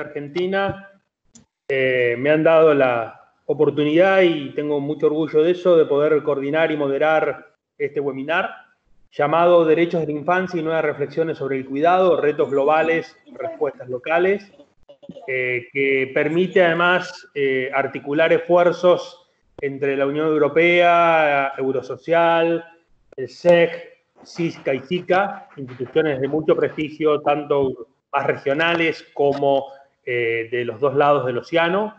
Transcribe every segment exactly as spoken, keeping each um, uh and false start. Argentina eh, me han dado la oportunidad, y tengo mucho orgullo de eso, de poder coordinar y moderar este webinar llamado Derechos de la Infancia y Nuevas Reflexiones sobre el Cuidado, Retos Globales, Respuestas Locales, eh, que permite además eh, articular esfuerzos entre la Unión Europea, Eurosocial, el S E C, SICA y CICA, instituciones de mucho prestigio, tanto más regionales como eh, de los dos lados del océano.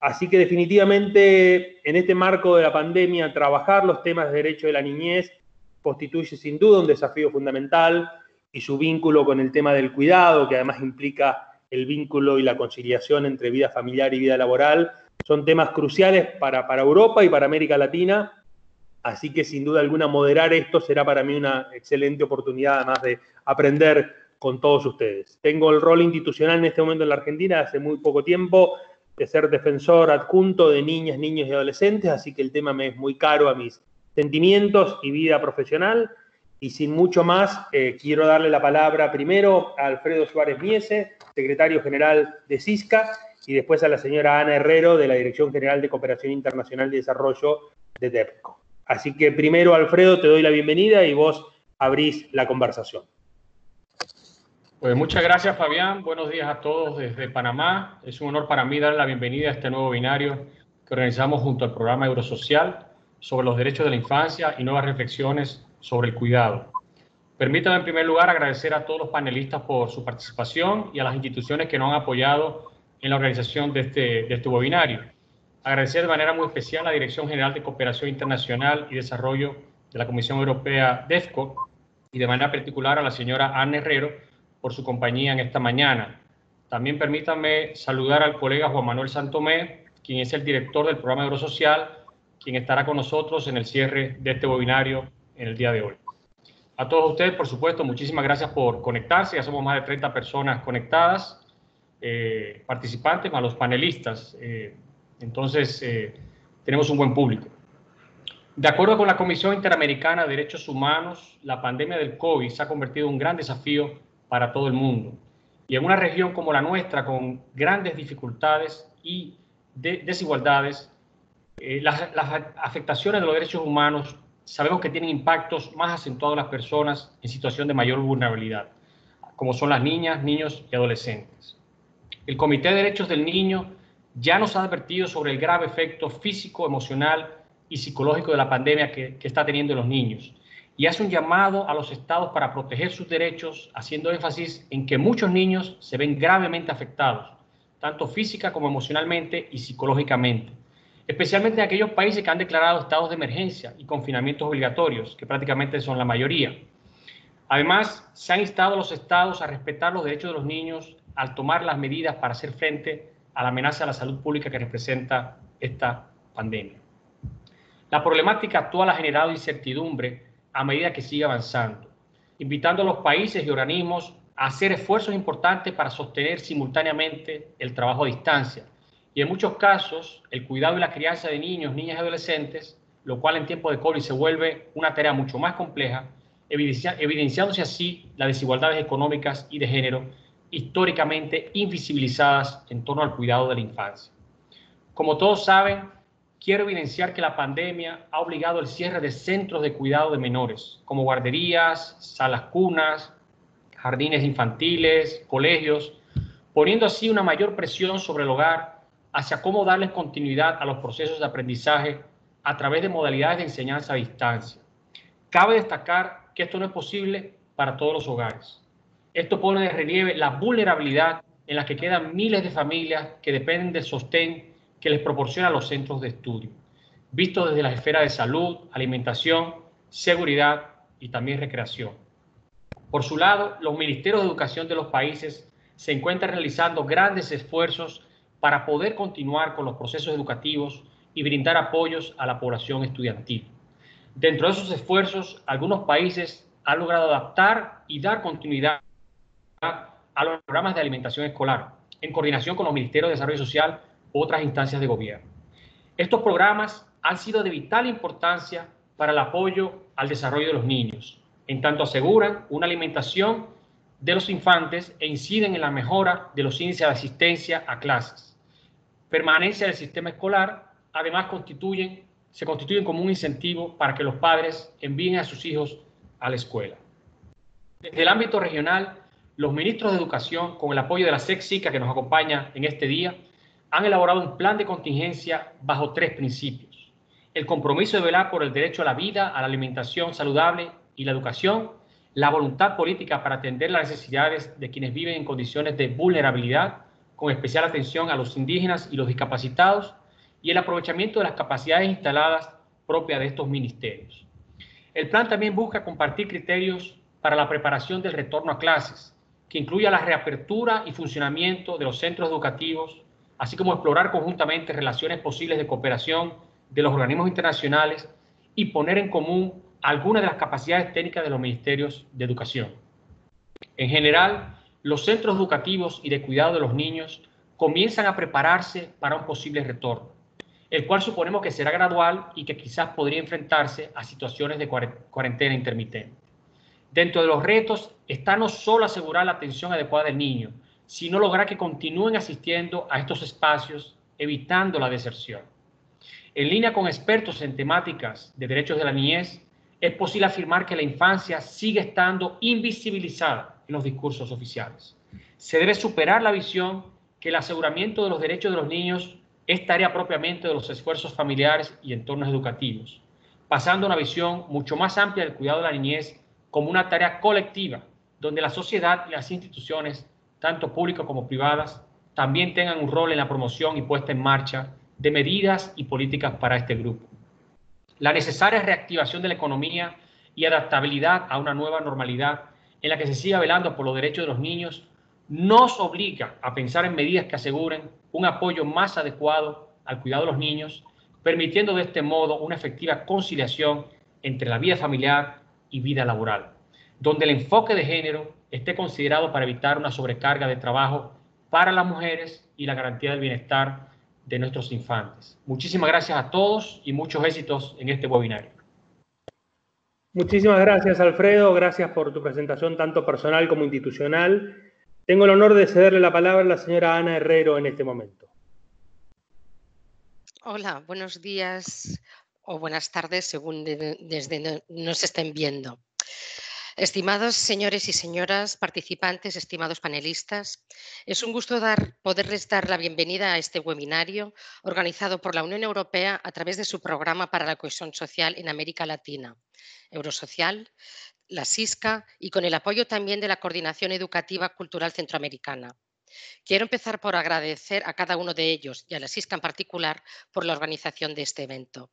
Así que definitivamente en este marco de la pandemia, trabajar los temas de derecho de la niñez constituye sin duda un desafío fundamental, y su vínculo con el tema del cuidado, que además implica el vínculo y la conciliación entre vida familiar y vida laboral, son temas cruciales para, para Europa y para América Latina. Así que sin duda alguna moderar esto será para mí una excelente oportunidad, además de aprender con todos ustedes. Tengo el rol institucional en este momento en la Argentina, hace muy poco tiempo, de ser defensor adjunto de niñas, niños y adolescentes, así que el tema me es muy caro a mis sentimientos y vida profesional. Y sin mucho más, eh, quiero darle la palabra primero a Alfredo Suárez Miese, secretario general de SICA, y después a la señora Ana Herrero, de la Dirección General de Cooperación Internacional y Desarrollo de TEPCO. Así que primero, Alfredo, te doy la bienvenida y vos abrís la conversación. Pues muchas gracias, Fabián. Buenos días a todos desde Panamá. Es un honor para mí dar la bienvenida a este nuevo binario que organizamos junto al programa Eurosocial sobre los derechos de la infancia y nuevas reflexiones sobre el cuidado. Permítanme en primer lugar agradecer a todos los panelistas por su participación y a las instituciones que nos han apoyado en la organización de este, de este webinario. Agradecer de manera muy especial a la Dirección General de Cooperación Internacional y Desarrollo de la Comisión Europea, DEVCO, y de manera particular a la señora Ana Herrero por su compañía en esta mañana. También permítanme saludar al colega Juan Manuel Santomé, quien es el director del programa Eurosocial, quien estará con nosotros en el cierre de este webinario en el día de hoy. A todos ustedes, por supuesto, muchísimas gracias por conectarse. Ya somos más de treinta personas conectadas, Eh, participantes, a los panelistas. Eh, entonces, eh, tenemos un buen público. De acuerdo con la Comisión Interamericana de Derechos Humanos, la pandemia del COVID se ha convertido en un gran desafío para todo el mundo. Y en una región como la nuestra, con grandes dificultades y de desigualdades, eh, las, las afectaciones de los derechos humanos sabemos que tienen impactos más acentuados en las personas en situación de mayor vulnerabilidad, como son las niñas, niños y adolescentes. El Comité de Derechos del Niño ya nos ha advertido sobre el grave efecto físico, emocional y psicológico de la pandemia que, que está teniendo en los niños, y hace un llamado a los estados para proteger sus derechos, haciendo énfasis en que muchos niños se ven gravemente afectados, tanto física como emocionalmente y psicológicamente, especialmente en aquellos países que han declarado estados de emergencia y confinamientos obligatorios, que prácticamente son la mayoría. Además, se han instado a los estados a respetar los derechos de los niños al tomar las medidas para hacer frente a la amenaza a la salud pública que representa esta pandemia. La problemática actual ha generado incertidumbre a medida que sigue avanzando, invitando a los países y organismos a hacer esfuerzos importantes para sostener simultáneamente el trabajo a distancia y, en muchos casos, el cuidado y la crianza de niños, niñas y adolescentes, lo cual en tiempos de COVID se vuelve una tarea mucho más compleja, evidenciándose así las desigualdades económicas y de género históricamente invisibilizadas en torno al cuidado de la infancia. Como todos saben, quiero evidenciar que la pandemia ha obligado al cierre de centros de cuidado de menores, como guarderías, salas cunas, jardines infantiles, colegios, poniendo así una mayor presión sobre el hogar hacia cómo darles continuidad a los procesos de aprendizaje a través de modalidades de enseñanza a distancia. Cabe destacar que esto no es posible para todos los hogares. Esto pone de relieve la vulnerabilidad en la que quedan miles de familias que dependen del sostén que les proporcionan los centros de estudio, visto desde la esfera de salud, alimentación, seguridad y también recreación. Por su lado, los ministerios de educación de los países se encuentran realizando grandes esfuerzos para poder continuar con los procesos educativos y brindar apoyos a la población estudiantil. Dentro de esos esfuerzos, algunos países han logrado adaptar y dar continuidad a los programas de alimentación escolar, en coordinación con los Ministerios de Desarrollo Social u otras instancias de gobierno. Estos programas han sido de vital importancia para el apoyo al desarrollo de los niños, en tanto aseguran una alimentación de los infantes e inciden en la mejora de los índices de asistencia a clases. Permanencia del sistema escolar, además constituyen, se constituyen como un incentivo para que los padres envíen a sus hijos a la escuela. Desde el ámbito regional, los ministros de Educación, con el apoyo de la S E C-SICA que nos acompaña en este día, han elaborado un plan de contingencia bajo tres principios. El compromiso de velar por el derecho a la vida, a la alimentación saludable y la educación, la voluntad política para atender las necesidades de quienes viven en condiciones de vulnerabilidad, con especial atención a los indígenas y los discapacitados, y el aprovechamiento de las capacidades instaladas propias de estos ministerios. El plan también busca compartir criterios para la preparación del retorno a clases, que incluya la reapertura y funcionamiento de los centros educativos, así como explorar conjuntamente relaciones posibles de cooperación de los organismos internacionales y poner en común algunas de las capacidades técnicas de los ministerios de educación. En general, los centros educativos y de cuidado de los niños comienzan a prepararse para un posible retorno, el cual suponemos que será gradual y que quizás podría enfrentarse a situaciones de cuarentena intermitente. Dentro de los retos está no solo asegurar la atención adecuada del niño, sino lograr que continúen asistiendo a estos espacios, evitando la deserción. En línea con expertos en temáticas de derechos de la niñez, es posible afirmar que la infancia sigue estando invisibilizada en los discursos oficiales. Se debe superar la visión que el aseguramiento de los derechos de los niños es tarea propiamente de los esfuerzos familiares y entornos educativos, pasando a una visión mucho más amplia del cuidado de la niñez como una tarea colectiva, donde la sociedad y las instituciones, tanto públicas como privadas, también tengan un rol en la promoción y puesta en marcha de medidas y políticas para este grupo. La necesaria reactivación de la economía y adaptabilidad a una nueva normalidad en la que se siga velando por los derechos de los niños nos obliga a pensar en medidas que aseguren un apoyo más adecuado al cuidado de los niños, permitiendo de este modo una efectiva conciliación entre la vida familiar y vida laboral, donde el enfoque de género esté considerado para evitar una sobrecarga de trabajo para las mujeres y la garantía del bienestar de nuestros infantes. Muchísimas gracias a todos y muchos éxitos en este webinario. Muchísimas gracias, Alfredo. Gracias por tu presentación tanto personal como institucional. Tengo el honor de cederle la palabra a la señora Ana Herrero en este momento. Hola, buenos días o buenas tardes, según de, desde nos estén viendo. Estimados señores y señoras, participantes, estimados panelistas, es un gusto dar, poderles dar la bienvenida a este webinario organizado por la Unión Europea a través de su programa para la cohesión social en América Latina, Eurosocial, la S I C A y con el apoyo también de la Coordinación Educativa Cultural Centroamericana. Quiero empezar por agradecer a cada uno de ellos y a la S I C A en particular por la organización de este evento.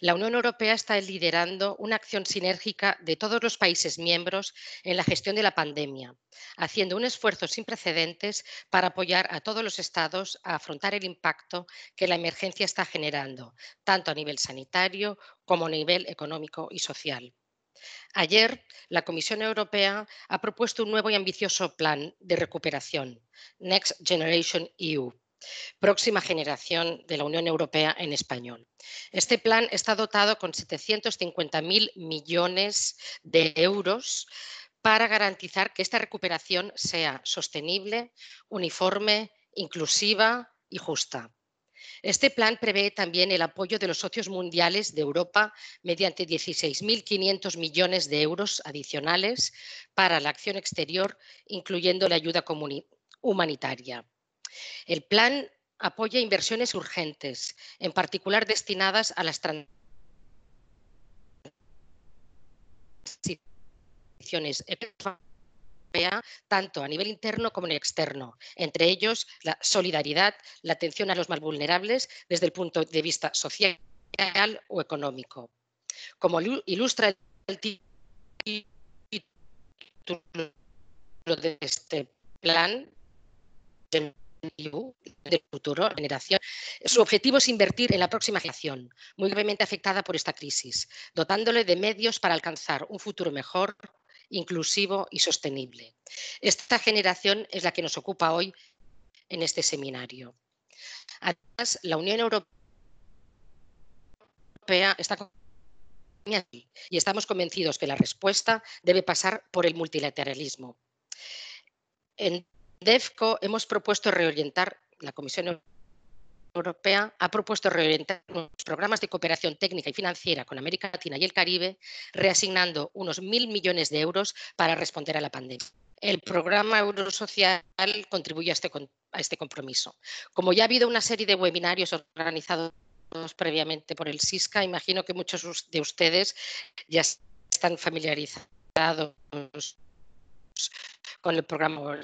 La Unión Europea está liderando una acción sinérgica de todos los países miembros en la gestión de la pandemia, haciendo un esfuerzo sin precedentes para apoyar a todos los estados a afrontar el impacto que la emergencia está generando, tanto a nivel sanitario como a nivel económico y social. Ayer, la Comisión Europea ha propuesto un nuevo y ambicioso plan de recuperación, Next Generation E U. Próxima generación de la Unión Europea en español. Este plan está dotado con setecientos cincuenta mil millones de euros para garantizar que esta recuperación sea sostenible, uniforme, inclusiva y justa. Este plan prevé también el apoyo de los socios mundiales de Europa mediante dieciséis mil quinientos millones de euros adicionales para la acción exterior, incluyendo la ayuda humanitaria. El plan apoya inversiones urgentes, en particular destinadas a las transiciones económicas, tanto a nivel interno como en el externo, entre ellos la solidaridad, la atención a los más vulnerables desde el punto de vista social o económico. Como ilustra el título de este plan, de futuro, generación. Su objetivo es invertir en la próxima generación, muy gravemente afectada por esta crisis, dotándole de medios para alcanzar un futuro mejor, inclusivo y sostenible. Esta generación es la que nos ocupa hoy en este seminario. Además, la Unión Europea está y estamos convencidos que la respuesta debe pasar por el multilateralismo. En DEVCO hemos propuesto reorientar, la Comisión Europea ha propuesto reorientar los programas de cooperación técnica y financiera con América Latina y el Caribe, reasignando unos mil millones de euros para responder a la pandemia. El programa Eurosocial contribuye a este, a este compromiso. Como ya ha habido una serie de webinarios organizados previamente por el SICA, imagino que muchos de ustedes ya están familiarizados con el programa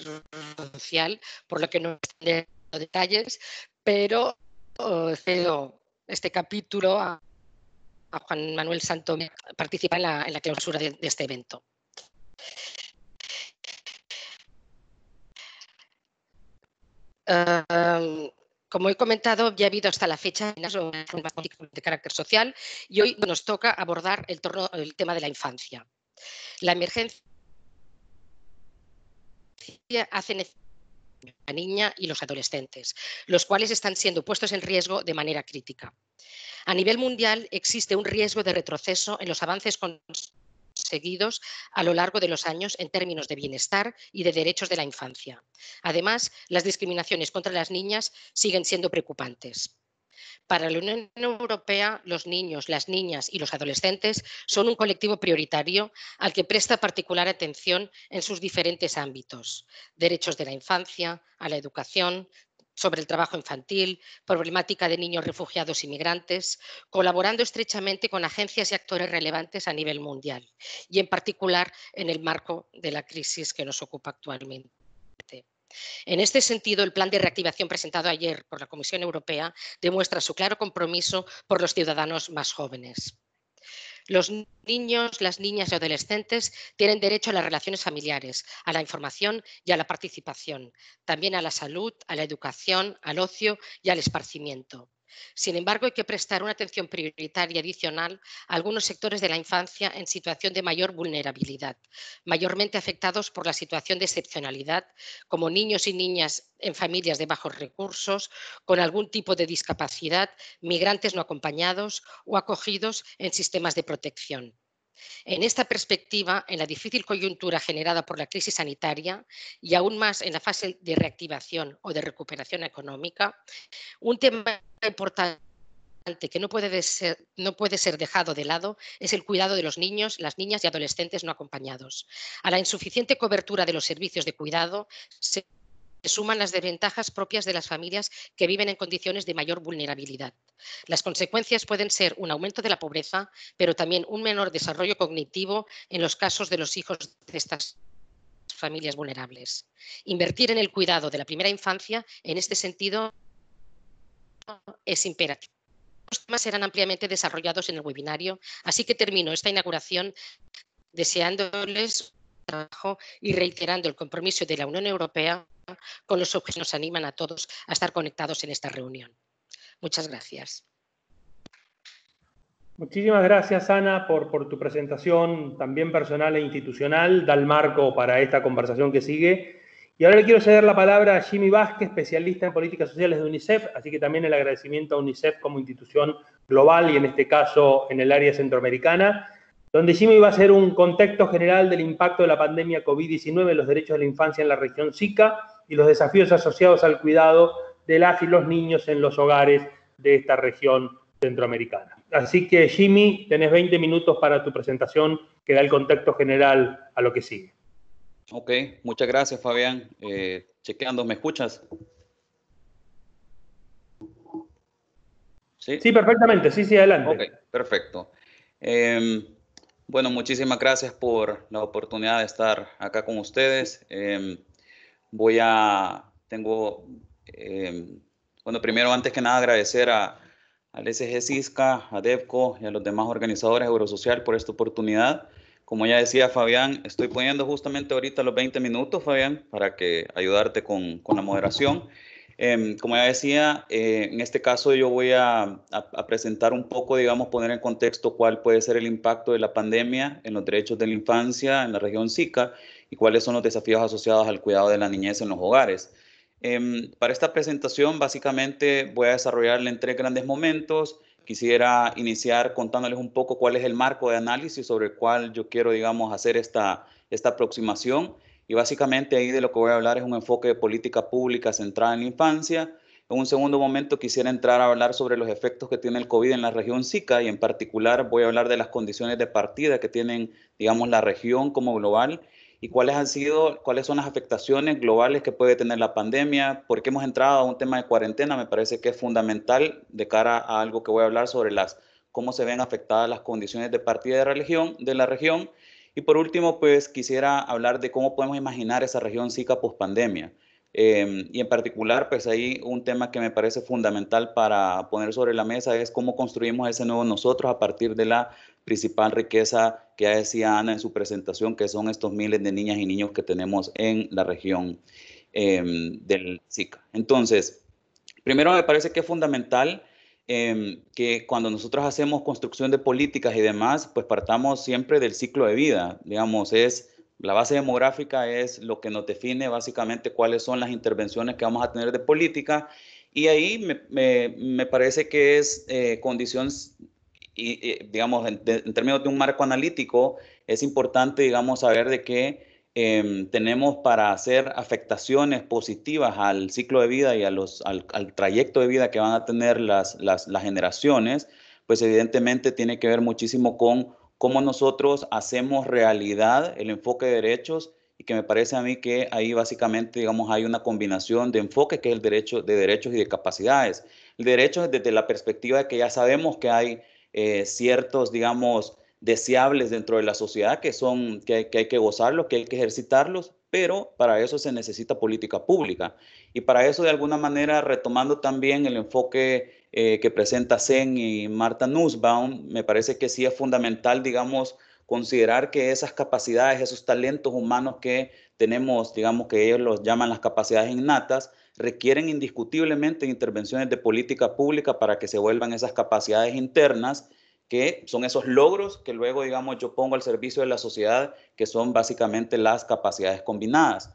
Eurosocial, por lo que no extenderé los detalles, pero cedo este capítulo a, a Juan Manuel Santomé, participa en la, en la clausura de, de este evento. Uh, como he comentado, ya ha habido hasta la fecha de carácter social y hoy nos toca abordar el, torno, el tema de la infancia. La emergencia hace necesaria a la niña y los adolescentes, los cuales están siendo puestos en riesgo de manera crítica. A nivel mundial existe un riesgo de retroceso en los avances conseguidos a lo largo de los años en términos de bienestar y de derechos de la infancia. Además, las discriminaciones contra las niñas siguen siendo preocupantes. Para la Unión Europea, los niños, las niñas y los adolescentes son un colectivo prioritario al que presta particular atención en sus diferentes ámbitos: derechos de la infancia, a la educación, sobre el trabajo infantil, problemática de niños refugiados y migrantes, colaborando estrechamente con agencias y actores relevantes a nivel mundial y en particular en el marco de la crisis que nos ocupa actualmente. En este sentido, el plan de reactivación presentado ayer por la Comisión Europea demuestra su claro compromiso por los ciudadanos más jóvenes. Los niños, las niñas y adolescentes tienen derecho a las relaciones familiares, a la información y a la participación, también a la salud, a la educación, al ocio y al esparcimiento. Sin embargo, hay que prestar una atención prioritaria adicional a algunos sectores de la infancia en situación de mayor vulnerabilidad, mayormente afectados por la situación de excepcionalidad, como niños y niñas en familias de bajos recursos, con algún tipo de discapacidad, migrantes no acompañados o acogidos en sistemas de protección. En esta perspectiva, en la difícil coyuntura generada por la crisis sanitaria y aún más en la fase de reactivación o de recuperación económica, un tema importante que no puede ser, no puede ser dejado de lado es el cuidado de los niños, las niñas y adolescentes no acompañados. A la insuficiente cobertura de los servicios de cuidado se suman las desventajas propias de las familias que viven en condiciones de mayor vulnerabilidad. Las consecuencias pueden ser un aumento de la pobreza, pero también un menor desarrollo cognitivo en los casos de los hijos de estas familias vulnerables. Invertir en el cuidado de la primera infancia, en este sentido, es imperativo. Los temas serán ampliamente desarrollados en el webinario, así que termino esta inauguración deseándoles un trabajo y reiterando el compromiso de la Unión Europea con los objetivos que nos animan a todos a estar conectados en esta reunión. Muchas gracias. Muchísimas gracias, Ana, por, por tu presentación también personal e institucional. Da el marco para esta conversación que sigue. Y ahora le quiero ceder la palabra a Jimmy Vázquez, especialista en políticas sociales de UNICEF, así que también el agradecimiento a UNICEF como institución global y en este caso en el área centroamericana, donde Jimmy va a hacer un contexto general del impacto de la pandemia COVID diecinueve en los derechos de la infancia en la región SICA y los desafíos asociados al cuidado de las y los niños en los hogares de esta región centroamericana. Así que, Jimmy, tenés veinte minutos para tu presentación que da el contexto general a lo que sigue. Ok, muchas gracias, Fabián. Eh, chequeando, ¿me escuchas? Sí, sí perfectamente. Sí, sí, adelante. Ok, perfecto. Eh, bueno, muchísimas gracias por la oportunidad de estar acá con ustedes. Eh, voy a... Tengo... Eh, bueno, primero, antes que nada, agradecer a, al S C C, a DEVCO y a los demás organizadores de Eurosocial por esta oportunidad. Como ya decía Fabián, estoy poniendo justamente ahorita los veinte minutos, Fabián, para que ayudarte con, con la moderación. Eh, como ya decía, eh, en este caso yo voy a, a, a presentar un poco, digamos, poner en contexto cuál puede ser el impacto de la pandemia en los derechos de la infancia en la región SICA y cuáles son los desafíos asociados al cuidado de la niñez en los hogares. Eh, para esta presentación, básicamente, voy a desarrollarla en tres grandes momentos. Quisiera iniciar contándoles un poco cuál es el marco de análisis sobre el cual yo quiero, digamos, hacer esta, esta aproximación. Y básicamente ahí de lo que voy a hablar es un enfoque de política pública centrada en la infancia. En un segundo momento quisiera entrar a hablar sobre los efectos que tiene el COVID en la región SICA y en particular voy a hablar de las condiciones de partida que tienen, digamos, la región como global y cuáles han sido, cuáles son las afectaciones globales que puede tener la pandemia, porque hemos entrado a un tema de cuarentena, me parece que es fundamental de cara a algo que voy a hablar sobre las, cómo se ven afectadas las condiciones de partida de la región, de la región. Y por último, pues quisiera hablar de cómo podemos imaginar esa región SICA pospandemia. Eh, y en particular, pues ahí un tema que me parece fundamental para poner sobre la mesa es cómo construimos ese nuevo nosotros a partir de la principal riqueza que ya decía Ana en su presentación, que son estos miles de niñas y niños que tenemos en la región eh, del SICA. Entonces, primero me parece que es fundamental Eh, que cuando nosotros hacemos construcción de políticas y demás, pues partamos siempre del ciclo de vida, digamos, es la base demográfica es lo que nos define básicamente cuáles son las intervenciones que vamos a tener de política y ahí me, me, me parece que es eh, condición, y, y, digamos, en, de, en términos de un marco analítico, es importante, digamos, saber de qué Eh, tenemos para hacer afectaciones positivas al ciclo de vida y a los, al, al trayecto de vida que van a tener las, las, las generaciones, pues evidentemente tiene que ver muchísimo con cómo nosotros hacemos realidad el enfoque de derechos y que me parece a mí que ahí básicamente, digamos, hay una combinación de enfoques que es el derecho de derechos y de capacidades. El derecho es desde la perspectiva de que ya sabemos que hay eh, ciertos, digamos, deseables dentro de la sociedad, que son que hay, que hay que gozarlos, que hay que ejercitarlos, pero para eso se necesita política pública. Y para eso, de alguna manera, retomando también el enfoque eh, que presenta Sen y Martha Nussbaum, me parece que sí es fundamental, digamos, considerar que esas capacidades, esos talentos humanos que tenemos, digamos, que ellos los llaman las capacidades innatas, requieren indiscutiblemente intervenciones de política pública para que se vuelvan esas capacidades internas que son esos logros que luego, digamos, yo pongo al servicio de la sociedad, que son básicamente las capacidades combinadas.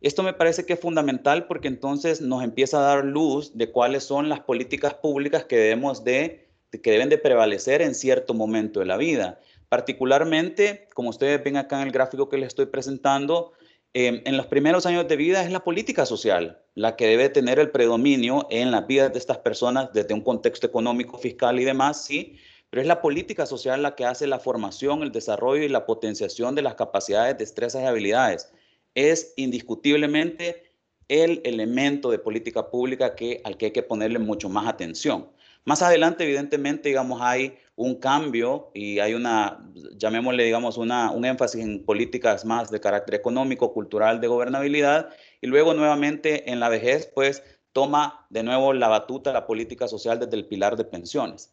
Esto me parece que es fundamental porque entonces nos empieza a dar luz de cuáles son las políticas públicas que, debemos de, que deben de prevalecer en cierto momento de la vida. Particularmente, como ustedes ven acá en el gráfico que les estoy presentando, eh, en los primeros años de vida es la política social la que debe tener el predominio en las vidas de estas personas desde un contexto económico, fiscal y demás, ¿sí? Pero es la política social la que hace la formación, el desarrollo y la potenciación de las capacidades, destrezas y habilidades. Es indiscutiblemente el elemento de política pública que, al que hay que ponerle mucho más atención. Más adelante, evidentemente, digamos, hay un cambio y hay una, llamémosle, digamos, una, un énfasis en políticas más de carácter económico, cultural, de gobernabilidad. Y luego, nuevamente, en la vejez, pues, toma de nuevo la batuta la política social desde el pilar de pensiones.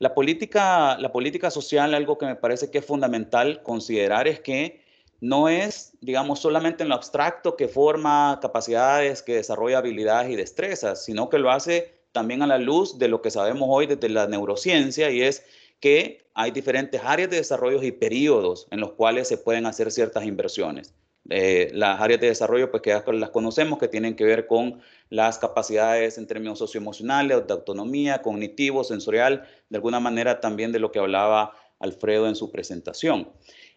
La política, la política social, algo que me parece que es fundamental considerar es que no es, digamos, solamente en lo abstracto que forma capacidades, que desarrolla habilidades y destrezas, sino que lo hace también a la luz de lo que sabemos hoy desde la neurociencia y es que hay diferentes áreas de desarrollo y periodos en los cuales se pueden hacer ciertas inversiones. Eh, las áreas de desarrollo, pues que ya las conocemos, que tienen que ver con las capacidades en términos socioemocionales, de autonomía, cognitivo, sensorial, de alguna manera también de lo que hablaba Alfredo en su presentación.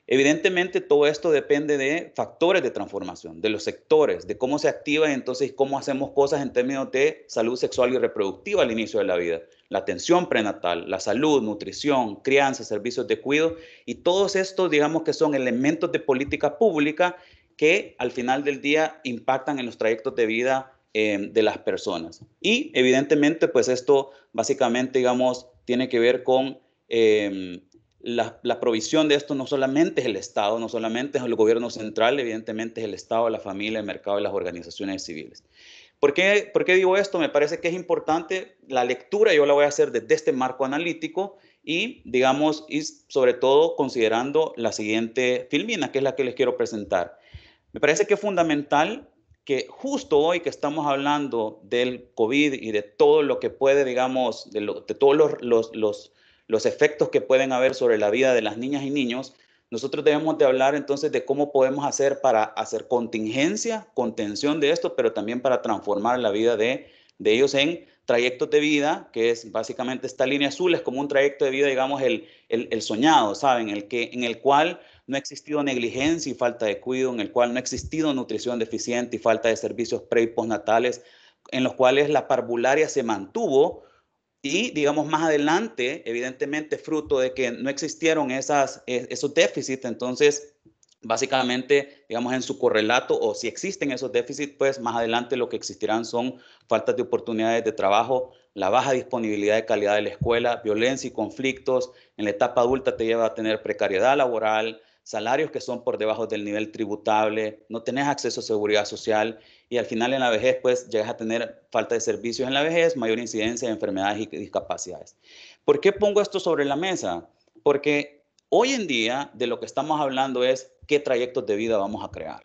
Evidentemente, todo esto depende de factores de transformación, de los sectores, de cómo se activa y entonces cómo hacemos cosas en términos de salud sexual y reproductiva al inicio de la vida, la atención prenatal, la salud, nutrición, crianza, servicios de cuidado y todos estos, digamos, que son elementos de política pública que al final del día impactan en los trayectos de vida eh, de las personas. Y evidentemente, pues esto básicamente, digamos, tiene que ver con eh, la, la provisión de esto no solamente es el Estado, no solamente es el gobierno central, evidentemente es el Estado, la familia, el mercado y las organizaciones civiles. ¿Por qué, ¿Por qué digo esto? Me parece que es importante la lectura, yo la voy a hacer desde este marco analítico y, digamos, y sobre todo considerando la siguiente filmina, que es la que les quiero presentar. Me parece que es fundamental que justo hoy que estamos hablando del COVID y de todo lo que puede, digamos, de, lo, de todos los, los, los, los efectos que pueden haber sobre la vida de las niñas y niños, nosotros debemos de hablar entonces de cómo podemos hacer para hacer contingencia, contención de esto, pero también para transformar la vida de, de ellos en trayectos de vida, que es básicamente esta línea azul, es como un trayecto de vida, digamos, el, el, el soñado, ¿saben? El que, en el cual no ha existido negligencia y falta de cuidado, en el cual no ha existido nutrición deficiente y falta de servicios pre y postnatales, en los cuales la parvularia se mantuvo y, digamos, más adelante, evidentemente, fruto de que no existieron esas, esos déficits, entonces, básicamente, digamos, en su correlato, o si existen esos déficits, pues más adelante lo que existirán son faltas de oportunidades de trabajo, la baja disponibilidad de calidad de la escuela, violencia y conflictos, en la etapa adulta te lleva a tener precariedad laboral, salarios que son por debajo del nivel tributable, no tenés acceso a seguridad social y al final en la vejez pues llegas a tener falta de servicios en la vejez, mayor incidencia de enfermedades y discapacidades. ¿Por qué pongo esto sobre la mesa? Porque hoy en día de lo que estamos hablando es qué trayectos de vida vamos a crear.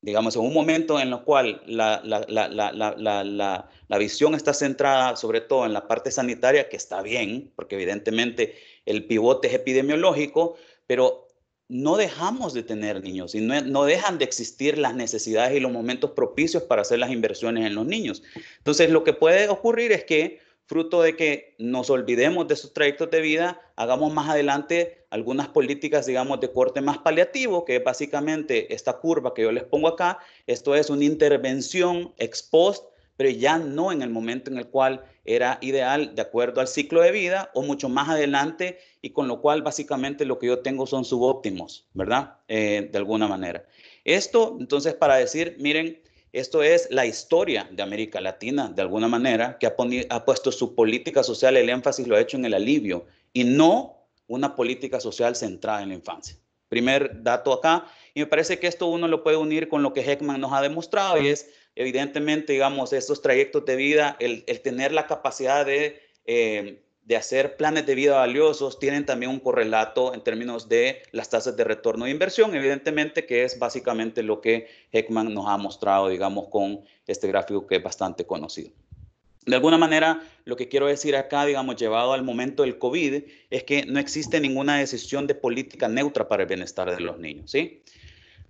Digamos, en un momento en el cual la, la, la, la, la, la, la visión está centrada sobre todo en la parte sanitaria, que está bien, porque evidentemente el pivote es epidemiológico, pero no dejamos de tener niños y no, no dejan de existir las necesidades y los momentos propicios para hacer las inversiones en los niños. Entonces, lo que puede ocurrir es que, fruto de que nos olvidemos de esos trayectos de vida, hagamos más adelante algunas políticas, digamos, de corte más paliativo, que es básicamente esta curva que yo les pongo acá. Esto es una intervención ex post, pero ya no en el momento en el cual era ideal de acuerdo al ciclo de vida o mucho más adelante, y con lo cual básicamente lo que yo tengo son subóptimos, ¿verdad? Eh, de alguna manera. Esto, entonces, para decir, miren, esto es la historia de América Latina, de alguna manera, que ha, ha puesto su política social, el énfasis lo ha hecho en el alivio y no una política social centrada en la infancia. Primer dato acá, y me parece que esto uno lo puede unir con lo que Heckman nos ha demostrado, y es evidentemente, digamos, esos trayectos de vida, el, el tener la capacidad de, eh, de hacer planes de vida valiosos, tienen también un correlato en términos de las tasas de retorno de inversión, evidentemente, que es básicamente lo que Heckman nos ha mostrado, digamos, con este gráfico que es bastante conocido. De alguna manera, lo que quiero decir acá, digamos, llevado al momento del COVID, es que no existe ninguna decisión de política neutra para el bienestar de los niños, ¿sí?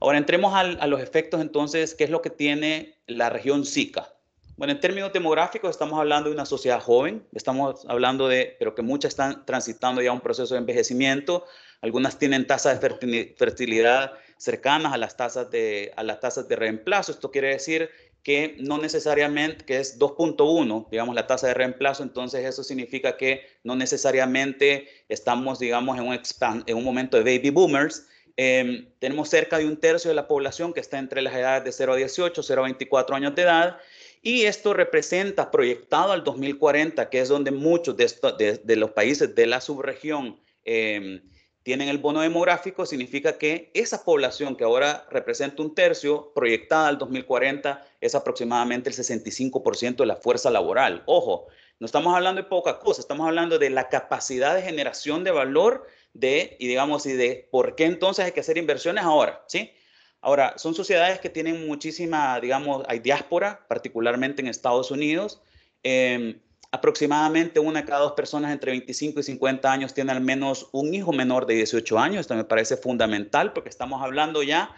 Ahora, entremos al, a los efectos, entonces, ¿qué es lo que tiene la región SICA? Bueno, en términos demográficos, estamos hablando de una sociedad joven, estamos hablando de, pero que muchas están transitando ya un proceso de envejecimiento, algunas tienen tasas de fertilidad cercanas a las tasas de, a las tasas de reemplazo, esto quiere decir que no necesariamente, que es dos punto uno, digamos, la tasa de reemplazo, entonces eso significa que no necesariamente estamos, digamos, en un, expand, en un momento de baby boomers. Eh, tenemos cerca de un tercio de la población que está entre las edades de cero a dieciocho, cero a veinticuatro años de edad, y esto representa, proyectado al dos mil cuarenta, que es donde muchos de, esto, de, de los países de la subregión eh, tienen el bono demográfico, significa que esa población que ahora representa un tercio, proyectada al dos mil cuarenta, es aproximadamente el sesenta y cinco por ciento de la fuerza laboral. Ojo, no estamos hablando de poca cosa, estamos hablando de la capacidad de generación de valor de, y digamos, y de por qué entonces hay que hacer inversiones ahora, ¿sí? Ahora, son sociedades que tienen muchísima, digamos, hay diáspora, particularmente en Estados Unidos. Eh, aproximadamente una de cada dos personas entre veinticinco y cincuenta años tiene al menos un hijo menor de dieciocho años. Esto me parece fundamental porque estamos hablando ya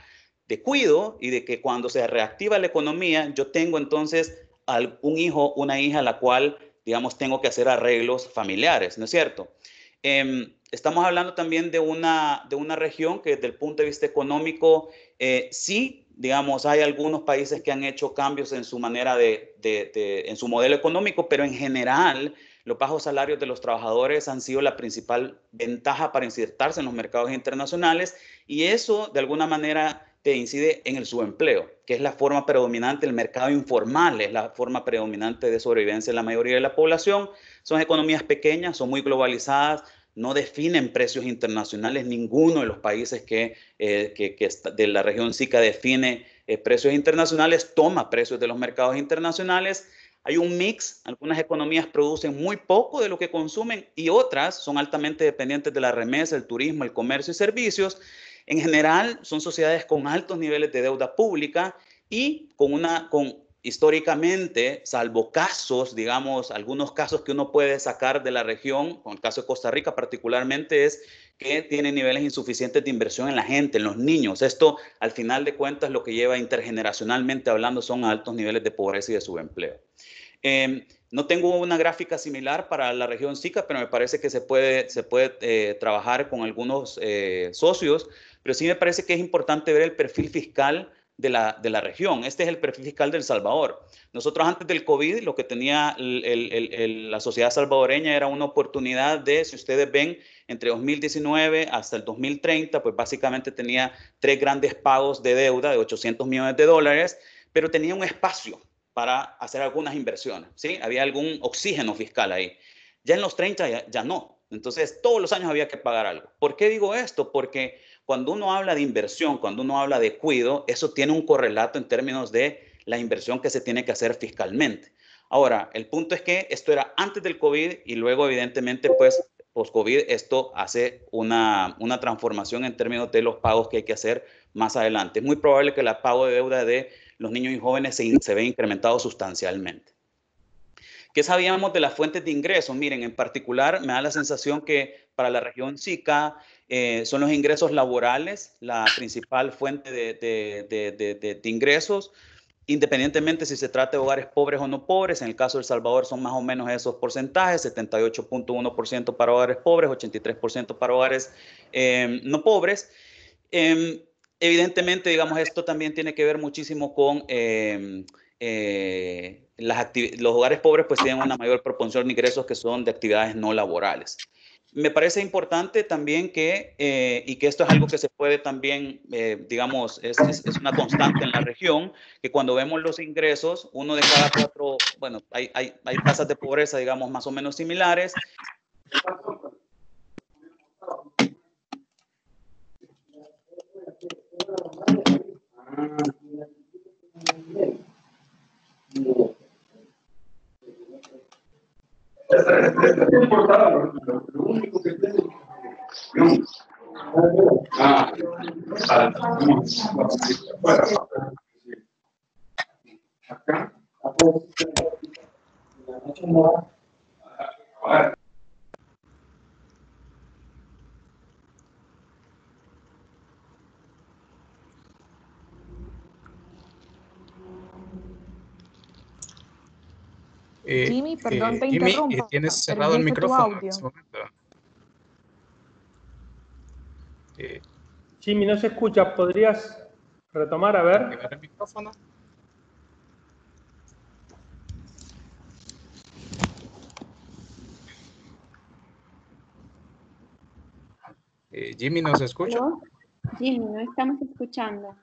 de cuidado y de que cuando se reactiva la economía, yo tengo entonces un hijo, una hija a la cual, digamos, tengo que hacer arreglos familiares, ¿no es cierto? Eh, estamos hablando también de una, de una región que desde el punto de vista económico, eh, sí, digamos, hay algunos países que han hecho cambios en su manera de, de, de, en su modelo económico, pero en general los bajos salarios de los trabajadores han sido la principal ventaja para insertarse en los mercados internacionales y eso de alguna manera te incide en el subempleo, que es la forma predominante del mercado informal, es la forma predominante de sobrevivencia de la mayoría de la población. Son economías pequeñas, son muy globalizadas, no definen precios internacionales. Ninguno de los países que, eh, que, que de la región SICA define eh, precios internacionales, toma precios de los mercados internacionales. Hay un mix, algunas economías producen muy poco de lo que consumen y otras son altamente dependientes de la remesa, el turismo, el comercio y servicios. En general, son sociedades con altos niveles de deuda pública y con una, con, históricamente, salvo casos, digamos, algunos casos que uno puede sacar de la región, con el caso de Costa Rica particularmente, es que tiene niveles insuficientes de inversión en la gente, en los niños. Esto, al final de cuentas, lo que lleva intergeneracionalmente hablando son altos niveles de pobreza y de subempleo. Eh, No tengo una gráfica similar para la región SICA, pero me parece que se puede, se puede eh, trabajar con algunos eh, socios Pero sí me parece que es importante ver el perfil fiscal de la, de la región. Este es el perfil fiscal del Salvador. Nosotros antes del COVID, lo que tenía el, el, el, el, la sociedad salvadoreña era una oportunidad de, si ustedes ven, entre dos mil diecinueve hasta el dos mil treinta, pues básicamente tenía tres grandes pagos de deuda de ochocientos millones de dólares, pero tenía un espacio para hacer algunas inversiones, ¿sí? Había algún oxígeno fiscal ahí. Ya en los treinta ya, ya no. Entonces, todos los años había que pagar algo. ¿Por qué digo esto? Porque cuando uno habla de inversión, cuando uno habla de cuido, eso tiene un correlato en términos de la inversión que se tiene que hacer fiscalmente. Ahora, el punto es que esto era antes del COVID y luego, evidentemente, pues, post-COVID, esto hace una, una transformación en términos de los pagos que hay que hacer más adelante. Es muy probable que el pago de deuda de los niños y jóvenes se, se ve incrementado sustancialmente. ¿Qué sabíamos de las fuentes de ingresos? Miren, en particular me da la sensación que para la región SICA eh, son los ingresos laborales la principal fuente de, de, de, de, de, de ingresos, independientemente si se trata de hogares pobres o no pobres. En el caso de El Salvador son más o menos esos porcentajes, setenta y ocho punto uno por ciento para hogares pobres, ochenta y tres por ciento para hogares eh, no pobres. Eh, evidentemente, digamos, esto también tiene que ver muchísimo con... Eh, eh, Las los hogares pobres pues tienen una mayor proporción de ingresos que son de actividades no laborales. Me parece importante también que, eh, y que esto es algo que se puede también, eh, digamos, es, es, es una constante en la región, que cuando vemos los ingresos, uno de cada cuatro, bueno, hay, hay, hay tasas de pobreza, digamos, más o menos similares. Eh, Jimmy, perdón, eh, te Jimmy, interrumpo. Tienes cerrado el micrófono en este momento. Eh, Jimmy, no se escucha. ¿Podrías retomar? A ver. El micrófono. Eh, Jimmy, ¿no se escucha? ¿Aló? Jimmy, no estamos escuchando.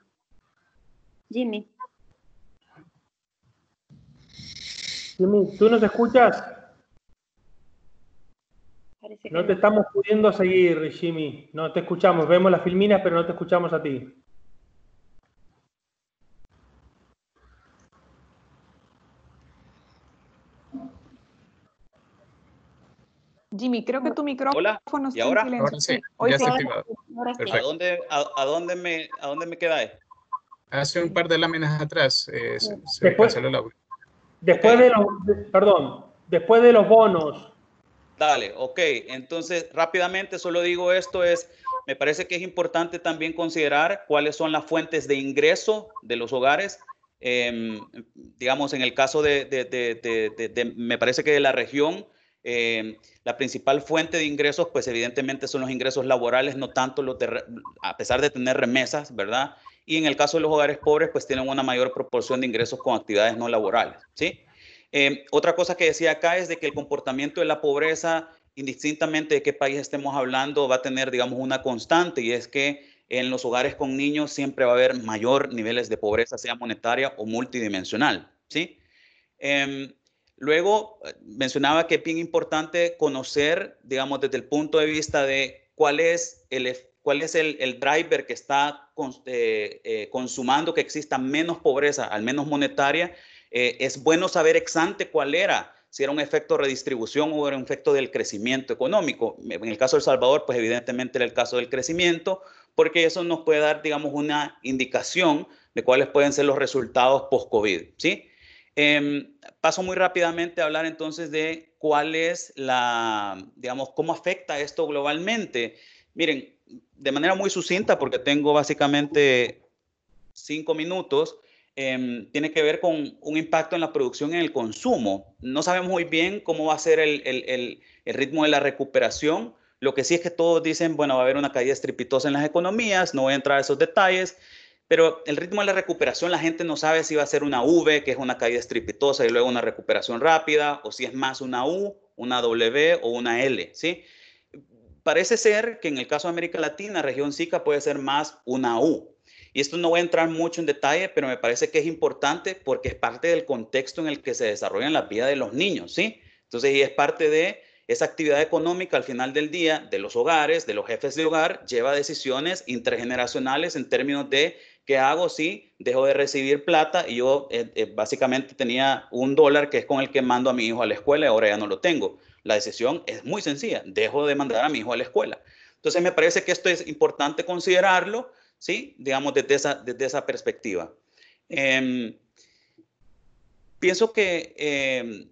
Jimmy. Jimmy, ¿tú nos escuchas? No te estamos pudiendo seguir, Jimmy. No te escuchamos. Vemos las filminas, pero no te escuchamos a ti. Jimmy, creo que tu micrófono está en ahora? silencio. Ahora sí, sí. Hoy ya está activado. Perfecto. ¿A dónde, a, a dónde me, a dónde me quedáis? Hace un par de láminas atrás eh, sí. se, se canceló el audio. Después de los, de, perdón, después de los bonos. Dale, ok. Entonces, rápidamente solo digo esto es, me parece que es importante también considerar cuáles son las fuentes de ingreso de los hogares. Eh, digamos, en el caso de, de, de, de, de, de, me parece que de la región, eh, la principal fuente de ingresos, pues evidentemente son los ingresos laborales, no tanto los de, a pesar de tener remesas, ¿verdad? Y en el caso de los hogares pobres, pues tienen una mayor proporción de ingresos con actividades no laborales, ¿sí? Eh, otra cosa que decía acá es de que el comportamiento de la pobreza, indistintamente de qué país estemos hablando, va a tener, digamos, una constante, y es que en los hogares con niños siempre va a haber mayor niveles de pobreza, sea monetaria o multidimensional, ¿sí? Eh, luego, mencionaba que es bien importante conocer, digamos, desde el punto de vista de cuál es el efecto, ¿Cuál es el, el driver que está eh, eh, consumando que exista menos pobreza, al menos monetaria? Eh, es bueno saber ex ante cuál era, si era un efecto de redistribución o era un efecto del crecimiento económico. En el caso de El Salvador, pues evidentemente era el caso del crecimiento, porque eso nos puede dar, digamos, una indicación de cuáles pueden ser los resultados post-COVID, ¿sí? Eh, paso muy rápidamente a hablar entonces de cuál es la, digamos, cómo afecta esto globalmente. Miren, de manera muy sucinta, porque tengo básicamente cinco minutos, eh, tiene que ver con un impacto en la producción y en el consumo. No sabemos muy bien cómo va a ser el, el, el, el ritmo de la recuperación. Lo que sí es que todos dicen, bueno, va a haber una caída estrepitosa en las economías, no voy a entrar a esos detalles, pero el ritmo de la recuperación, la gente no sabe si va a ser una V, que es una caída estrepitosa y luego una recuperación rápida, o si es más una U, una W o una L, ¿sí? Parece ser que en el caso de América Latina, región SICA puede ser más una U. Y esto no voy a entrar mucho en detalle, pero me parece que es importante porque es parte del contexto en el que se desarrollan las vidas de los niños, ¿sí? Entonces, y es parte de esa actividad económica al final del día de los hogares, de los jefes de hogar, lleva decisiones intergeneracionales en términos de qué hago si dejo de recibir plata y yo eh, eh, básicamente tenía un dólar que es con el que mando a mi hijo a la escuela y ahora ya no lo tengo. La decisión es muy sencilla, dejo de mandar a mi hijo a la escuela. Entonces me parece que esto es importante considerarlo, ¿sí? Digamos desde esa, desde esa perspectiva. Eh, pienso que eh,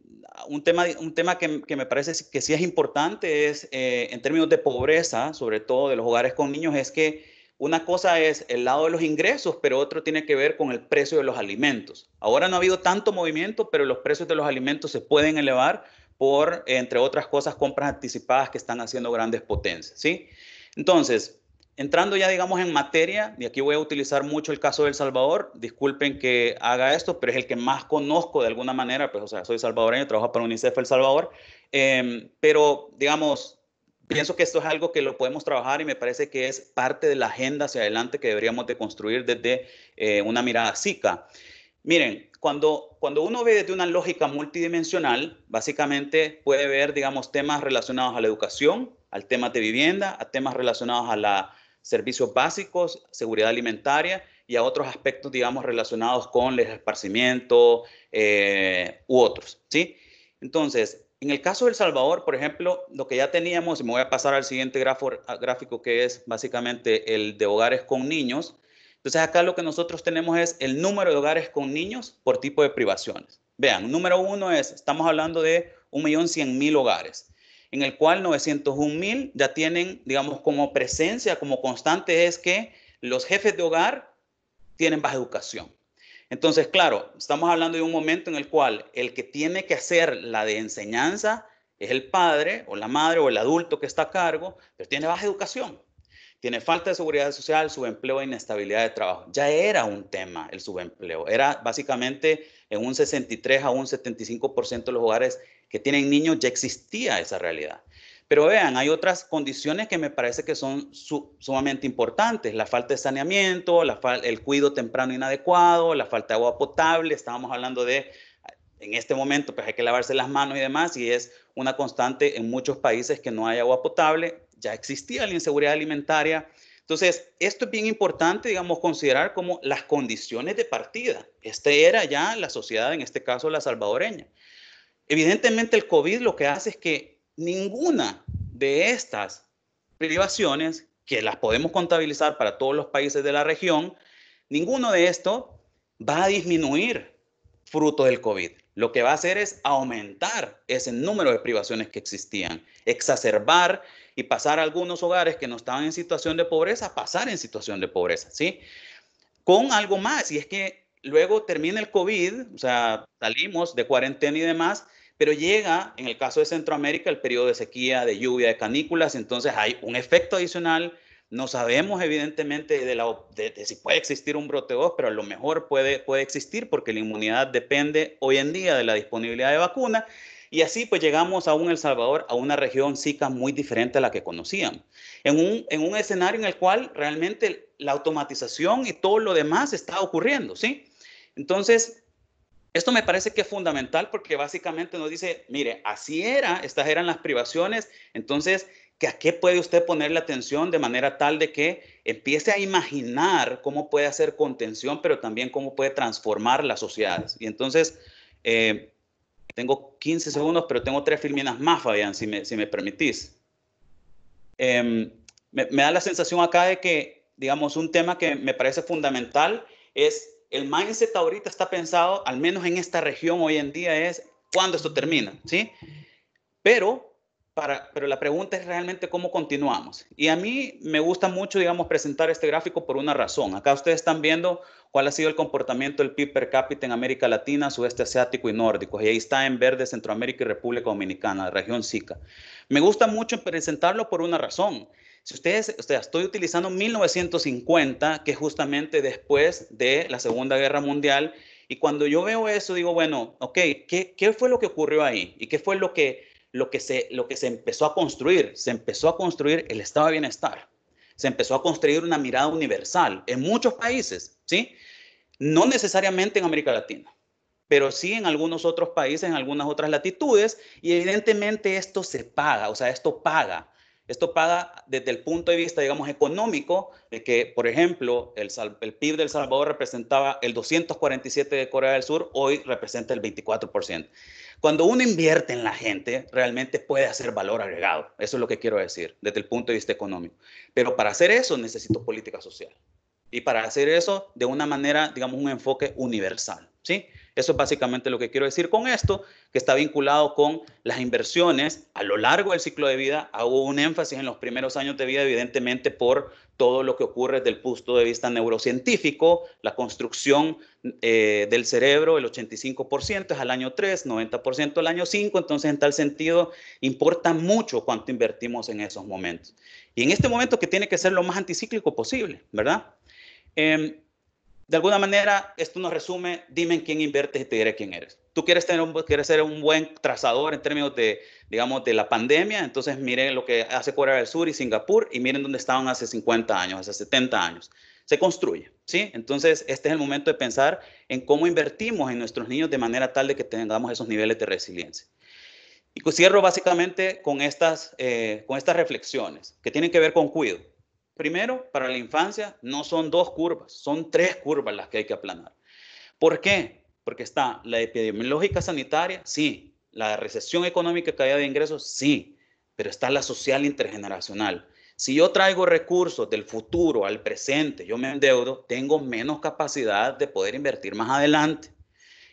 un tema, un tema que, que me parece que sí es importante es, eh, en términos de pobreza, sobre todo de los hogares con niños, es que una cosa es el lado de los ingresos, pero otro tiene que ver con el precio de los alimentos. Ahora no ha habido tanto movimiento, pero los precios de los alimentos se pueden elevar por, entre otras cosas, compras anticipadas que están haciendo grandes potencias, ¿sí? Entonces, entrando ya, digamos, en materia, y aquí voy a utilizar mucho el caso de El Salvador, disculpen que haga esto, pero es el que más conozco de alguna manera, pues, o sea, soy salvadoreño, trabajo para UNICEF El Salvador, eh, pero, digamos, pienso que esto es algo que lo podemos trabajar y me parece que es parte de la agenda hacia adelante que deberíamos de construir desde eh, una mirada SICA. Miren, cuando, cuando uno ve desde una lógica multidimensional, básicamente puede ver, digamos, temas relacionados a la educación, al tema de vivienda, a temas relacionados a la, servicios básicos, seguridad alimentaria y a otros aspectos, digamos, relacionados con el esparcimiento eh, u otros, ¿sí? Entonces, en el caso de El Salvador, por ejemplo, lo que ya teníamos, y me voy a pasar al siguiente grafo, gráfico que es básicamente el de hogares con niños. Entonces, acá lo que nosotros tenemos es el número de hogares con niños por tipo de privaciones. Vean, número uno es, estamos hablando de un millón cien mil hogares, en el cual novecientos un mil ya tienen, digamos, como presencia, como constante es que los jefes de hogar tienen baja educación. Entonces, claro, estamos hablando de un momento en el cual el que tiene que hacer la de enseñanza es el padre o la madre o el adulto que está a cargo, pero tiene baja educación. Tiene falta de seguridad social, subempleo e inestabilidad de trabajo. Ya era un tema el subempleo. Era básicamente en un sesenta y tres a un setenta y cinco por ciento de los hogares que tienen niños ya existía esa realidad. Pero vean, hay otras condiciones que me parece que son su, sumamente importantes. La falta de saneamiento, la fal- el cuidado temprano inadecuado, la falta de agua potable. Estábamos hablando de, en este momento, pues hay que lavarse las manos y demás, y es una constante en muchos países que no hay agua potable. Ya existía la inseguridad alimentaria. Entonces, esto es bien importante, digamos, considerar como las condiciones de partida. Esta era ya la sociedad, en este caso la salvadoreña. Evidentemente, el COVID lo que hace es que ninguna de estas privaciones, que las podemos contabilizar para todos los países de la región, ninguno de esto va a disminuir fruto del COVID. Lo que va a hacer es aumentar ese número de privaciones que existían, exacerbar y pasar a algunos hogares que no estaban en situación de pobreza, pasar en situación de pobreza, ¿sí? Con algo más, y es que luego termina el COVID, o sea, salimos de cuarentena y demás, pero llega, en el caso de Centroamérica, el periodo de sequía, de lluvia, de canículas, entonces hay un efecto adicional. No sabemos, evidentemente, de, la, de, de si puede existir un brote dos, pero a lo mejor puede, puede existir porque la inmunidad depende hoy en día de la disponibilidad de vacuna. Y así pues llegamos aún en El Salvador a una región SICA muy diferente a la que conocíamos. En un, en un escenario en el cual realmente la automatización y todo lo demás está ocurriendo, ¿sí? Entonces, esto me parece que es fundamental porque básicamente nos dice, mire, así era, estas eran las privaciones, entonces, ¿que a qué puede usted ponerle atención de manera tal de que empiece a imaginar cómo puede hacer contención, pero también cómo puede transformar las sociedades? Y entonces, eh, tengo quince segundos, pero tengo tres filminas más, Fabián, si me, si me permitís. Eh, me, me da la sensación acá de que, digamos, un tema que me parece fundamental es el mindset ahorita está pensado, al menos en esta región hoy en día, es cuándo esto termina, ¿sí? Pero Para, pero la pregunta es realmente cómo continuamos. Y a mí me gusta mucho, digamos, presentar este gráfico por una razón. Acá ustedes están viendo cuál ha sido el comportamiento del P I B per cápita en América Latina, sudeste asiático y nórdico. Y ahí está en verde Centroamérica y República Dominicana, la región SICA. Me gusta mucho presentarlo por una razón. Si ustedes, o sea, estoy utilizando mil novecientos cincuenta, que es justamente después de la Segunda Guerra Mundial. Y cuando yo veo eso, digo, bueno, ok, ¿qué, qué fue lo que ocurrió ahí? ¿Y qué fue lo que... Lo que, se, lo que se empezó a construir, se empezó a construir el estado de bienestar, se empezó a construir una mirada universal en muchos países, ¿sí? No necesariamente en América Latina, pero sí en algunos otros países, en algunas otras latitudes, y evidentemente esto se paga, o sea, esto paga, esto paga desde el punto de vista, digamos, económico, de que, por ejemplo, el, el P I B de El Salvador representaba el doscientos cuarenta y siete de Corea del Sur, hoy representa el veinticuatro por ciento. Cuando uno invierte en la gente, realmente puede hacer valor agregado. Eso es lo que quiero decir, desde el punto de vista económico. Pero para hacer eso, necesito política social. Y para hacer eso, de una manera, digamos, un enfoque universal, ¿sí? Eso es básicamente lo que quiero decir con esto, que está vinculado con las inversiones a lo largo del ciclo de vida. Hago un énfasis en los primeros años de vida, evidentemente, por todo lo que ocurre desde el punto de vista neurocientífico, la construcción eh, del cerebro, el ochenta y cinco por ciento es al año tres, noventa por ciento al año cinco, entonces en tal sentido importa mucho cuánto invertimos en esos momentos. Y en este momento que tiene que ser lo más anticíclico posible, ¿verdad? Eh, De alguna manera, esto nos resume, dime en quién inviertes y te diré quién eres. Tú quieres, tener un, quieres ser un buen trazador en términos de, digamos, de la pandemia, entonces miren lo que hace Corea del Sur y Singapur y miren dónde estaban hace cincuenta años, hace setenta años. Se construye, ¿sí? Entonces, este es el momento de pensar en cómo invertimos en nuestros niños de manera tal de que tengamos esos niveles de resiliencia. Y cierro básicamente con estas, eh, con estas reflexiones que tienen que ver con cuidado. Primero, para la infancia no son dos curvas, son tres curvas las que hay que aplanar. ¿Por qué? Porque está la epidemiológica sanitaria, sí. La recesión económica y caída de ingresos, sí. Pero está la social intergeneracional. Si yo traigo recursos del futuro al presente, yo me endeudo, tengo menos capacidad de poder invertir más adelante.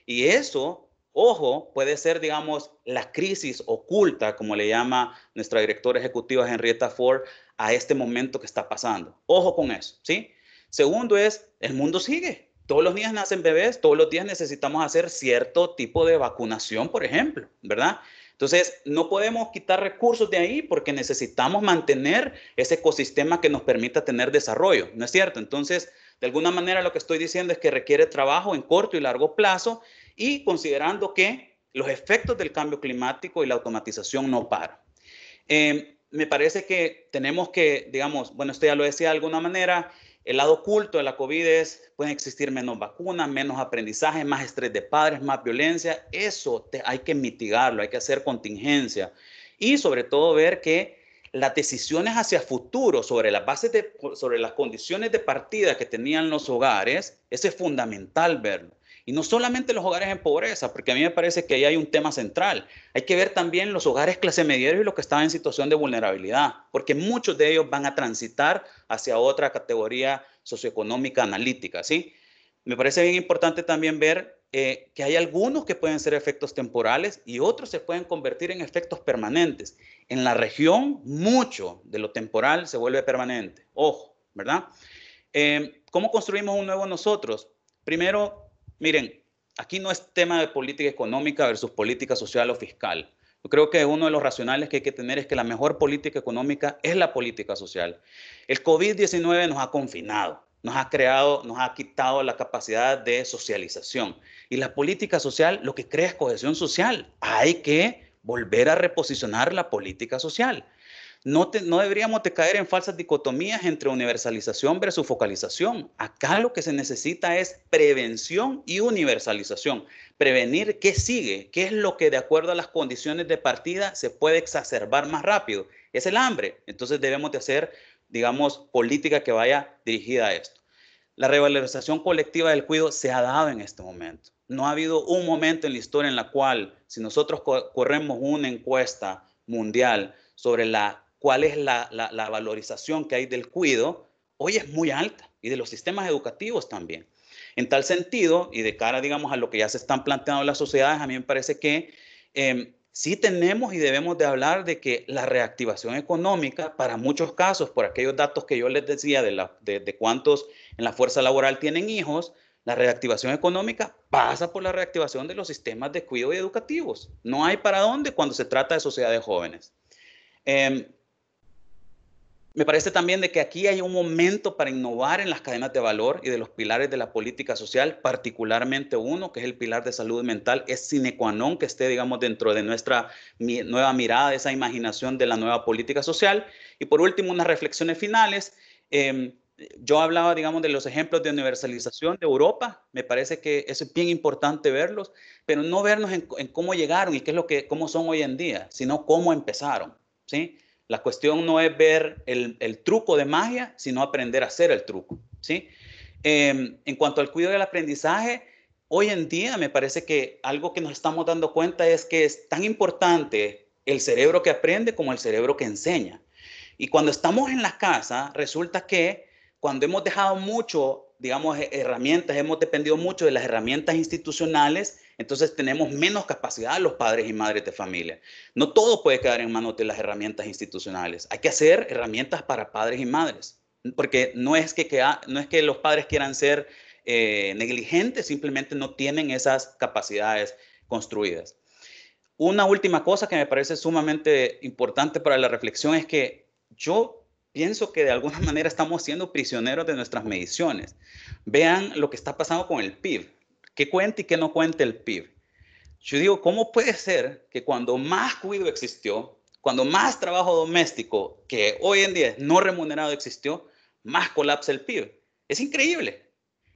Y eso, ojo, puede ser, digamos, la crisis oculta, como le llama nuestra directora ejecutiva Henrietta Ford, a este momento que está pasando. Ojo con eso, ¿sí? Segundo es, el mundo sigue. Todos los días nacen bebés, todos los días necesitamos hacer cierto tipo de vacunación, por ejemplo, ¿verdad? Entonces, no podemos quitar recursos de ahí porque necesitamos mantener ese ecosistema que nos permita tener desarrollo, ¿no es cierto? Entonces, de alguna manera lo que estoy diciendo es que requiere trabajo en corto y largo plazo y considerando que los efectos del cambio climático y la automatización no paran. Eh, Me parece que tenemos que, digamos, bueno, usted ya lo decía de alguna manera, el lado oculto de la COVID es, pueden existir menos vacunas, menos aprendizaje, más estrés de padres, más violencia. Eso te, hay que mitigarlo, hay que hacer contingencia. Y sobre todo ver que las decisiones hacia futuro sobre las bases de, sobre las condiciones de partida que tenían los hogares, eso es fundamental verlo. Y no solamente los hogares en pobreza, porque a mí me parece que ahí hay un tema central. Hay que ver también los hogares clase mediero y los que están en situación de vulnerabilidad, porque muchos de ellos van a transitar hacia otra categoría socioeconómica analítica, ¿sí? Me parece bien importante también ver eh, que hay algunos que pueden ser efectos temporales y otros se pueden convertir en efectos permanentes. En la región, mucho de lo temporal se vuelve permanente. Ojo, ¿verdad? Eh, ¿Cómo construimos un nuevo nosotros? Primero, miren, aquí no es tema de política económica versus política social o fiscal. Yo creo que uno de los racionales que hay que tener es que la mejor política económica es la política social. El COVID diecinueve nos ha confinado, nos ha creado, nos ha quitado la capacidad de socialización. Y la política social lo que crea es cohesión social. Hay que volver a reposicionar la política social. No, te, no deberíamos de caer en falsas dicotomías entre universalización versus focalización. Acá lo que se necesita es prevención y universalización. Prevenir qué sigue, qué es lo que de acuerdo a las condiciones de partida se puede exacerbar más rápido. Es el hambre. Entonces debemos de hacer, digamos, política que vaya dirigida a esto. La revalorización colectiva del cuidado se ha dado en este momento. No ha habido un momento en la historia en la cual, si nosotros co- corremos una encuesta mundial sobre la cuál es la, la, la valorización que hay del cuidado, hoy es muy alta, y de los sistemas educativos también. En tal sentido, y de cara, digamos, a lo que ya se están planteando las sociedades, a mí me parece que eh, Sí tenemos y debemos de hablar de que la reactivación económica, para muchos casos, por aquellos datos que yo les decía de, la, de, de cuántos en la fuerza laboral tienen hijos, la reactivación económica pasa por la reactivación de los sistemas de cuidado y educativos. No hay para dónde cuando se trata de sociedades jóvenes. Eh, me parece también de que aquí hay un momento para innovar en las cadenas de valor y de los pilares de la política social, particularmente uno, que es el pilar de salud mental. Es sine qua non que esté, digamos, dentro de nuestra mi, nueva mirada, de esa imaginación de la nueva política social. Y por último, unas reflexiones finales. Eh, yo hablaba, digamos, de los ejemplos de universalización de Europa. Me parece que eso es bien importante verlos, pero no vernos en, en cómo llegaron y qué es lo que, cómo son hoy en día, sino cómo empezaron, ¿sí? La cuestión no es ver el, el truco de magia, sino aprender a hacer el truco, ¿sí? Eh, en cuanto al cuidado del aprendizaje, hoy en día me parece que algo que nos estamos dando cuenta es que es tan importante el cerebro que aprende como el cerebro que enseña. Y cuando estamos en la casa, resulta que cuando hemos dejado mucho, digamos, herramientas, hemos dependido mucho de las herramientas institucionales, entonces tenemos menos capacidad los padres y madres de familia. No todo puede quedar en manos de las herramientas institucionales. Hay que hacer herramientas para padres y madres, porque no es que, queda, no es que los padres quieran ser eh, negligentes, simplemente no tienen esas capacidades construidas. Una última cosa que me parece sumamente importante para la reflexión es que yo pienso que de alguna manera estamos siendo prisioneros de nuestras mediciones. Vean lo que está pasando con el P I B. ¿Qué cuenta y qué no cuenta el P I B? Yo digo, ¿cómo puede ser que cuando más cuidado existió, cuando más trabajo doméstico, que hoy en día es no remunerado, existió, más colapsa el P I B? Es increíble.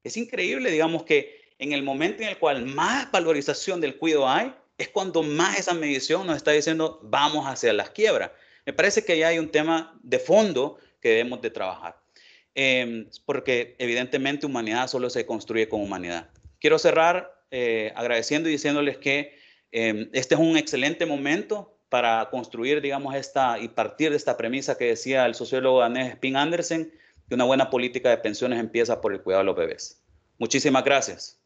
Es increíble, digamos, que en el momento en el cual más valorización del cuidado hay, es cuando más esa medición nos está diciendo, vamos hacia las quiebras. Me parece que ya hay un tema de fondo que debemos de trabajar. Eh, porque evidentemente humanidad solo se construye con humanidad. Quiero cerrar eh, agradeciendo y diciéndoles que eh, este es un excelente momento para construir, digamos, esta y partir de esta premisa que decía el sociólogo danés Esping-Andersen, que una buena política de pensiones empieza por el cuidado de los bebés. Muchísimas gracias.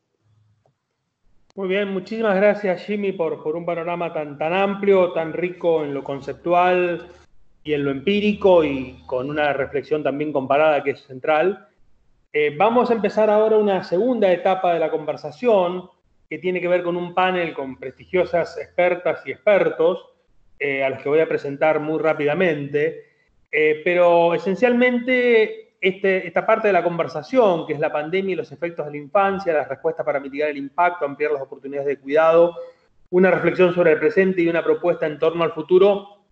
Muy bien, muchísimas gracias, Jimmy, por, por un panorama tan, tan amplio, tan rico en lo conceptual y en lo empírico, y con una reflexión también comparada que es central. Eh, vamos a empezar ahora una segunda etapa de la conversación que tiene que ver con un panel con prestigiosas expertas y expertos eh, a los que voy a presentar muy rápidamente. Eh, pero esencialmente este, esta parte de la conversación, que es la pandemia y los efectos de la infancia, las respuestas para mitigar el impacto, ampliar las oportunidades de cuidado, una reflexión sobre el presente y una propuesta en torno al futuro,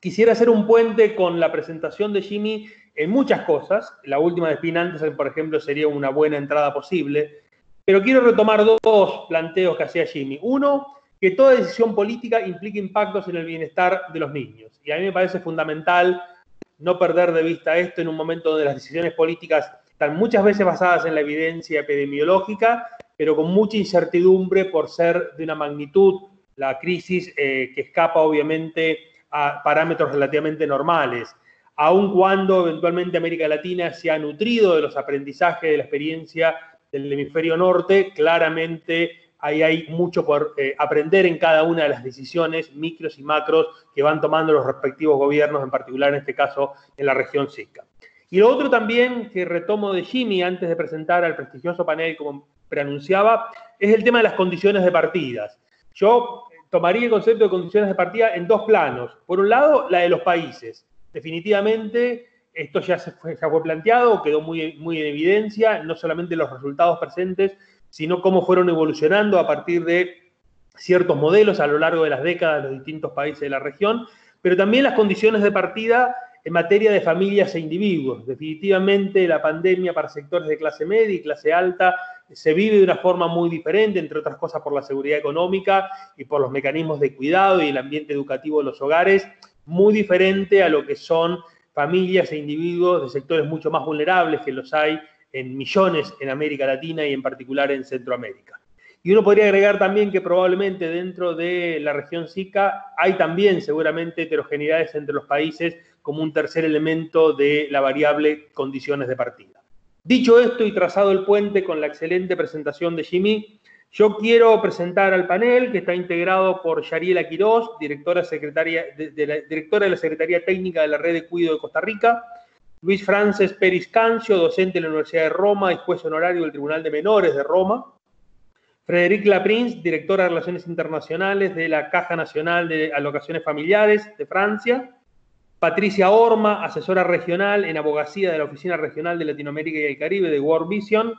quisiera hacer un puente con la presentación de Jimmy en muchas cosas. La última de Esping-Andersen, por ejemplo, sería una buena entrada posible. Pero quiero retomar dos planteos que hacía Jimmy. Uno, que toda decisión política implica impactos en el bienestar de los niños. Y a mí me parece fundamental no perder de vista esto en un momento donde las decisiones políticas están muchas veces basadas en la evidencia epidemiológica, pero con mucha incertidumbre por ser de una magnitud, la crisis eh, que escapa obviamente a parámetros relativamente normales, aun cuando eventualmente América Latina se ha nutrido de los aprendizajes, de la experiencia del hemisferio norte. Claramente ahí hay mucho por eh, aprender en cada una de las decisiones micros y macros que van tomando los respectivos gobiernos, en particular en este caso en la región SICA. Y lo otro también que retomo de Jimmy antes de presentar al prestigioso panel, como preanunciaba, es el tema de las condiciones de partidas. Yo tomaría el concepto de condiciones de partida en dos planos. Por un lado, la de los países. Definitivamente, esto ya se fue, ya fue planteado, quedó muy, muy en evidencia, no solamente los resultados presentes, sino cómo fueron evolucionando a partir de ciertos modelos a lo largo de las décadas de los distintos países de la región, pero también las condiciones de partida en materia de familias e individuos. Definitivamente, la pandemia para sectores de clase media y clase alta se vive de una forma muy diferente, entre otras cosas por la seguridad económica y por los mecanismos de cuidado y el ambiente educativo de los hogares, muy diferente a lo que son familias e individuos de sectores mucho más vulnerables, que los hay en millones en América Latina y en particular en Centroamérica. Y uno podría agregar también que probablemente dentro de la región SICA hay también seguramente heterogeneidades entre los países como un tercer elemento de la variable condiciones de partida. Dicho esto y trazado el puente con la excelente presentación de Jimmy, Yo quiero presentar al panel que está integrado por Yariela Quirós, directora, secretaria de, de la, directora de la Secretaría Técnica de la Red de Cuido de Costa Rica, Luis Francesc Peris Cancio, docente de la Universidad de Roma y juez honorario del Tribunal de Menores de Roma, Frédérique Leprince, directora de Relaciones Internacionales de la Caja Nacional de Alocaciones Familiares de Francia, Patricia Horna, asesora regional en abogacía de la Oficina Regional de Latinoamérica y el Caribe de World Vision,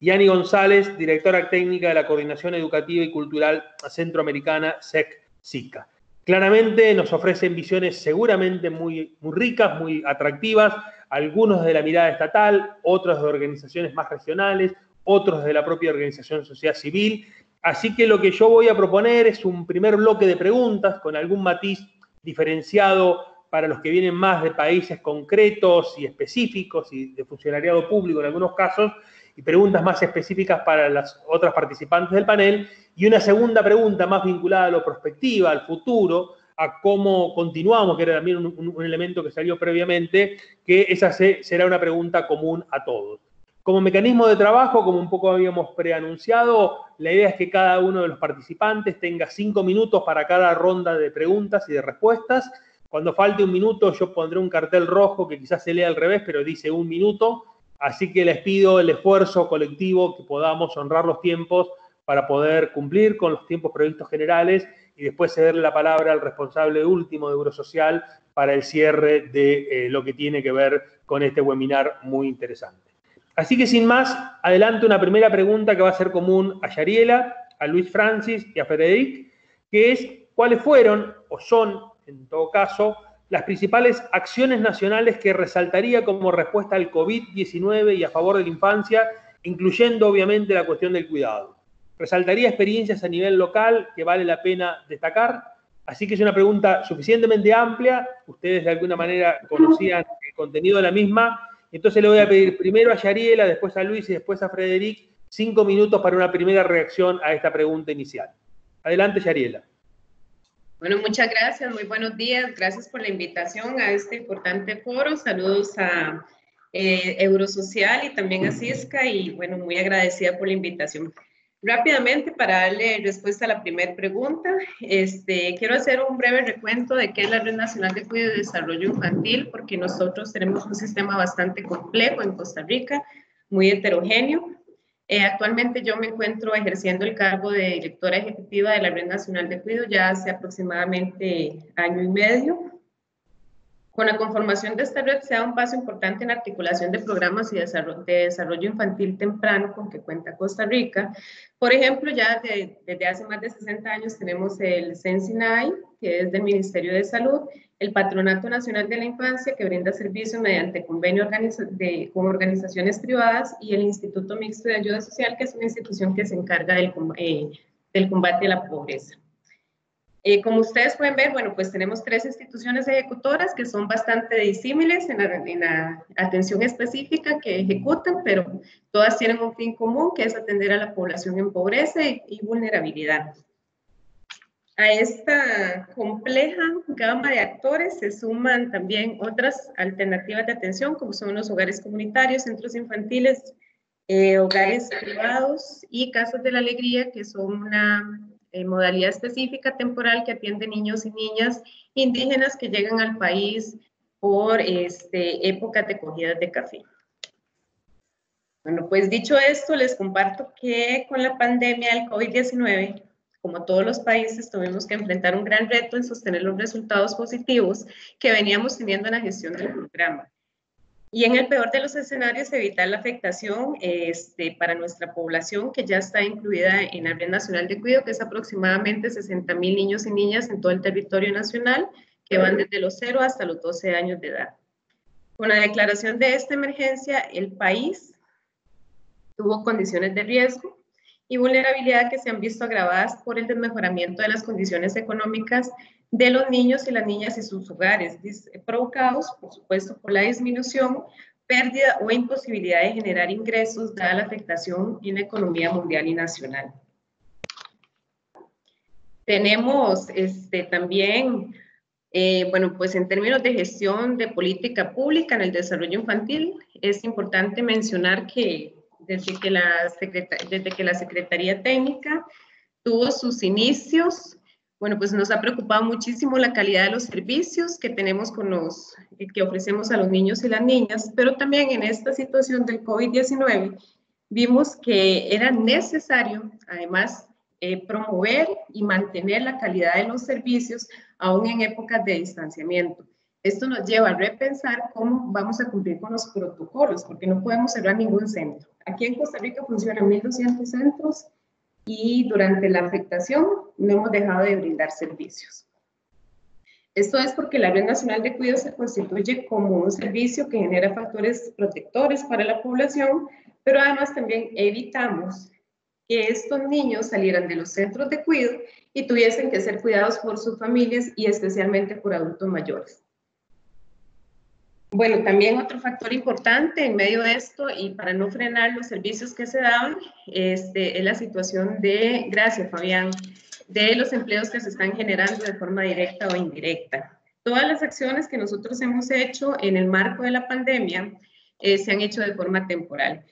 y Annie González, directora técnica de la Coordinación Educativa y Cultural Centroamericana, S E C-SICA. Claramente nos ofrecen visiones seguramente muy, muy ricas, muy atractivas, algunos de la mirada estatal, otros de organizaciones más regionales, otros de la propia organización sociedad civil. Así que lo que yo voy a proponer es un primer bloque de preguntas con algún matiz diferenciado para los que vienen más de países concretos y específicos y de funcionariado público en algunos casos, y preguntas más específicas para las otras participantes del panel, y una segunda pregunta más vinculada a lo prospectiva, al futuro, a cómo continuamos, que era también un, un elemento que salió previamente, que esa se, será una pregunta común a todos. Como mecanismo de trabajo, como un poco habíamos preanunciado, la idea es que cada uno de los participantes tenga cinco minutos para cada ronda de preguntas y de respuestas. Cuando falte un minuto, yo pondré un cartel rojo que quizás se lea al revés, pero dice un minuto. Así que les pido el esfuerzo colectivo que podamos honrar los tiempos para poder cumplir con los tiempos previstos generales y después cederle la palabra al responsable último de Eurosocial para el cierre de eh, lo que tiene que ver con este webinar muy interesante. Así que sin más, adelante una primera pregunta que va a ser común a Yariela, a Luis Francis y a Frédérique, que es cuáles fueron o son, en todo caso, las principales acciones nacionales que resaltaría como respuesta al COVID diecinueve y a favor de la infancia, incluyendo obviamente la cuestión del cuidado. Resaltaría experiencias a nivel local que vale la pena destacar, así que es una pregunta suficientemente amplia, ustedes de alguna manera conocían el contenido de la misma, entonces le voy a pedir primero a Yariela, después a Luis y después a Frédérique, cinco minutos para una primera reacción a esta pregunta inicial. Adelante, Yariela. Bueno, muchas gracias, muy buenos días, gracias por la invitación a este importante foro, saludos a eh, Eurosocial y también a SISCA y bueno, muy agradecida por la invitación. Rápidamente, para darle respuesta a la primera pregunta, este, quiero hacer un breve recuento de qué es la Red Nacional de Cuidado y Desarrollo Infantil, porque nosotros tenemos un sistema bastante complejo en Costa Rica, muy heterogéneo. Eh, actualmente yo me encuentro ejerciendo el cargo de directora ejecutiva de la Red Nacional de Cuido ya hace aproximadamente año y medio. Con la conformación de esta red se da un paso importante en la articulación de programas y desarrollo, de desarrollo infantil temprano con que cuenta Costa Rica. Por ejemplo, ya de, desde hace más de sesenta años tenemos el C E N-CINAI, que es del Ministerio de Salud, el Patronato Nacional de la Infancia, que brinda servicios mediante convenio organiza de, con organizaciones privadas, y el Instituto Mixto de Ayuda Social, que es una institución que se encarga del, eh, del combate a la pobreza. Eh, como ustedes pueden ver, bueno, pues tenemos tres instituciones ejecutoras que son bastante disímiles en la, en la atención específica que ejecutan, pero todas tienen un fin común, que es atender a la población en pobreza y, y vulnerabilidad. A esta compleja gama de actores se suman también otras alternativas de atención, como son los hogares comunitarios, centros infantiles, eh, hogares privados y casas de la alegría, que son una eh, modalidad específica temporal que atiende niños y niñas indígenas que llegan al país por este, épocas de cogidas de café. Bueno, pues dicho esto, les comparto que con la pandemia del COVID diecinueve, como todos los países, tuvimos que enfrentar un gran reto en sostener los resultados positivos que veníamos teniendo en la gestión del programa. Y en el peor de los escenarios, evitar la afectación este, para nuestra población, que ya está incluida en la Red Nacional de Cuido, que es aproximadamente sesenta mil niños y niñas en todo el territorio nacional, que van desde los cero hasta los doce años de edad. Con la declaración de esta emergencia, el país tuvo condiciones de riesgo y vulnerabilidad que se han visto agravadas por el desmejoramiento de las condiciones económicas de los niños y las niñas y sus hogares, provocados, por supuesto, por la disminución, pérdida o imposibilidad de generar ingresos, dada la afectación en la economía mundial y nacional. Tenemos este, también, eh, bueno, pues en términos de gestión de política pública en el desarrollo infantil, es importante mencionar que desde que la, secretar- desde que la Secretaría Técnica tuvo sus inicios. Bueno, pues nos ha preocupado muchísimo la calidad de los servicios que tenemos con los, que ofrecemos a los niños y las niñas, pero también en esta situación del COVID diecinueve vimos que era necesario, además, eh, promover y mantener la calidad de los servicios aún en épocas de distanciamiento. Esto nos lleva a repensar cómo vamos a cumplir con los protocolos, porque no podemos cerrar ningún centro. Aquí en Costa Rica funcionan mil doscientos centros, y durante la afectación no hemos dejado de brindar servicios. Esto es porque la Red Nacional de Cuidados se constituye como un servicio que genera factores protectores para la población, pero además también evitamos que estos niños salieran de los centros de cuidado y tuviesen que ser cuidados por sus familias y especialmente por adultos mayores. Bueno, también otro factor importante en medio de esto y para no frenar los servicios que se daban este, es la situación de, gracias Fabián, de los empleos que se están generando de forma directa o indirecta. Todas las acciones que nosotros hemos hecho en el marco de la pandemia eh, se han hecho de forma temporal.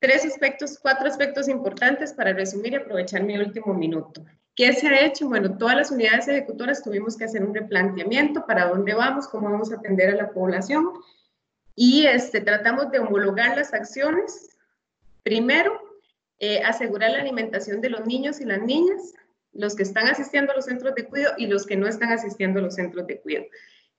Tres aspectos, cuatro aspectos importantes para resumir y aprovechar mi último minuto. ¿Qué se ha hecho? Bueno, todas las unidades ejecutoras tuvimos que hacer un replanteamiento para dónde vamos, cómo vamos a atender a la población y este, tratamos de homologar las acciones. Primero, eh, asegurar la alimentación de los niños y las niñas, los que están asistiendo a los centros de cuidado y los que no están asistiendo a los centros de cuidado.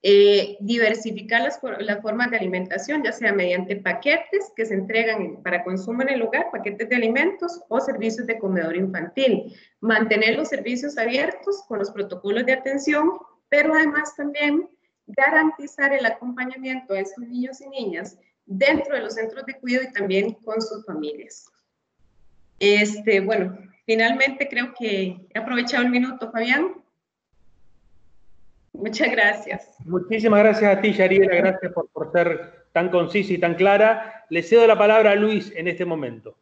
Eh, diversificar las, las formas de alimentación, ya sea mediante paquetes que se entregan para consumo en el hogar, paquetes de alimentos o servicios de comedor infantil. Mantener los servicios abiertos con los protocolos de atención, pero además también garantizar el acompañamiento a estos niños y niñas dentro de los centros de cuidado y también con sus familias. Este, bueno, finalmente creo que he aprovechado el minuto, Fabián. Muchas gracias. Muchísimas gracias a ti, Yariela. Gracias por, por ser tan concisa y tan clara. Le cedo la palabra a Luis en este momento.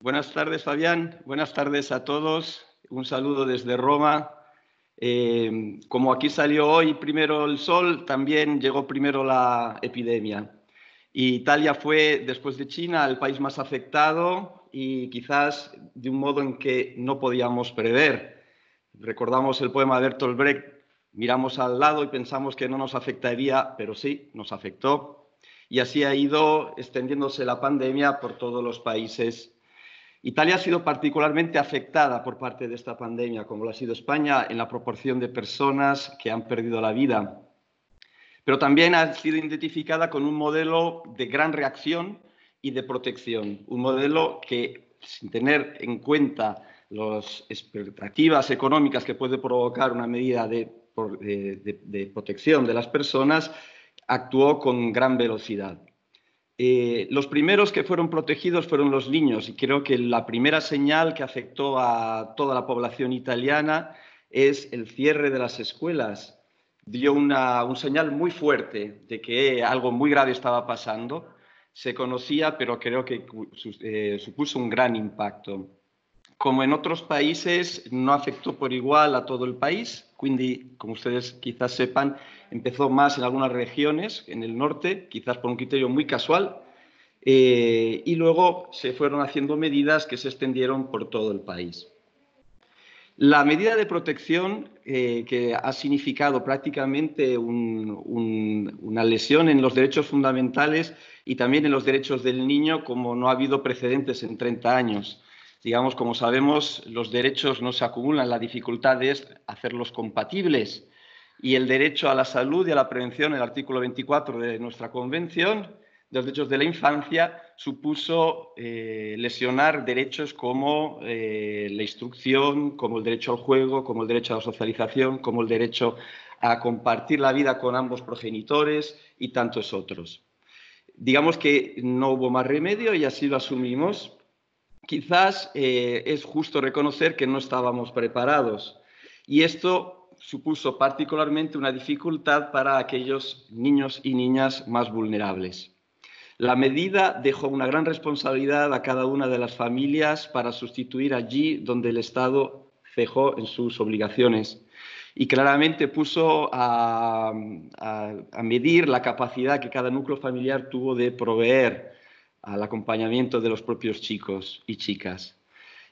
Buenas tardes, Fabián. Buenas tardes a todos. Un saludo desde Roma. Eh, como aquí salió hoy primero el sol, también llegó primero la epidemia. Y Italia fue, después de China, el país más afectado y quizás de un modo en que no podíamos prever. Recordamos el poema de Bertolt Brecht, miramos al lado y pensamos que no nos afectaría, pero sí, nos afectó. Y así ha ido extendiéndose la pandemia por todos los países. Italia ha sido particularmente afectada por parte de esta pandemia, como lo ha sido España, en la proporción de personas que han perdido la vida. Pero también ha sido identificada con un modelo de gran reacción y de protección, un modelo que, sin tener en cuenta las expectativas económicas que puede provocar una medida de, de, de protección de las personas, actuó con gran velocidad. Eh, los primeros que fueron protegidos fueron los niños y creo que la primera señal que afectó a toda la población italiana es el cierre de las escuelas. Dio una, un señal muy fuerte de que algo muy grave estaba pasando. Se conocía, pero creo que eh, supuso un gran impacto. Como en otros países, no afectó por igual a todo el país, quindi, como ustedes quizás sepan, empezó más en algunas regiones, en el norte, quizás por un criterio muy casual, eh, y luego se fueron haciendo medidas que se extendieron por todo el país. La medida de protección, eh, que ha significado prácticamente un, un, una lesión en los derechos fundamentales y también en los derechos del niño, como no ha habido precedentes en treinta años. Digamos, como sabemos, los derechos no se acumulan, la dificultad es hacerlos compatibles. Y el derecho a la salud y a la prevención, el artículo veinticuatro de nuestra Convención de los Derechos de la Infancia, supuso eh, lesionar derechos como eh, la instrucción, como el derecho al juego, como el derecho a la socialización, como el derecho a compartir la vida con ambos progenitores y tantos otros. Digamos que no hubo más remedio y así lo asumimos. Quizás eh, es justo reconocer que no estábamos preparados y esto supuso particularmente una dificultad para aquellos niños y niñas más vulnerables. La medida dejó una gran responsabilidad a cada una de las familias para sustituir allí donde el Estado cejó en sus obligaciones y claramente puso a, a, a medir la capacidad que cada núcleo familiar tuvo de proveer al acompañamiento de los propios chicos y chicas.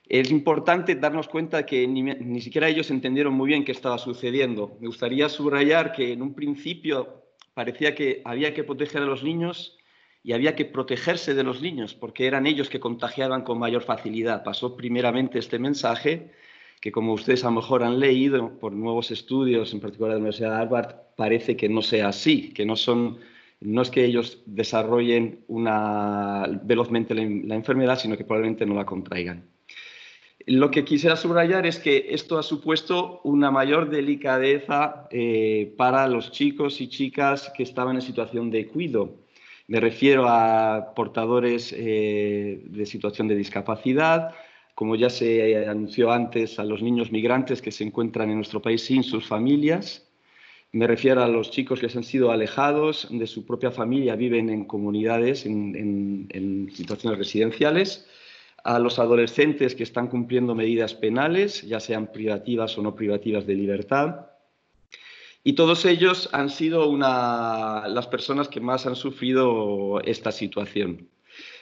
Es importante darnos cuenta que ni, ni siquiera ellos entendieron muy bien qué estaba sucediendo. Me gustaría subrayar que en un principio parecía que había que proteger a los niños y había que protegerse de los niños, porque eran ellos que contagiaban con mayor facilidad. Pasó primeramente este mensaje, que como ustedes a lo mejor han leído por nuevos estudios, en particular de la Universidad de Harvard, parece que no sea así, que no son, no es que ellos desarrollen una, velozmente la, la enfermedad, sino que probablemente no la contraigan. Lo que quisiera subrayar es que esto ha supuesto una mayor delicadeza eh, para los chicos y chicas que estaban en situación de cuidado. Me refiero a portadores eh, de situación de discapacidad, como ya se anunció antes, a los niños migrantes que se encuentran en nuestro país sin sus familias. Me refiero a los chicos que se han sido alejados de su propia familia, viven en comunidades, en, en, en situaciones residenciales. A los adolescentes que están cumpliendo medidas penales, ya sean privativas o no privativas de libertad. Y todos ellos han sido una, las personas que más han sufrido esta situación.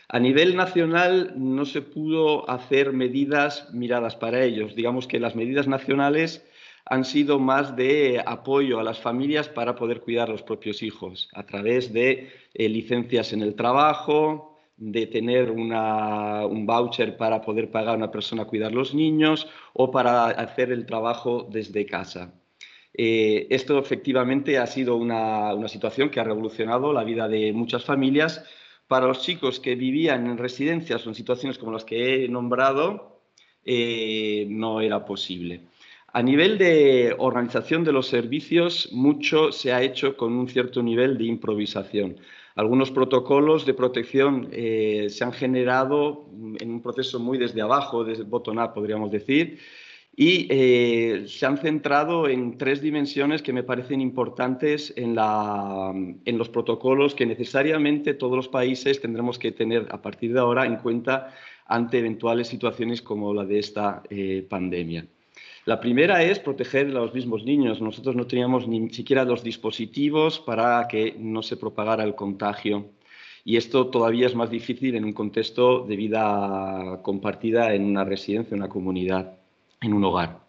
A nivel nacional no se pudo hacer medidas miradas para ellos. Digamos que las medidas nacionales han sido más de apoyo a las familias para poder cuidar a los propios hijos, a través de eh, licencias en el trabajo, de tener una, un voucher para poder pagar a una persona a cuidar a los niños o para hacer el trabajo desde casa. Eh, esto efectivamente ha sido una, una situación que ha revolucionado la vida de muchas familias. Para los chicos que vivían en residencias o en situaciones como las que he nombrado, eh, no era posible. A nivel de organización de los servicios, mucho se ha hecho con un cierto nivel de improvisación. Algunos protocolos de protección eh, se han generado en un proceso muy desde abajo, desde bottom-up, podríamos decir, y eh, se han centrado en tres dimensiones que me parecen importantes en, la, en los protocolos que necesariamente todos los países tendremos que tener a partir de ahora en cuenta ante eventuales situaciones como la de esta eh, pandemia. La primera es proteger a los mismos niños. Nosotros no teníamos ni siquiera los dispositivos para que no se propagara el contagio. Y esto todavía es más difícil en un contexto de vida compartida en una residencia, en una comunidad, en un hogar.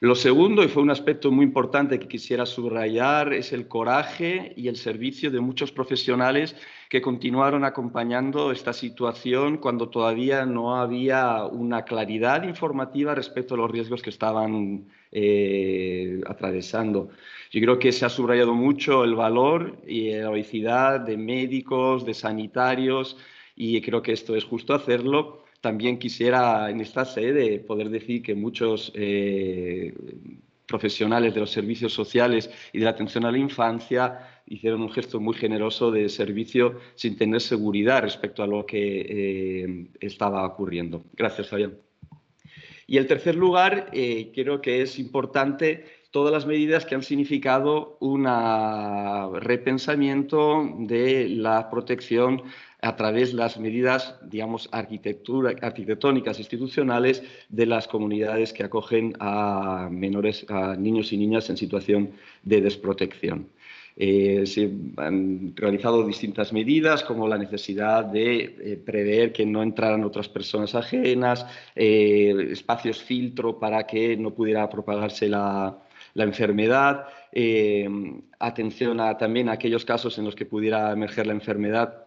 Lo segundo, y fue un aspecto muy importante que quisiera subrayar, es el coraje y el servicio de muchos profesionales que continuaron acompañando esta situación cuando todavía no había una claridad informativa respecto a los riesgos que estaban eh, atravesando. Yo creo que se ha subrayado mucho el valor y la heroicidad de médicos, de sanitarios, y creo que esto es justo hacerlo. También quisiera en esta sede poder decir que muchos eh, profesionales de los servicios sociales y de la atención a la infancia hicieron un gesto muy generoso de servicio sin tener seguridad respecto a lo que eh, estaba ocurriendo. Gracias, Fabián. Y en tercer lugar, eh, creo que es importante todas las medidas que han significado un repensamiento de la protección a través de las medidas, digamos, arquitectura, arquitectónicas institucionales de las comunidades que acogen a menores, a niños y niñas en situación de desprotección. Eh, se han realizado distintas medidas, como la necesidad de eh, prever que no entraran otras personas ajenas, eh, espacios filtro para que no pudiera propagarse la, la enfermedad, eh, atención a, también a aquellos casos en los que pudiera emerger la enfermedad,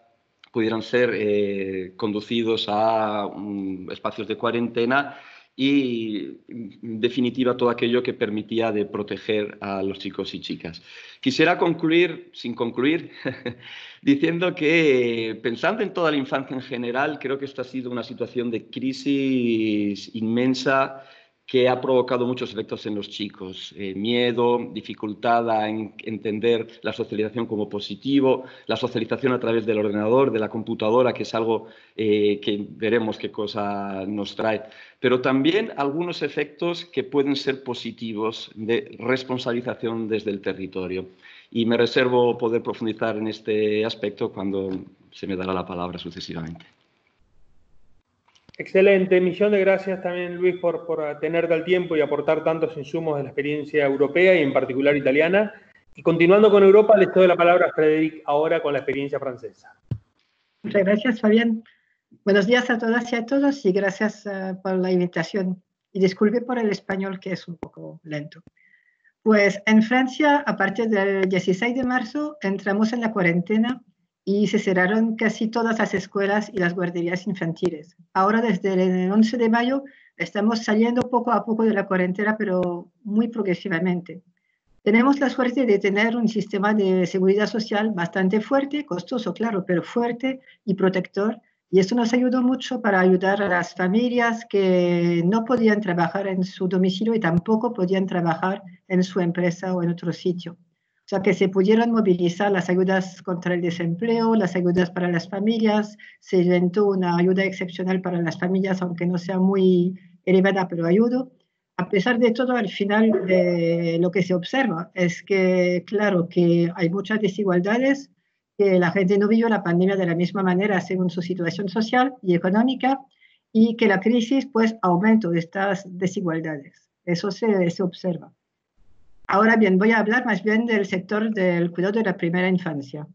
pudieran ser eh, conducidos a um, espacios de cuarentena y, en definitiva, todo aquello que permitía de proteger a los chicos y chicas. Quisiera concluir, sin concluir, diciendo que, pensando en toda la infancia en general, creo que esta ha sido una situación de crisis inmensa que ha provocado muchos efectos en los chicos. Eh, miedo, dificultad a en, entender la socialización como positivo, la socialización a través del ordenador, de la computadora, que es algo eh, que veremos qué cosa nos trae. Pero también algunos efectos que pueden ser positivos de responsabilización desde el territorio. Y me reservo poder profundizar en este aspecto cuando se me dará la palabra sucesivamente. Excelente, millón de gracias también, Luis, por, por atenerte al tiempo y aportar tantos insumos de la experiencia europea y en particular italiana. Y continuando con Europa, le doy la palabra a Frédérique ahora con la experiencia francesa. Muchas gracias, Fabián. Buenos días a todas y a todos y gracias uh, por la invitación. Y disculpe por el español, que es un poco lento. Pues en Francia, a partir del dieciséis de marzo, entramos en la cuarentena y se cerraron casi todas las escuelas y las guarderías infantiles. Ahora, desde el once de mayo, estamos saliendo poco a poco de la cuarentena, pero muy progresivamente. Tenemos la suerte de tener un sistema de seguridad social bastante fuerte, costoso, claro, pero fuerte y protector, y esto nos ayudó mucho para ayudar a las familias que no podían trabajar en su domicilio y tampoco podían trabajar en su empresa o en otro sitio. O sea, que se pudieron movilizar las ayudas contra el desempleo, las ayudas para las familias, se inventó una ayuda excepcional para las familias, aunque no sea muy elevada, pero ayudó. A pesar de todo, al final eh, lo que se observa es que, claro, que hay muchas desigualdades, que la gente no vivió la pandemia de la misma manera según su situación social y económica, y que la crisis, pues, aumentó estas desigualdades. Eso se, se observa. Ahora bien, voy a hablar más bien del sector del cuidado de la primera infancia.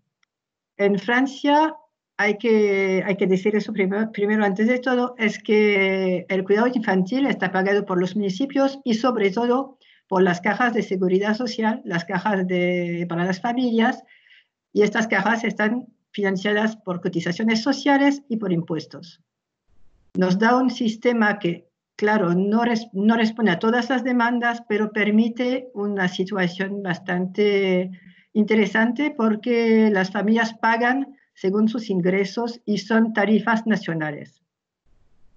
En Francia, hay que, hay que decir eso primero, primero, antes de todo, es que el cuidado infantil está pagado por los municipios y sobre todo por las cajas de seguridad social, las cajas de, para las familias, y estas cajas están financiadas por cotizaciones sociales y por impuestos. Nos da un sistema que, claro, no, res, no responde a todas las demandas, pero permite una situación bastante interesante porque las familias pagan según sus ingresos y son tarifas nacionales.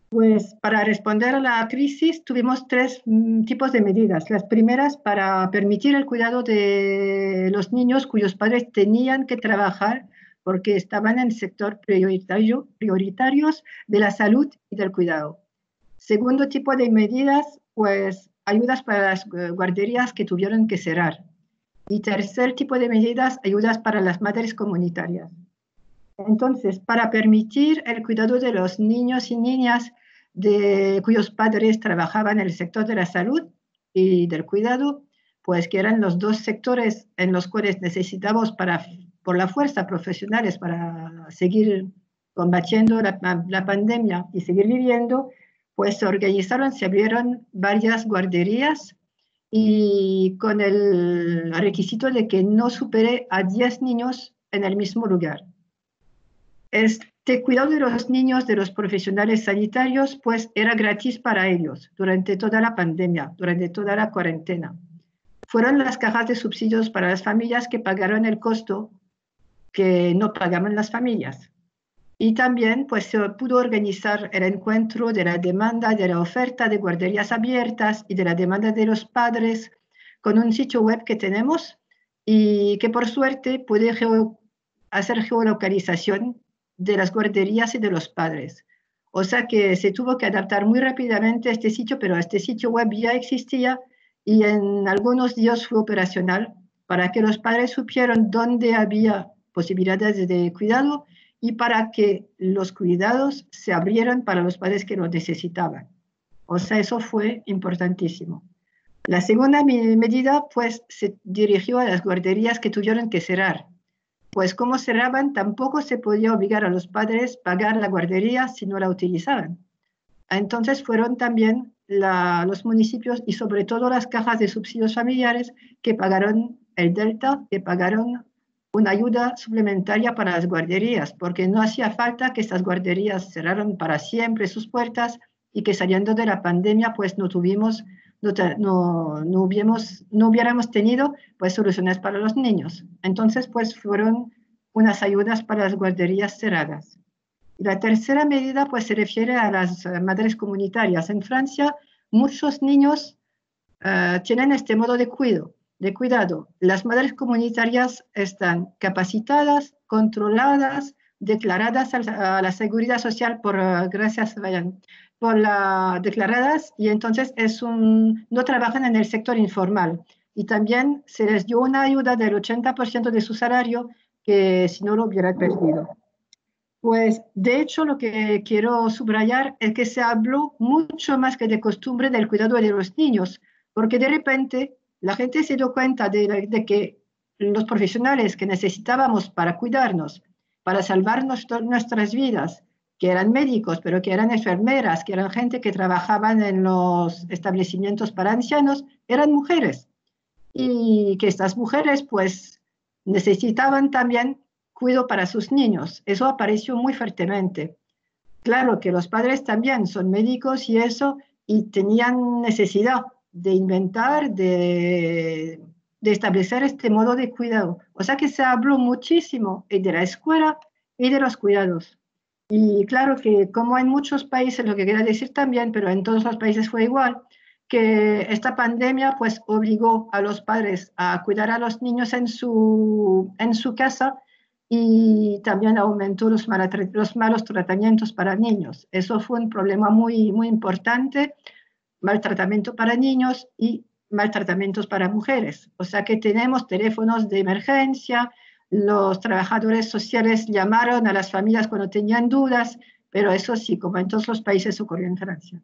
Pues para responder a la crisis tuvimos tres mm, tipos de medidas. Las primeras para permitir el cuidado de los niños cuyos padres tenían que trabajar porque estaban en el sector prioritario, prioritarios de la salud y del cuidado. Segundo tipo de medidas, pues ayudas para las guarderías que tuvieron que cerrar. Y tercer tipo de medidas, ayudas para las madres comunitarias. Entonces, para permitir el cuidado de los niños y niñas de, cuyos padres trabajaban en el sector de la salud y del cuidado, pues que eran los dos sectores en los cuales necesitamos para, por la fuerza profesionales para seguir combatiendo la, la pandemia y seguir viviendo, pues se organizaron, se abrieron varias guarderías y con el requisito de que no supere a diez niños en el mismo lugar. Este cuidado de los niños de los profesionales sanitarios pues era gratis para ellos durante toda la pandemia, durante toda la cuarentena. Fueron las cajas de subsidios para las familias que pagaron el costo que no pagaban las familias. Y también pues, se pudo organizar el encuentro de la demanda de la oferta de guarderías abiertas y de la demanda de los padres con un sitio web que tenemos y que por suerte puede geo- hacer geolocalización de las guarderías y de los padres. O sea que se tuvo que adaptar muy rápidamente a este sitio, pero este sitio web ya existía y en algunos días fue operacional para que los padres supieran dónde había posibilidades de cuidado y para que los cuidados se abrieran para los padres que lo necesitaban. O sea, eso fue importantísimo. La segunda medida, pues, se dirigió a las guarderías que tuvieron que cerrar. Pues, como cerraban, tampoco se podía obligar a los padres a pagar la guardería si no la utilizaban. Entonces, fueron también la, los municipios y, sobre todo, las cajas de subsidios familiares que pagaron el delta, que pagaron una ayuda suplementaria para las guarderías, porque no hacía falta que estas guarderías cerraran para siempre sus puertas y que saliendo de la pandemia pues no tuvimos, no, no, no, hubiéramos, no hubiéramos tenido pues soluciones para los niños. Entonces pues fueron unas ayudas para las guarderías cerradas. Y la tercera medida pues se refiere a las madres comunitarias. En Francia muchos niños uh, tienen este modo de cuidado, de cuidado. Las madres comunitarias están capacitadas, controladas, declaradas a la seguridad social por uh, gracias vayan por la declaradas, y entonces es un no trabajan en el sector informal, y también se les dio una ayuda del ochenta por ciento de su salario que si no lo hubiera perdido. Pues de hecho lo que quiero subrayar es que se habló mucho más que de costumbre del cuidado de los niños, porque de repente la gente se dio cuenta de, de que los profesionales que necesitábamos para cuidarnos, para salvar nuestro, nuestras vidas, que eran médicos, pero que eran enfermeras, que eran gente que trabajaban en los establecimientos para ancianos, eran mujeres. Y que estas mujeres pues necesitaban también cuidado para sus niños. Eso apareció muy fuertemente. Claro que los padres también son médicos y eso, y tenían necesidad de inventar, de, de establecer este modo de cuidado. O sea que se habló muchísimo de la escuela y de los cuidados. Y claro que como en muchos países, lo que quería decir también, pero en todos los países fue igual, que esta pandemia pues obligó a los padres a cuidar a los niños en su, en su casa, y también aumentó los, mal, los malos tratamientos para niños. Eso fue un problema muy, muy importante, maltratamiento para niños y maltratamientos para mujeres. O sea que tenemos teléfonos de emergencia, los trabajadores sociales llamaron a las familias cuando tenían dudas, pero eso sí, como en todos los países ocurrió en Francia.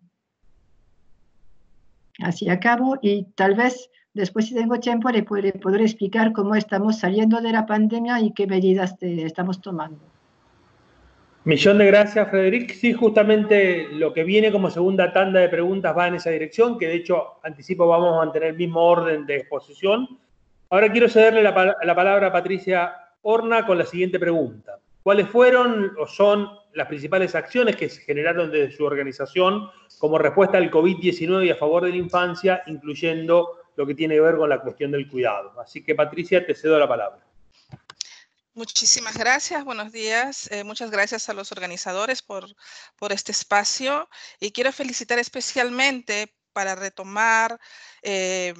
Así acabo, y tal vez después, si tengo tiempo, le podré, podré explicar cómo estamos saliendo de la pandemia y qué medidas te, estamos tomando. Millón de gracias, Frédérique. Sí, justamente lo que viene como segunda tanda de preguntas va en esa dirección, que de hecho, anticipo, vamos a mantener el mismo orden de exposición. Ahora quiero cederle la, la palabra a Patricia Horna con la siguiente pregunta. ¿Cuáles fueron o son las principales acciones que se generaron desde su organización como respuesta al COVID diecinueve y a favor de la infancia, incluyendo lo que tiene que ver con la cuestión del cuidado? Así que, Patricia, te cedo la palabra. Muchísimas gracias, buenos días. Eh, muchas gracias a los organizadores por, por este espacio, y quiero felicitar especialmente para retomar eh,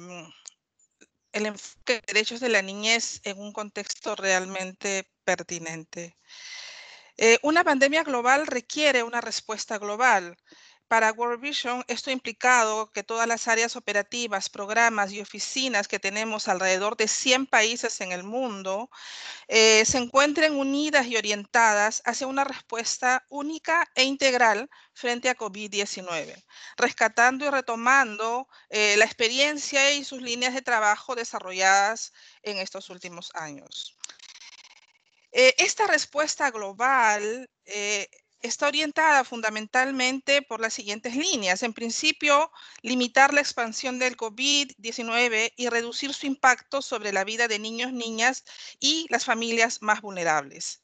el enfoque de derechos de la niñez en un contexto realmente pertinente. Eh, una pandemia global requiere una respuesta global. Para World Vision, esto ha implicado que todas las áreas operativas, programas y oficinas que tenemos alrededor de cien países en el mundo eh, se encuentren unidas y orientadas hacia una respuesta única e integral frente a COVID diecinueve, rescatando y retomando eh, la experiencia y sus líneas de trabajo desarrolladas en estos últimos años. Eh, esta respuesta global eh, está orientada fundamentalmente por las siguientes líneas. En principio, limitar la expansión del COVID diecinueve y reducir su impacto sobre la vida de niños, niñas y las familias más vulnerables.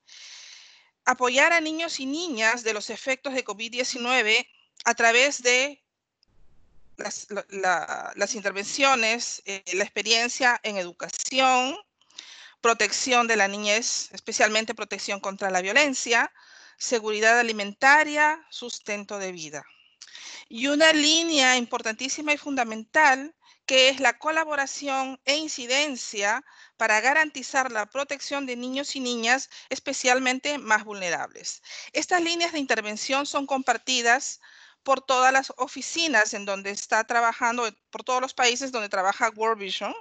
Apoyar a niños y niñas de los efectos de COVID diecinueve a través de las, la, las intervenciones, eh, la experiencia en educación, protección de la niñez, especialmente protección contra la violencia, seguridad alimentaria, sustento de vida. Y una línea importantísima y fundamental, que es la colaboración e incidencia para garantizar la protección de niños y niñas, especialmente más vulnerables. Estas líneas de intervención son compartidas por todas las oficinas en donde está trabajando, por todos los países donde trabaja World Vision,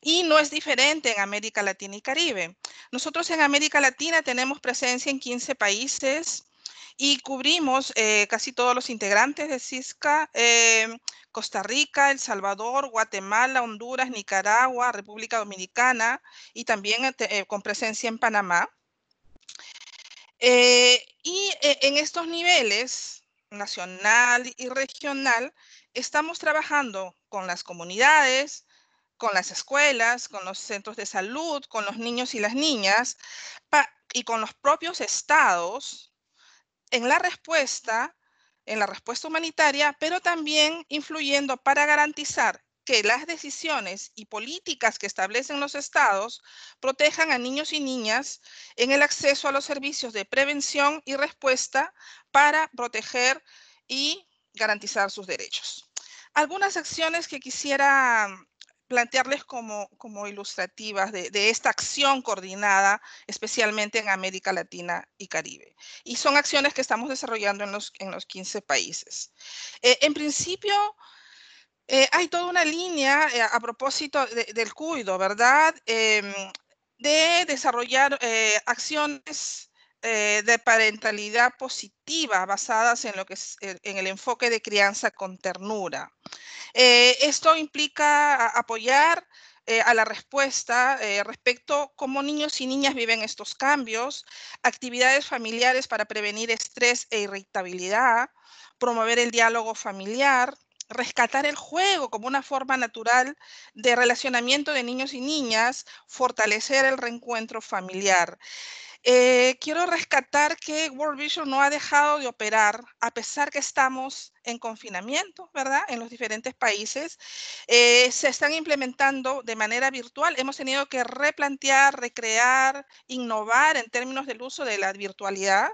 y no es diferente en América Latina y Caribe. Nosotros en América Latina tenemos presencia en quince países y cubrimos eh, casi todos los integrantes de SICA, eh, Costa Rica, El Salvador, Guatemala, Honduras, Nicaragua, República Dominicana, y también eh, con presencia en Panamá. Eh, y eh, en estos niveles nacional y regional, estamos trabajando con las comunidades, con las escuelas, con los centros de salud, con los niños y las niñas y con los propios estados en la respuesta, en la respuesta humanitaria, pero también influyendo para garantizar que las decisiones y políticas que establecen los estados protejan a niños y niñas en el acceso a los servicios de prevención y respuesta para proteger y garantizar sus derechos. Algunas acciones que quisiera plantearles como, como ilustrativas de, de esta acción coordinada, especialmente en América Latina y Caribe. Y son acciones que estamos desarrollando en los, en los quince países. Eh, en principio, eh, hay toda una línea eh, a propósito de, del cuido, ¿verdad? Eh, de desarrollar eh, acciones eh, de parentalidad positiva basadas en, lo que es, en el enfoque de crianza con ternura. Eh, esto implica apoyar eh, a la respuesta eh, respecto a cómo niños y niñas viven estos cambios, actividades familiares para prevenir estrés e irritabilidad, promover el diálogo familiar, rescatar el juego como una forma natural de relacionamiento de niños y niñas, fortalecer el reencuentro familiar. Eh, quiero rescatar que World Vision no ha dejado de operar, a pesar que estamos en confinamiento, ¿verdad? En los diferentes países. Eh, se están implementando de manera virtual. Hemos tenido que replantear, recrear, innovar en términos del uso de la virtualidad.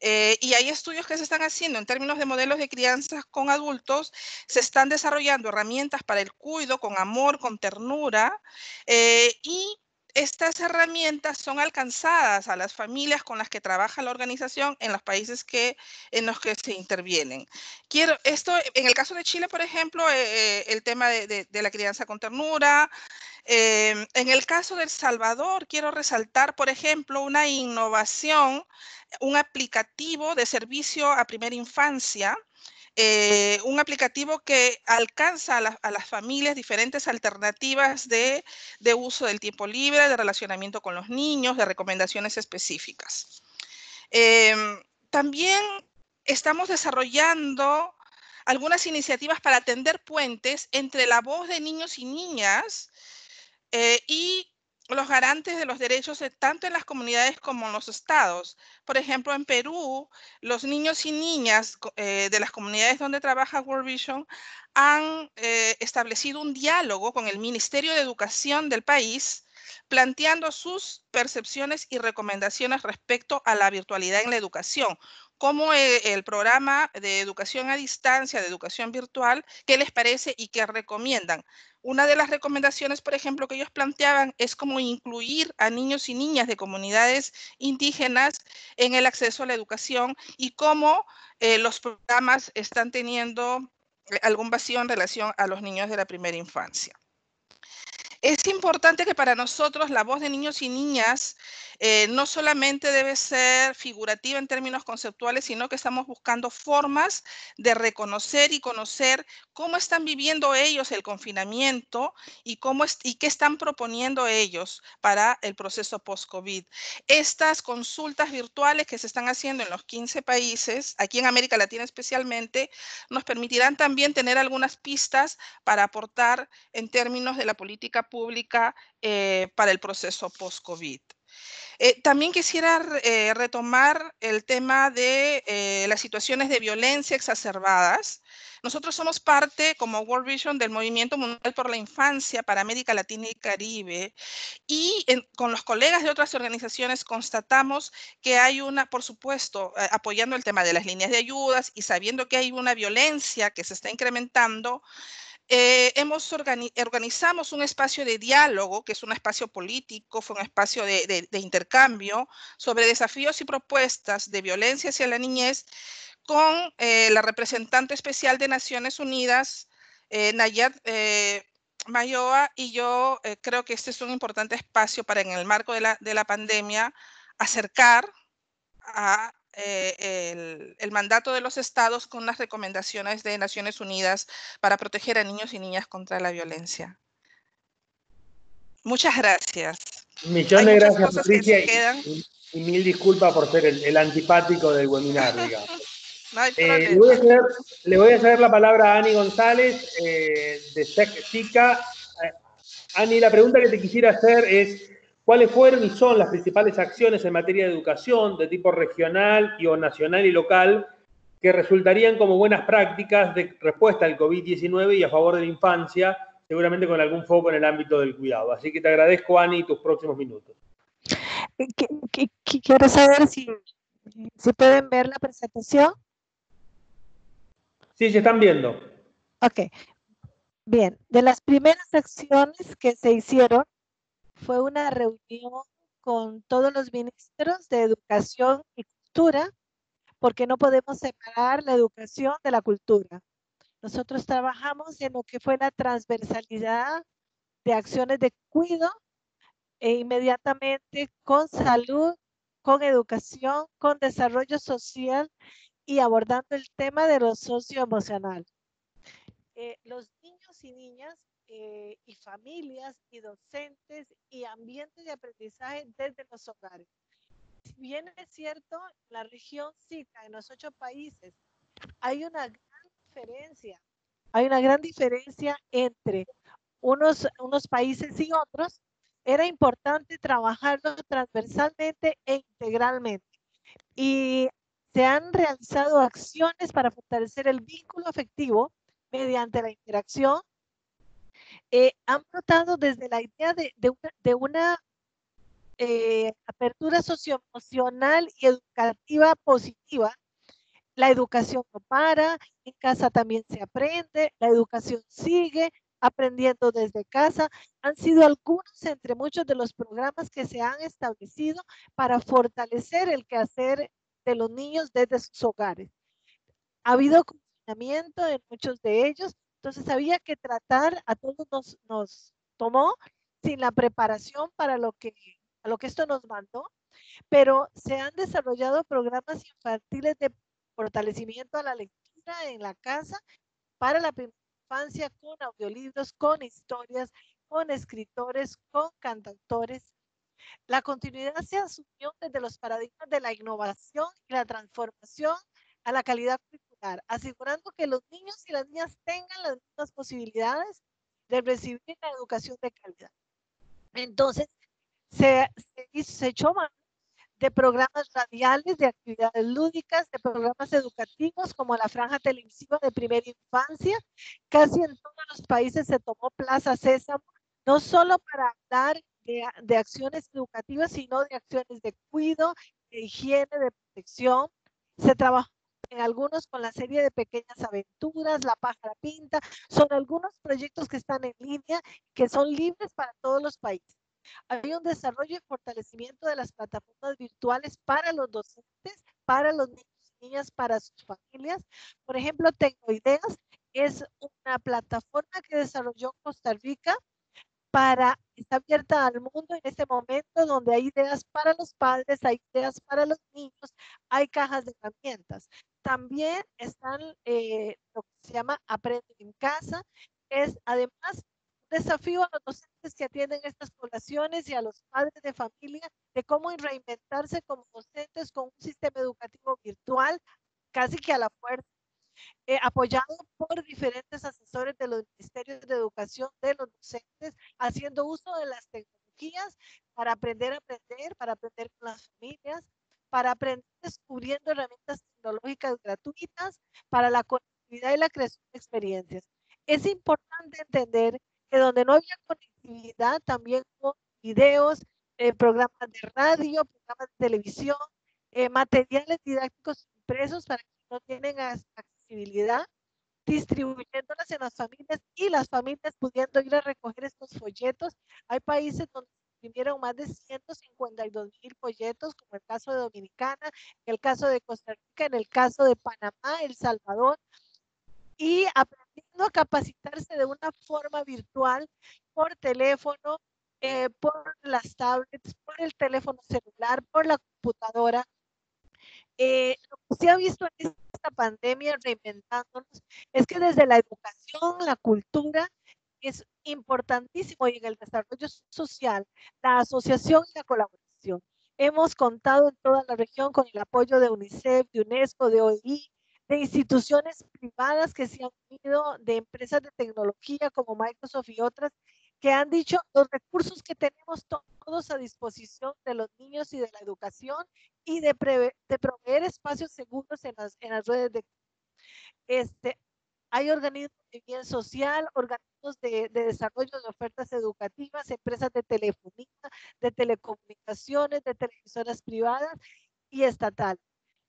Eh, y hay estudios que se están haciendo en términos de modelos de crianza con adultos. Se están desarrollando herramientas para el cuido, con amor, con ternura. Eh, y... Estas herramientas son alcanzadas a las familias con las que trabaja la organización en los países que, en los que se intervienen. Quiero, esto, en el caso de Chile, por ejemplo, eh, el tema de, de, de la crianza con ternura. Eh, en el caso de El Salvador, quiero resaltar, por ejemplo, una innovación, un aplicativo de servicio a primera infancia. Eh, un aplicativo que alcanza a, la, a las familias diferentes alternativas de, de uso del tiempo libre, de relacionamiento con los niños, de recomendaciones específicas. Eh, también estamos desarrollando algunas iniciativas para tender puentes entre la voz de niños y niñas eh, y los garantes de los derechos tanto en las comunidades como en los estados. Por ejemplo, en Perú, los niños y niñas eh, de las comunidades donde trabaja World Vision han eh, establecido un diálogo con el Ministerio de Educación del país, planteando sus percepciones y recomendaciones respecto a la virtualidad en la educación, como el, el programa de educación a distancia, de educación virtual, qué les parece y qué recomiendan. Una de las recomendaciones, por ejemplo, que ellos planteaban es cómo incluir a niños y niñas de comunidades indígenas en el acceso a la educación y cómo eh, los programas están teniendo algún vacío en relación a los niños de la primera infancia. Es importante que para nosotros la voz de niños y niñas eh, no solamente debe ser figurativa en términos conceptuales, sino que estamos buscando formas de reconocer y conocer cómo están viviendo ellos el confinamiento y, cómo y qué están proponiendo ellos para el proceso post-COVID. Estas consultas virtuales que se están haciendo en los quince países, aquí en América Latina especialmente, nos permitirán también tener algunas pistas para aportar en términos de la política pública pública eh, para el proceso post-COVID. Eh, también quisiera eh, retomar el tema de eh, las situaciones de violencia exacerbadas. Nosotros somos parte, como World Vision, del Movimiento Mundial por la Infancia para América Latina y Caribe, y en, con los colegas de otras organizaciones constatamos que hay una, por supuesto, eh, apoyando el tema de las líneas de ayudas y sabiendo que hay una violencia que se está incrementando, Eh, hemos organi organizamos un espacio de diálogo, que es un espacio político, fue un espacio de, de, de intercambio sobre desafíos y propuestas de violencia hacia la niñez con eh, la representante especial de Naciones Unidas, eh, Nayad eh, Mayoa, y yo eh, creo que este es un importante espacio para, en el marco de la, de la pandemia, acercar a Eh, el, el mandato de los estados con las recomendaciones de Naciones Unidas para proteger a niños y niñas contra la violencia. Muchas gracias. Millones gracias, Patricia, y, y mil disculpas por ser el, el antipático del webinar, digamos. No hay eh, le, voy a hacer, le voy a hacer la palabra a Annie González, eh, de C E C-SICA. Eh, Annie, la pregunta que te quisiera hacer es: ¿cuáles fueron y son las principales acciones en materia de educación de tipo regional y o nacional y local que resultarían como buenas prácticas de respuesta al COVID diecinueve y a favor de la infancia, seguramente con algún foco en el ámbito del cuidado? Así que te agradezco, Annie, tus próximos minutos. Quiero saber si, si pueden ver la presentación. Sí, se están viendo. Ok, Bien, de las primeras acciones que se hicieron fue una reunión con todos los ministros de Educación y Cultura, porque no podemos separar la educación de la cultura. Nosotros trabajamos en lo que fue la transversalidad de acciones de cuidado e inmediatamente con salud, con educación, con desarrollo social y abordando el tema de lo socioemocional. Eh, los niños y niñas eh, y familias y docentes y ambientes de aprendizaje desde los hogares. Si bien es cierto, la región SICA, en los ocho países, hay una gran diferencia. Hay una gran diferencia entre unos, unos países y otros. Era importante trabajarlo transversalmente e integralmente. Y se han realizado acciones para fortalecer el vínculo afectivo mediante la interacción. Eh, han brotado desde la idea de, de una, de una eh, apertura socioemocional y educativa positiva. La educación no para, en casa también se aprende, la educación sigue aprendiendo desde casa. Han sido algunos entre muchos de los programas que se han establecido para fortalecer el quehacer de los niños desde sus hogares. Ha habido confinamiento en muchos de ellos, entonces había que tratar, a todos nos, nos tomó sin la preparación para lo que, a lo que esto nos mandó, pero se han desarrollado programas infantiles de fortalecimiento a la lectura en la casa para la primera infancia con audiolibros, con historias, con escritores, con cantautores. La continuidad se asumió desde los paradigmas de la innovación y la transformación a la calidad curricular, asegurando que los niños y las niñas tengan las mismas posibilidades de recibir la educación de calidad. Entonces, se, se, hizo, se echó mano de programas radiales, de actividades lúdicas, de programas educativos como la franja televisiva de primera infancia. Casi en todos los países se tomó Plaza Sésamo, no solo para hablar De, de acciones educativas, sino de acciones de cuidado, de higiene, de protección. Se trabajó en algunos con la serie de Pequeñas Aventuras, La Pájara Pinta. Son algunos proyectos que están en línea, que son libres para todos los países. Hay un desarrollo y fortalecimiento de las plataformas virtuales para los docentes, para los niños y niñas, para sus familias. Por ejemplo, Tecnoideas es una plataforma que desarrolló Costa Rica para, está abierta al mundo en este momento, donde hay ideas para los padres, hay ideas para los niños, hay cajas de herramientas. También están eh, lo que se llama Aprende en Casa. Es además un desafío a los docentes que atienden estas poblaciones y a los padres de familia de cómo reinventarse como docentes con un sistema educativo virtual, casi que a la fuerza. Eh, apoyado por diferentes asesores de los ministerios de educación de los docentes, haciendo uso de las tecnologías para aprender a aprender, para aprender con las familias, para aprender descubriendo herramientas tecnológicas gratuitas para la conectividad y la creación de experiencias. Es importante entender que donde no había conectividad, también hubo videos, eh, programas de radio, programas de televisión, eh, materiales didácticos impresos para quienes no tienen acceso, distribuyéndolas en las familias y las familias pudiendo ir a recoger estos folletos. Hay países donde se imprimieron más de ciento cincuenta y dos mil folletos, como el caso de Dominicana, en el caso de Costa Rica, en el caso de Panamá, El Salvador, y aprendiendo a capacitarse de una forma virtual, por teléfono, eh, por las tablets, por el teléfono celular, por la computadora. Eh, lo que se ha visto en esta pandemia, reinventándonos, es que desde la educación, la cultura, es importantísimo, y en el desarrollo social, la asociación y la colaboración. Hemos contado en toda la región con el apoyo de UNICEF, de UNESCO, de O E I, de instituciones privadas que se han unido, de empresas de tecnología como Microsoft y otras, que han dicho los recursos que tenemos todos a disposición de los niños y de la educación y de, preve, de proveer espacios seguros en las, en las redes de... Este, hay organismos de bien social, organismos de, de desarrollo de ofertas educativas, empresas de telefonía, de telecomunicaciones, de televisoras privadas y estatales.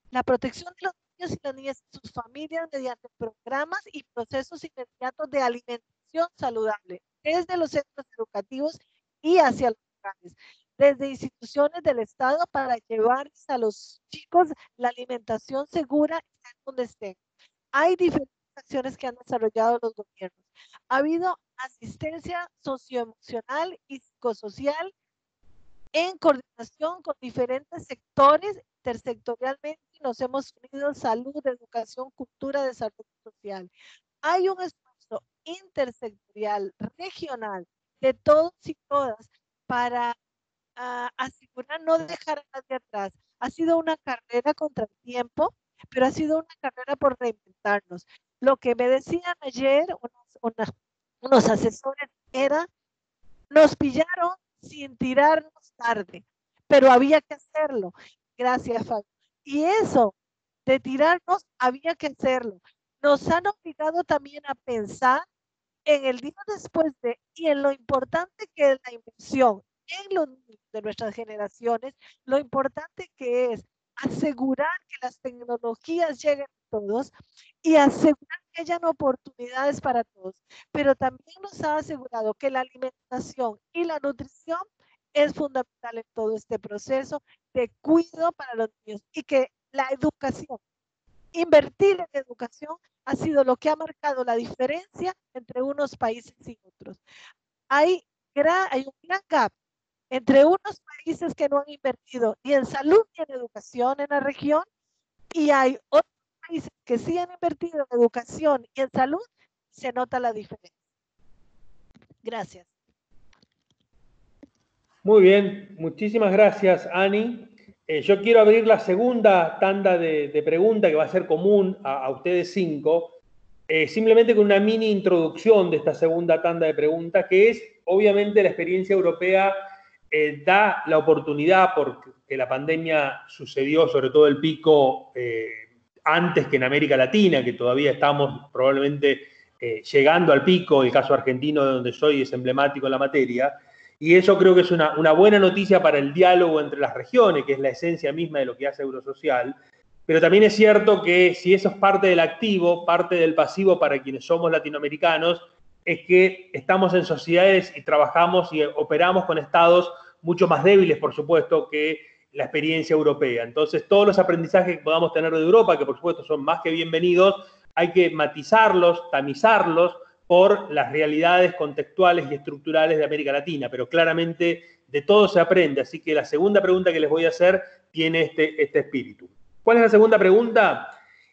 La protección de los niños y las niñas y sus familias mediante programas y procesos inmediatos de alimentación educación saludable desde los centros educativos y hacia los hogares, desde instituciones del Estado para llevar a los chicos la alimentación segura donde estén. Hay diferentes acciones que han desarrollado los gobiernos. Ha habido asistencia socioemocional y psicosocial en coordinación con diferentes sectores intersectorialmente. Nos hemos unido salud, educación, cultura, desarrollo social. Hay un esfuerzo intersectorial, regional, de todos y todas para uh, asegurar no dejar a nadie atrás. Ha sido una carrera contra el tiempo, pero ha sido una carrera por reinventarnos. Lo que me decían ayer unos, una, unos asesores era, nos pillaron sin tirarnos tarde, pero había que hacerlo. Gracias, Fabi. Y eso de tirarnos había que hacerlo. Nos han obligado también a pensar en el día después de y en lo importante que es la inversión en los niños de nuestras generaciones, lo importante que es asegurar que las tecnologías lleguen a todos y asegurar que hayan oportunidades para todos, pero también nos ha asegurado que la alimentación y la nutrición es fundamental en todo este proceso de cuidado para los niños y que la educación, invertir en educación ha sido lo que ha marcado la diferencia entre unos países y otros. Hay, gran, hay un gran gap entre unos países que no han invertido ni en salud ni en educación en la región, y hay otros países que sí han invertido en educación y en salud, se nota la diferencia. Gracias. Muy bien, muchísimas gracias, Annie. Eh, yo quiero abrir la segunda tanda de, de preguntas que va a ser común a, a ustedes cinco, eh, simplemente con una mini introducción de esta segunda tanda de preguntas, que es, obviamente, la experiencia europea eh, da la oportunidad, porque la pandemia sucedió, sobre todo el pico, eh, antes que en América Latina, que todavía estamos probablemente eh, llegando al pico, el caso argentino de donde soy es emblemático en la materia. Y eso creo que es una, una buena noticia para el diálogo entre las regiones, que es la esencia misma de lo que hace Eurosocial. Pero también es cierto que si eso es parte del activo, parte del pasivo para quienes somos latinoamericanos, es que estamos en sociedades y trabajamos y operamos con estados mucho más débiles, por supuesto, que la experiencia europea. Entonces, todos los aprendizajes que podamos tener de Europa, que por supuesto son más que bienvenidos, hay que matizarlos, tamizarlos, por las realidades contextuales y estructurales de América Latina, pero claramente de todo se aprende, así que la segunda pregunta que les voy a hacer tiene este, este espíritu. ¿Cuál es la segunda pregunta?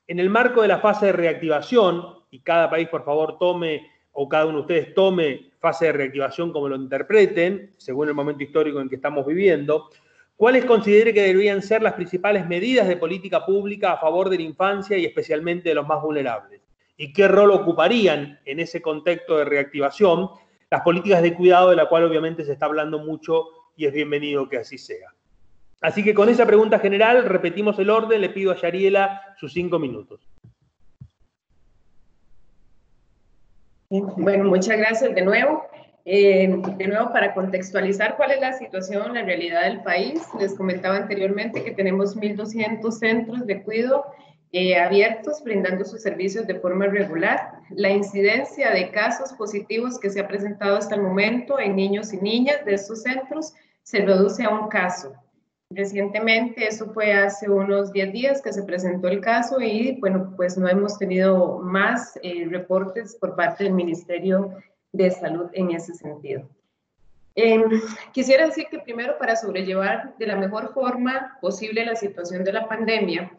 En el marco de la fase de reactivación, y cada país por favor tome, o cada uno de ustedes tome fase de reactivación como lo interpreten, según el momento histórico en que estamos viviendo, ¿cuáles considere que deberían ser las principales medidas de política pública a favor de la infancia y especialmente de los más vulnerables? ¿Y qué rol ocuparían en ese contexto de reactivación las políticas de cuidado, de la cual obviamente se está hablando mucho y es bienvenido que así sea? Así que con esa pregunta general repetimos el orden, le pido a Yariela sus cinco minutos. Bueno, muchas gracias de nuevo. Eh, de nuevo, para contextualizar cuál es la situación, la realidad del país, les comentaba anteriormente que tenemos mil doscientos centros de cuidado Eh, abiertos, brindando sus servicios de forma regular. La incidencia de casos positivos que se ha presentado hasta el momento en niños y niñas de estos centros se reduce a un caso. Recientemente, eso fue hace unos diez días que se presentó el caso y, bueno, pues no hemos tenido más eh, reportes por parte del Ministerio de Salud en ese sentido. Eh, quisiera decir que primero, para sobrellevar de la mejor forma posible la situación de la pandemia,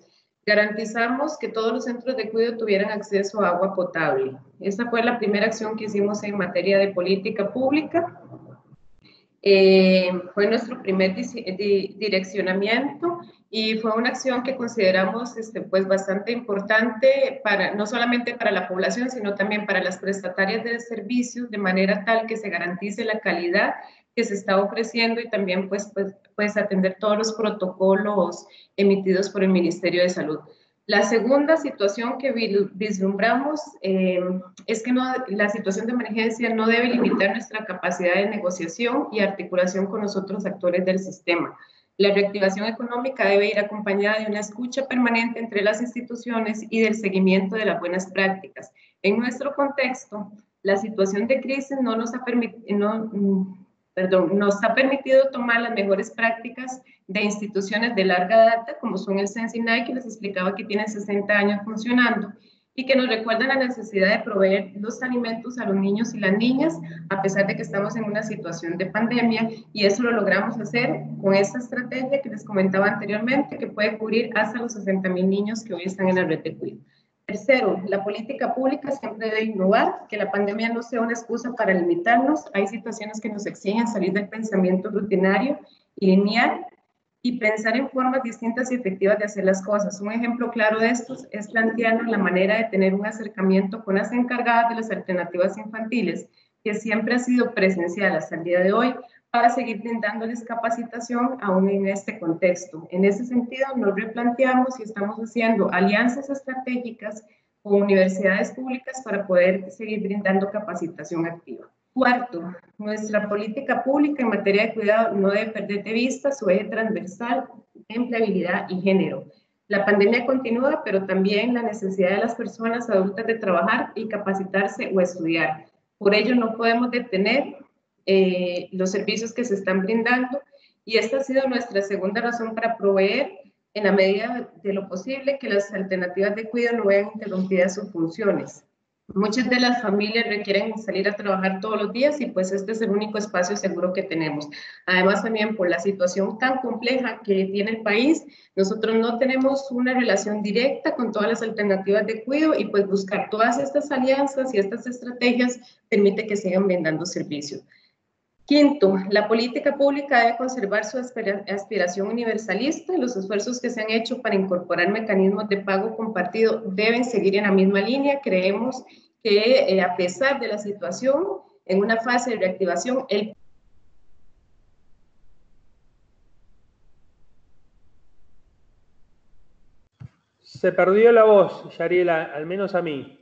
garantizamos que todos los centros de cuidado tuvieran acceso a agua potable. Esa fue la primera acción que hicimos en materia de política pública. Eh, fue nuestro primer di direccionamiento y fue una acción que consideramos este, pues bastante importante, para, no solamente para la población, sino también para las prestatarias de servicios, de manera tal que se garantice la calidad que se está ofreciendo y también pues, pues, pues atender todos los protocolos emitidos por el Ministerio de Salud. La segunda situación que vislumbramos eh, es que no, la situación de emergencia no debe limitar nuestra capacidad de negociación y articulación con los otros actores del sistema. La reactivación económica debe ir acompañada de una escucha permanente entre las instituciones y del seguimiento de las buenas prácticas. En nuestro contexto, la situación de crisis no nos ha permitido, no, perdón, nos ha permitido tomar las mejores prácticas de instituciones de larga data, como son el C E N-CINAI, que les explicaba que tiene sesenta años funcionando, y que nos recuerdan la necesidad de proveer los alimentos a los niños y las niñas, a pesar de que estamos en una situación de pandemia, y eso lo logramos hacer con esta estrategia que les comentaba anteriormente, que puede cubrir hasta los sesenta mil niños que hoy están en la red de cuidado. Tercero, la política pública siempre debe innovar, que la pandemia no sea una excusa para limitarnos. Hay situaciones que nos exigen salir del pensamiento rutinario y lineal y pensar en formas distintas y efectivas de hacer las cosas. Un ejemplo claro de estos es plantearnos la manera de tener un acercamiento con las encargadas de las alternativas infantiles, que siempre ha sido presencial hasta el día de hoy, para seguir brindándoles capacitación aún en este contexto. En ese sentido, nos replanteamos y estamos haciendo alianzas estratégicas con universidades públicas para poder seguir brindando capacitación activa. Cuarto, nuestra política pública en materia de cuidado no debe perder de vista su eje transversal, empleabilidad y género. La pandemia continúa, pero también la necesidad de las personas adultas de trabajar y capacitarse o estudiar. Por ello, no podemos detener Eh, los servicios que se están brindando, y esta ha sido nuestra segunda razón para proveer, en la medida de lo posible, que las alternativas de cuidado no vean interrumpidas sus funciones. Muchas de las familias requieren salir a trabajar todos los días y pues este es el único espacio seguro que tenemos. Además, también por la situación tan compleja que tiene el país, nosotros no tenemos una relación directa con todas las alternativas de cuidado, y pues buscar todas estas alianzas y estas estrategias permite que sigan brindando servicio. Quinto, la política pública debe conservar su aspiración universalista. Los esfuerzos que se han hecho para incorporar mecanismos de pago compartido deben seguir en la misma línea. Creemos que eh, a pesar de la situación, en una fase de reactivación, el Se perdió la voz, Yariela, al menos a mí.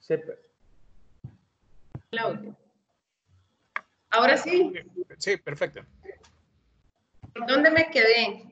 Se... Claudio. Ahora sí. Sí, perfecto. ¿Dónde me quedé?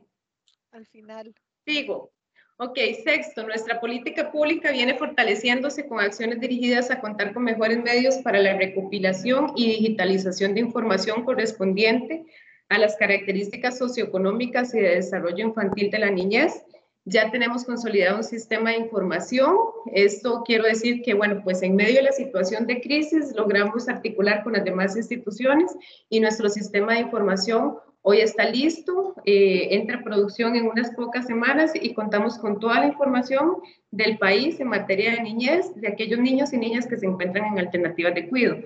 Al final. Sigo. Ok, sexto, nuestra política pública viene fortaleciéndose con acciones dirigidas a contar con mejores medios para la recopilación y digitalización de información correspondiente a las características socioeconómicas y de desarrollo infantil de la niñez. Ya tenemos consolidado un sistema de información. Esto quiero decir que, bueno, pues en medio de la situación de crisis logramos articular con las demás instituciones y nuestro sistema de información hoy está listo, eh, entra en producción en unas pocas semanas y contamos con toda la información del país en materia de niñez, de aquellos niños y niñas que se encuentran en alternativas de cuidado.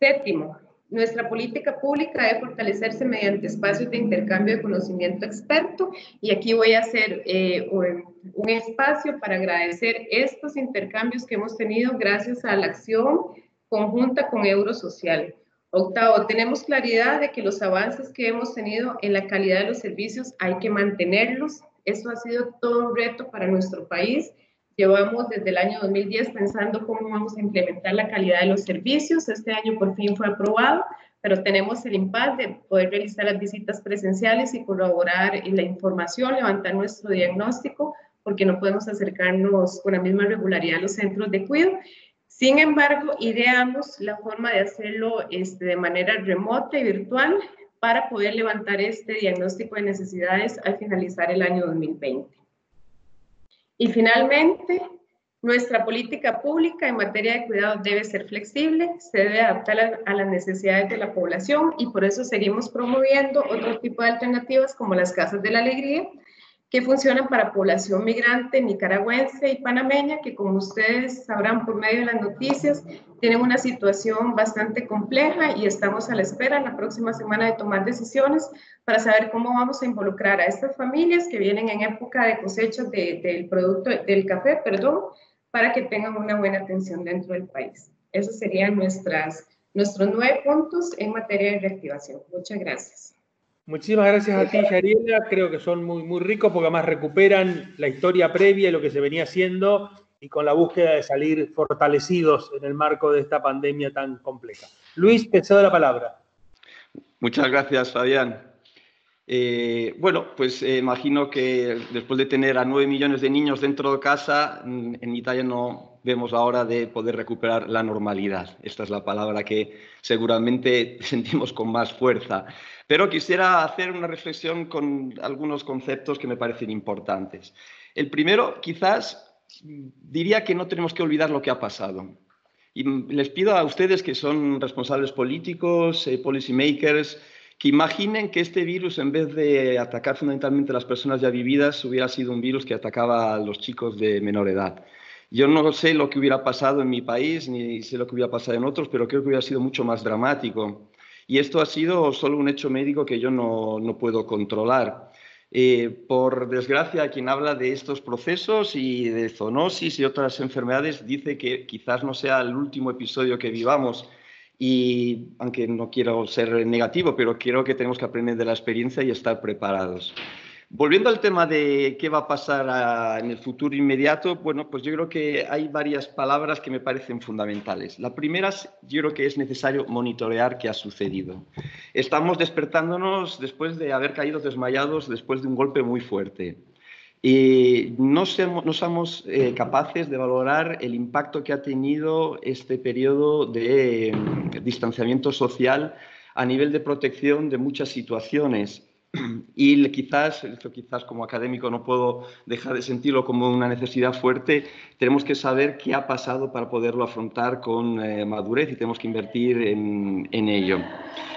Séptimo, nuestra política pública debe fortalecerse mediante espacios de intercambio de conocimiento experto, y aquí voy a hacer eh, un, un espacio para agradecer estos intercambios que hemos tenido gracias a la acción conjunta con Eurosocial. Octavo, tenemos claridad de que los avances que hemos tenido en la calidad de los servicios hay que mantenerlos. Eso ha sido todo un reto para nuestro país. Llevamos desde el año dos mil diez pensando cómo vamos a implementar la calidad de los servicios. Este año por fin fue aprobado, pero tenemos el impasse de poder realizar las visitas presenciales y corroborar en la información, levantar nuestro diagnóstico, porque no podemos acercarnos con la misma regularidad a los centros de cuidado. Sin embargo, ideamos la forma de hacerlo este, de manera remota y virtual para poder levantar este diagnóstico de necesidades al finalizar el año dos mil veinte. Y finalmente, nuestra política pública en materia de cuidado debe ser flexible, se debe adaptar a las necesidades de la población, y por eso seguimos promoviendo otro tipo de alternativas como las Casas de la Alegría, que funcionan para población migrante nicaragüense y panameña, que como ustedes sabrán por medio de las noticias, tienen una situación bastante compleja y estamos a la espera en la próxima semana de tomar decisiones para saber cómo vamos a involucrar a estas familias que vienen en época de cosecha de, del producto, del café, perdón, para que tengan una buena atención dentro del país. Esos serían nuestras, nuestros nueve puntos en materia de reactivación. Muchas gracias. Muchísimas gracias a ti, Yariela. Creo que son muy, muy ricos porque además recuperan la historia previa y lo que se venía haciendo, y con la búsqueda de salir fortalecidos en el marco de esta pandemia tan compleja. Luis, te cedo la palabra. Muchas gracias, Fabián. Eh, bueno, pues eh, imagino que después de tener a nueve millones de niños dentro de casa, en Italia no vemos ahora de poder recuperar la normalidad. Esta es la palabra que seguramente sentimos con más fuerza. Pero quisiera hacer una reflexión con algunos conceptos que me parecen importantes. El primero, quizás, diría que no tenemos que olvidar lo que ha pasado. Y les pido a ustedes, que son responsables políticos, eh, policy makers, que imaginen que este virus, en vez de atacar fundamentalmente a las personas ya vividas, hubiera sido un virus que atacaba a los chicos de menor edad. Yo no sé lo que hubiera pasado en mi país, ni sé lo que hubiera pasado en otros, pero creo que hubiera sido mucho más dramático. Y esto ha sido solo un hecho médico que yo no, no puedo controlar. Eh, por desgracia, quien habla de estos procesos y de zoonosis y otras enfermedades dice que quizás no sea el último episodio que vivamos. Y aunque no quiero ser negativo, pero creo que tenemos que aprender de la experiencia y estar preparados. Volviendo al tema de qué va a pasar a, en el futuro inmediato, bueno, pues yo creo que hay varias palabras que me parecen fundamentales. La primera, yo creo que es necesario monitorear qué ha sucedido. Estamos despertándonos después de haber caído desmayados después de un golpe muy fuerte. Y no somos, no somos eh, capaces de valorar el impacto que ha tenido este periodo de eh, distanciamiento social a nivel de protección de muchas situaciones. Y quizás, esto quizás como académico no puedo dejar de sentirlo como una necesidad fuerte, tenemos que saber qué ha pasado para poderlo afrontar con eh, madurez y tenemos que invertir en, en ello.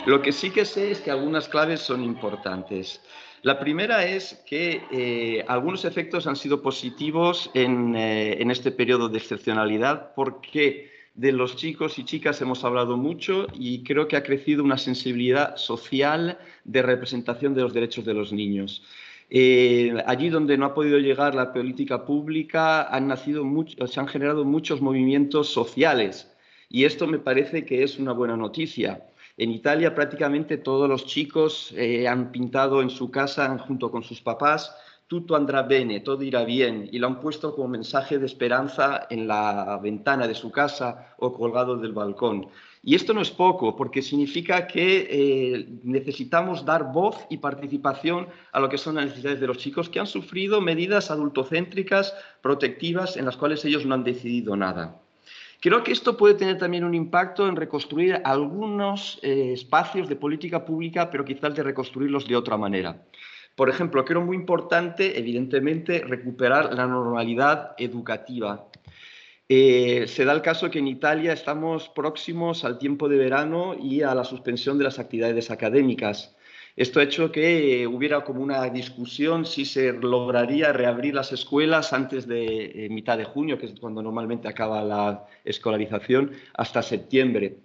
Lo que sí que sé es que algunas claves son importantes. La primera es que eh, algunos efectos han sido positivos en, eh, en este periodo de excepcionalidad, porque de los chicos y chicas hemos hablado mucho y creo que ha crecido una sensibilidad social de representación de los derechos de los niños. Eh, allí donde no ha podido llegar la política pública han nacido mucho, se han generado muchos movimientos sociales y esto me parece que es una buena noticia. En Italia prácticamente todos los chicos eh, han pintado en su casa junto con sus papás "Tutto andrà bene", todo irá bien, y lo han puesto como mensaje de esperanza en la ventana de su casa o colgado del balcón. Y esto no es poco, porque significa que eh, necesitamos dar voz y participación a lo que son las necesidades de los chicos que han sufrido medidas adultocéntricas, protectivas, en las cuales ellos no han decidido nada. Creo que esto puede tener también un impacto en reconstruir algunos eh, espacios de política pública, pero quizás de reconstruirlos de otra manera. Por ejemplo, creo muy importante, evidentemente, recuperar la normalidad educativa. Eh, se da el caso que en Italia estamos próximos al tiempo de verano y a la suspensión de las actividades académicas. Esto ha hecho que eh, hubiera como una discusión si se lograría reabrir las escuelas antes de eh, mitad de junio, que es cuando normalmente acaba la escolarización, hasta septiembre.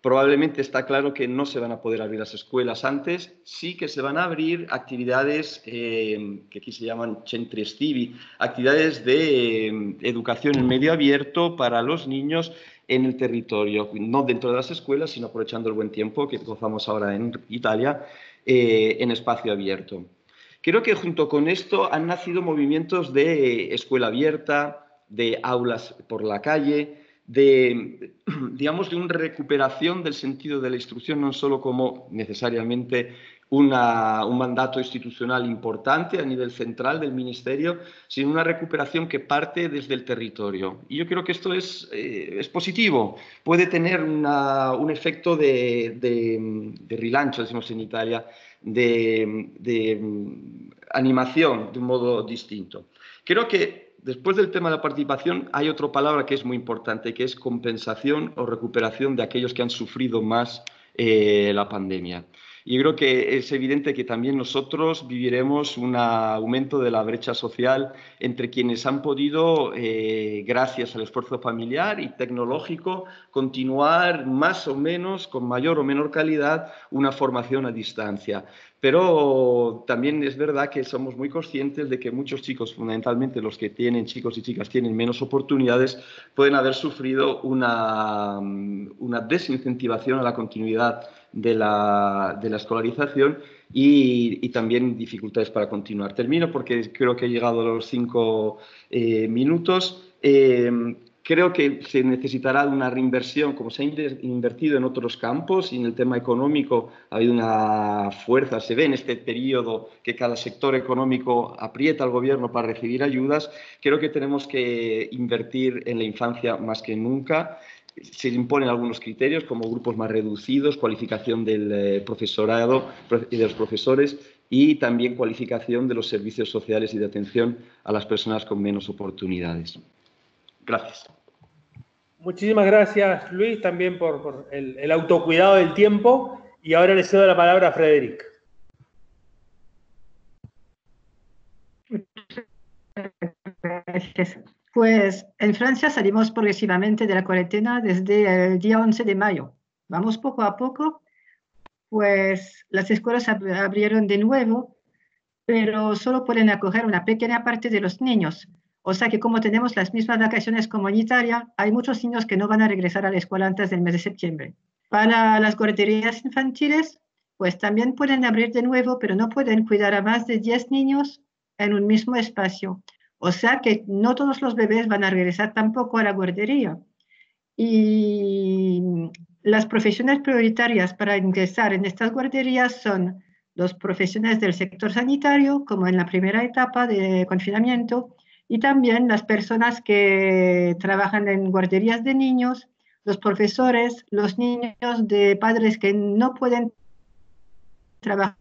Probablemente está claro que no se van a poder abrir las escuelas antes, sí que se van a abrir actividades eh, que aquí se llaman centri estivi, actividades de eh, educación en medio abierto para los niños en el territorio, no dentro de las escuelas, sino aprovechando el buen tiempo que gozamos ahora en Italia, Eh, en espacio abierto. Creo que junto con esto han nacido movimientos de escuela abierta, de aulas por la calle, de, digamos, de una recuperación del sentido de la instrucción, no solo como necesariamente una, un mandato institucional importante a nivel central del ministerio, sino una recuperación que parte desde el territorio. Y yo creo que esto es, eh, es positivo, puede tener una, un efecto de, de, de rilancio, decimos en Italia, de, de animación de un modo distinto. Creo que después del tema de la participación hay otra palabra que es muy importante, que es compensación o recuperación de aquellos que han sufrido más eh, la pandemia. Y creo que es evidente que también nosotros viviremos un aumento de la brecha social entre quienes han podido, eh, gracias al esfuerzo familiar y tecnológico, continuar más o menos, con mayor o menor calidad, una formación a distancia. Pero también es verdad que somos muy conscientes de que muchos chicos, fundamentalmente los que tienen, chicos y chicas, tienen menos oportunidades, pueden haber sufrido una, una desincentivación a la continuidad de la, de la escolarización y, y también dificultades para continuar. Termino porque creo que he llegado a los cinco eh, minutos. Eh, Creo que se necesitará una reinversión, como se ha invertido en otros campos, y en el tema económico ha habido una fuerza, se ve en este periodo que cada sector económico aprieta al gobierno para recibir ayudas. Creo que tenemos que invertir en la infancia más que nunca. Se imponen algunos criterios, como grupos más reducidos, cualificación del profesorado y de los profesores, y también cualificación de los servicios sociales y de atención a las personas con menos oportunidades. Gracias. Muchísimas gracias, Luis, también por, por el, el autocuidado del tiempo. Y ahora le cedo la palabra a Frédérique. Gracias. Pues en Francia salimos progresivamente de la cuarentena desde el día once de mayo. Vamos poco a poco, pues las escuelas abrieron de nuevo, pero solo pueden acoger una pequeña parte de los niños. O sea que como tenemos las mismas vacaciones como en Italia, hay muchos niños que no van a regresar a la escuela antes del mes de septiembre. Para las guarderías infantiles, pues también pueden abrir de nuevo, pero no pueden cuidar a más de diez niños en un mismo espacio. O sea que no todos los bebés van a regresar tampoco a la guardería. Y las profesiones prioritarias para ingresar en estas guarderías son los profesionales del sector sanitario, como en la primera etapa de confinamiento, y también las personas que trabajan en guarderías de niños, los profesores, los niños de padres que no pueden trabajar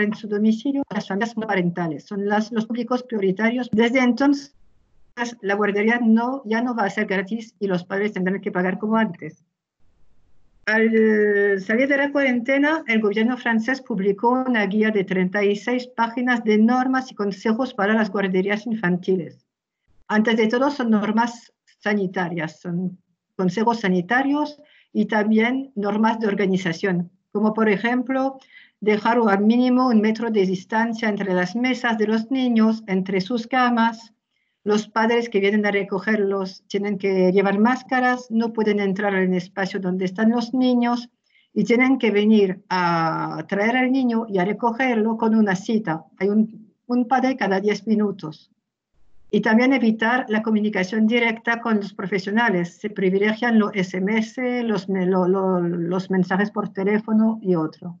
en su domicilio, las familias no parentales, son las, los públicos prioritarios. Desde entonces, la guardería no, ya no va a ser gratis y los padres tendrán que pagar como antes. Al salir de la cuarentena, el gobierno francés publicó una guía de treinta y seis páginas de normas y consejos para las guarderías infantiles. Antes de todo, son normas sanitarias, son consejos sanitarios y también normas de organización, como por ejemplo, dejar al mínimo un metro de distancia entre las mesas de los niños, entre sus camas. Los padres que vienen a recogerlos tienen que llevar máscaras, no pueden entrar en el espacio donde están los niños y tienen que venir a traer al niño y a recogerlo con una cita. Hay un, un padre cada diez minutos. Y también evitar la comunicación directa con los profesionales. Se privilegian los S M S, los, lo, lo, los mensajes por teléfono y otro.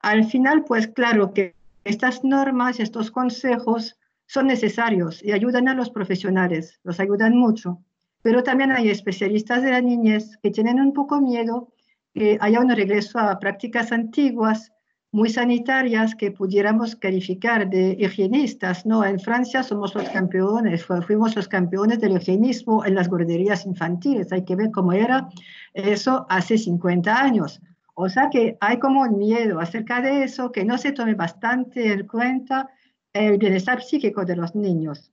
Al final, pues claro que estas normas, estos consejos son necesarios y ayudan a los profesionales, los ayudan mucho. Pero también hay especialistas de la niñez que tienen un poco miedo que haya un regreso a prácticas antiguas, muy sanitarias, que pudiéramos calificar de higienistas, ¿no? En Francia somos los campeones, fuimos los campeones del higienismo en las guarderías infantiles. Hay que ver cómo era eso hace cincuenta años. O sea que hay como un miedo acerca de eso, que no se tome bastante en cuenta el bienestar psíquico de los niños.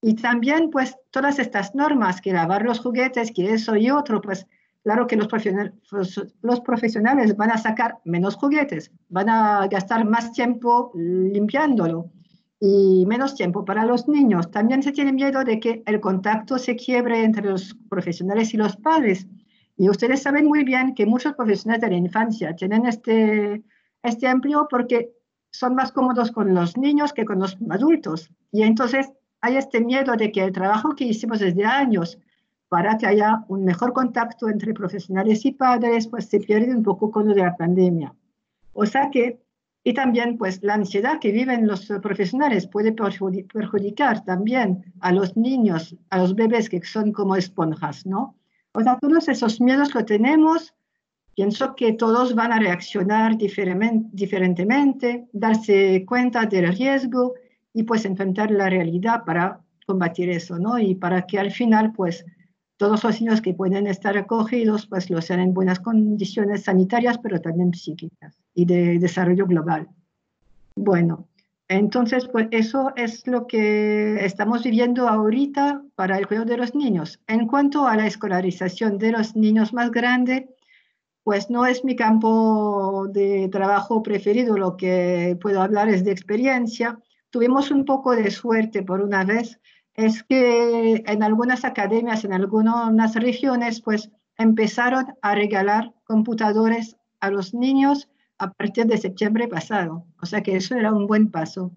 Y también, pues, todas estas normas, que lavar los juguetes, que eso y otro, pues, claro que los, profesional, los profesionales van a sacar menos juguetes, van a gastar más tiempo limpiándolo y menos tiempo para los niños. También se tiene miedo de que el contacto se quiebre entre los profesionales y los padres. Y ustedes saben muy bien que muchos profesionales de la infancia tienen este, este empleo porque son más cómodos con los niños que con los adultos. Y entonces hay este miedo de que el trabajo que hicimos desde años para que haya un mejor contacto entre profesionales y padres, pues se pierde un poco con lo de la pandemia. O sea que, y también pues la ansiedad que viven los profesionales puede perjudicar también a los niños, a los bebés que son como esponjas, ¿no? O sea, todos esos miedos lo tenemos. Pienso que todos van a reaccionar diferentemente, darse cuenta del riesgo y pues enfrentar la realidad para combatir eso, ¿no? Y para que al final, pues, todos los niños que pueden estar acogidos, pues, lo sean en buenas condiciones sanitarias, pero también psíquicas y de desarrollo global. Bueno, entonces, pues, eso es lo que estamos viviendo ahorita para el cuidado de los niños. En cuanto a la escolarización de los niños más grandes, pues no es mi campo de trabajo preferido, lo que puedo hablar es de experiencia. Tuvimos un poco de suerte por una vez, es que en algunas academias, en algunas regiones, pues empezaron a regalar computadores a los niños a partir de septiembre pasado. O sea que eso era un buen paso.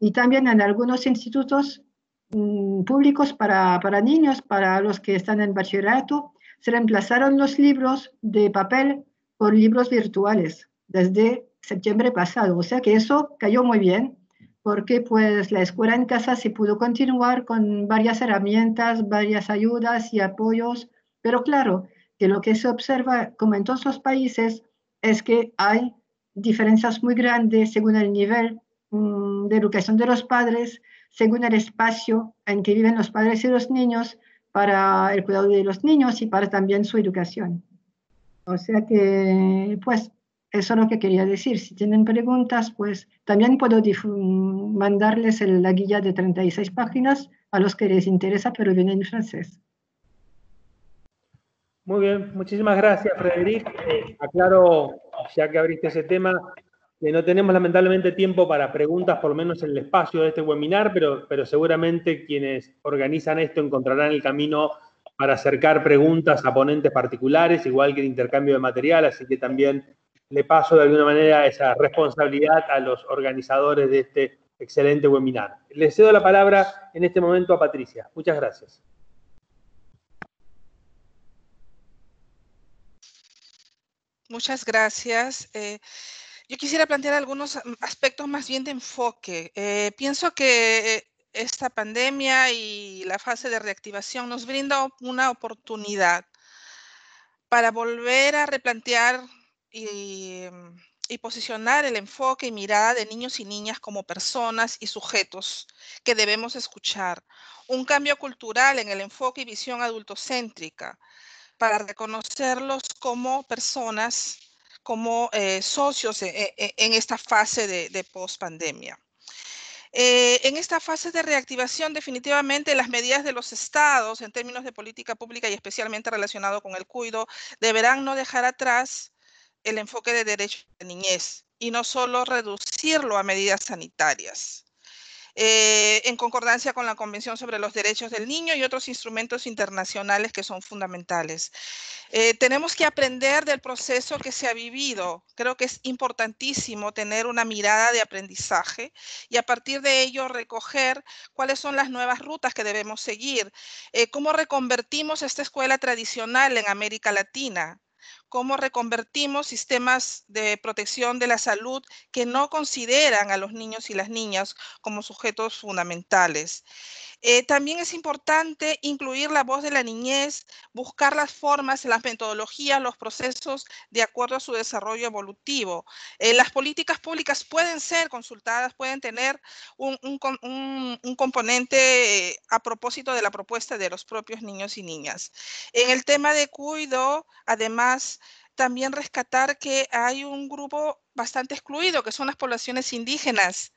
Y también en algunos institutos públicos para, para niños, para los que están en bachillerato, se reemplazaron los libros de papel por libros virtuales desde septiembre pasado. O sea que eso cayó muy bien, porque pues la escuela en casa se pudo continuar con varias herramientas, varias ayudas y apoyos, pero claro, que lo que se observa, como en todos los países, es que hay diferencias muy grandes según el nivel mmm, de educación de los padres, según el espacio en que viven los padres y los niños para el cuidado de los niños y para también su educación. O sea que, pues, eso es lo que quería decir. Si tienen preguntas, pues, también puedo mandarles el, la guía de treinta y seis páginas a los que les interesa, pero viene en francés. Muy bien, muchísimas gracias, Frédérique. Eh, aclaro, ya que abriste ese tema, que no tenemos lamentablemente tiempo para preguntas, por lo menos en el espacio de este webinar, pero, pero seguramente quienes organizan esto encontrarán el camino para acercar preguntas a ponentes particulares, igual que el intercambio de material, así que también le paso de alguna manera esa responsabilidad a los organizadores de este excelente webinar. Le cedo la palabra en este momento a Patricia. Muchas gracias. Muchas gracias. Eh, yo quisiera plantear algunos aspectos más bien de enfoque. Eh, pienso que esta pandemia y la fase de reactivación nos brinda una oportunidad para volver a replantear y, y posicionar el enfoque y mirada de niños y niñas como personas y sujetos que debemos escuchar. Un cambio cultural en el enfoque y visión adultocéntrica para reconocerlos como personas, como eh, socios en, en esta fase de, de post-pandemia. Eh, en esta fase de reactivación, definitivamente, las medidas de los estados en términos de política pública y especialmente relacionado con el cuidado deberán no dejar atrás el enfoque de derechos de niñez y no solo reducirlo a medidas sanitarias. Eh, en concordancia con la Convención sobre los Derechos del Niño y otros instrumentos internacionales que son fundamentales. Eh, tenemos que aprender del proceso que se ha vivido. Creo que es importantísimo tener una mirada de aprendizaje y a partir de ello recoger cuáles son las nuevas rutas que debemos seguir. Eh, cómo reconvertimos esta escuela tradicional en América Latina. Cómo reconvertimos sistemas de protección de la salud que no consideran a los niños y las niñas como sujetos fundamentales. Eh, también es importante incluir la voz de la niñez, buscar las formas, las metodologías, los procesos de acuerdo a su desarrollo evolutivo. Eh, las políticas públicas pueden ser consultadas, pueden tener un, un, un, un componente eh, a propósito de la propuesta de los propios niños y niñas. En el tema de cuidado, además, también rescatar que hay un grupo bastante excluido, que son las poblaciones indígenas.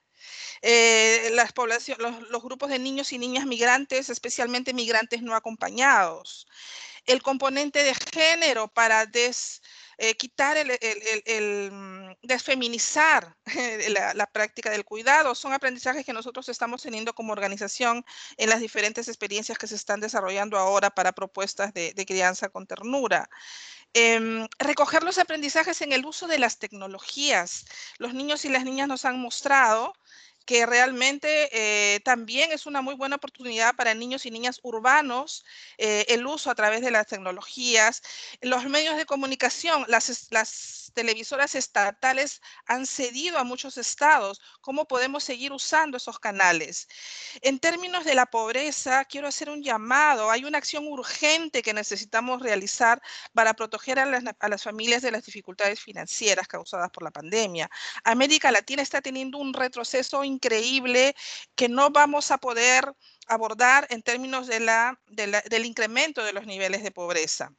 Eh, las población, los, los grupos de niños y niñas migrantes, especialmente migrantes no acompañados. El componente de género para des, eh, quitar el, el, el, el desfeminizar la, la práctica del cuidado son aprendizajes que nosotros estamos teniendo como organización en las diferentes experiencias que se están desarrollando ahora para propuestas de, de crianza con ternura. Eh, recoger los aprendizajes en el uso de las tecnologías. Los niños y las niñas nos han mostrado que realmente eh, también es una muy buena oportunidad para niños y niñas urbanos, eh, el uso a través de las tecnologías. Los medios de comunicación, las, las televisoras estatales han cedido a muchos estados. ¿Cómo podemos seguir usando esos canales? En términos de la pobreza, quiero hacer un llamado. Hay una acción urgente que necesitamos realizar para proteger a las, a las familias de las dificultades financieras causadas por la pandemia. América Latina está teniendo un retroceso increíble que no vamos a poder abordar en términos de la, de la, del incremento de los niveles de pobreza.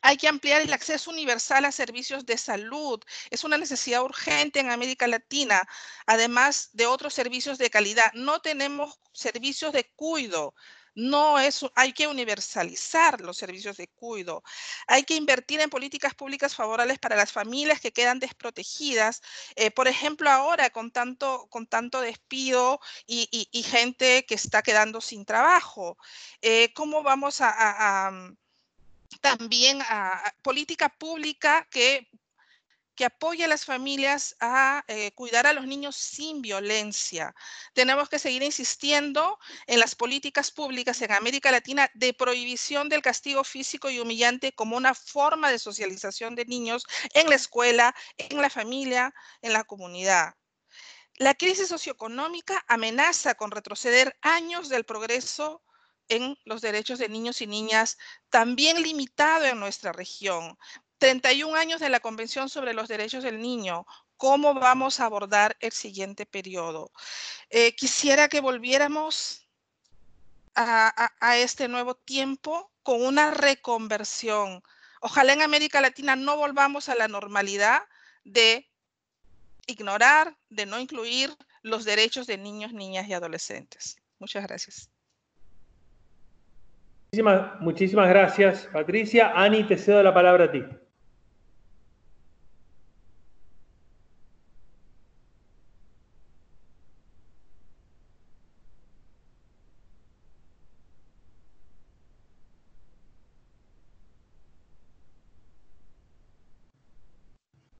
Hay que ampliar el acceso universal a servicios de salud. Es una necesidad urgente en América Latina, además de otros servicios de calidad. No tenemos servicios de cuidado. No es, hay que universalizar los servicios de cuidado. Hay que invertir en políticas públicas favorables para las familias que quedan desprotegidas. Eh, por ejemplo, ahora con tanto, con tanto despido y, y, y gente que está quedando sin trabajo. Eh, ¿Cómo vamos a, a, a también a, a política pública que... que apoye a las familias a eh, cuidar a los niños sin violencia. Tenemos que seguir insistiendo en las políticas públicas en América Latina de prohibición del castigo físico y humillante como una forma de socialización de niños en la escuela, en la familia, en la comunidad. La crisis socioeconómica amenaza con retroceder años del progreso en los derechos de niños y niñas, también limitado en nuestra región. treinta y un años de la Convención sobre los Derechos del Niño. ¿Cómo vamos a abordar el siguiente periodo? Eh, quisiera que volviéramos a, a, a este nuevo tiempo con una reconversión. Ojalá en América Latina no volvamos a la normalidad de ignorar, de no incluir los derechos de niños, niñas y adolescentes. Muchas gracias. Muchísimas, muchísimas gracias, Patricia. Annie, te cedo la palabra a ti.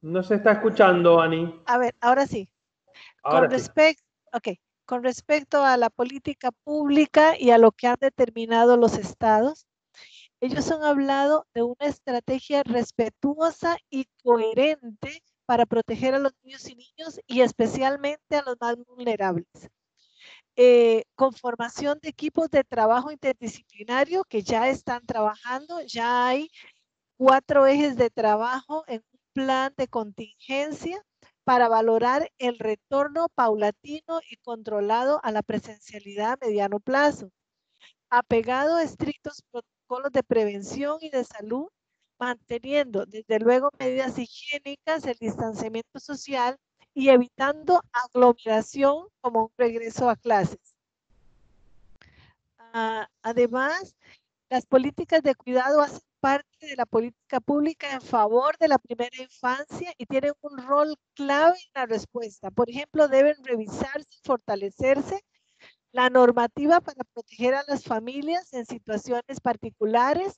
No se está escuchando, Annie. A ver, ahora sí. Ahora Con sí. respecto, ok. Con respecto a la política pública y a lo que han determinado los estados, ellos han hablado de una estrategia respetuosa y coherente para proteger a los niños y niñas y especialmente a los más vulnerables. Eh, con formación de equipos de trabajo interdisciplinario que ya están trabajando, ya hay cuatro ejes de trabajo en un plan de contingencia para valorar el retorno paulatino y controlado a la presencialidad a mediano plazo, apegado a estrictos protocolos de prevención y de salud, manteniendo desde luego medidas higiénicas, el distanciamiento social y evitando aglomeración como un regreso a clases. Uh, además, las políticas de cuidado hacen parte de la política pública en favor de la primera infancia y tienen un rol clave en la respuesta. Por ejemplo, deben revisarse y fortalecerse la normativa para proteger a las familias en situaciones particulares,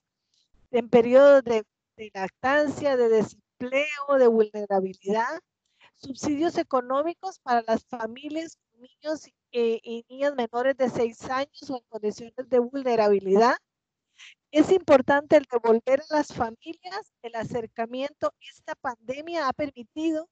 en periodos de, de lactancia, de desempleo, de vulnerabilidad, subsidios económicos para las familias con niños eh, y niñas menores de seis años o en condiciones de vulnerabilidad. Es importante el devolver a las familias el acercamiento. Esta pandemia ha permitido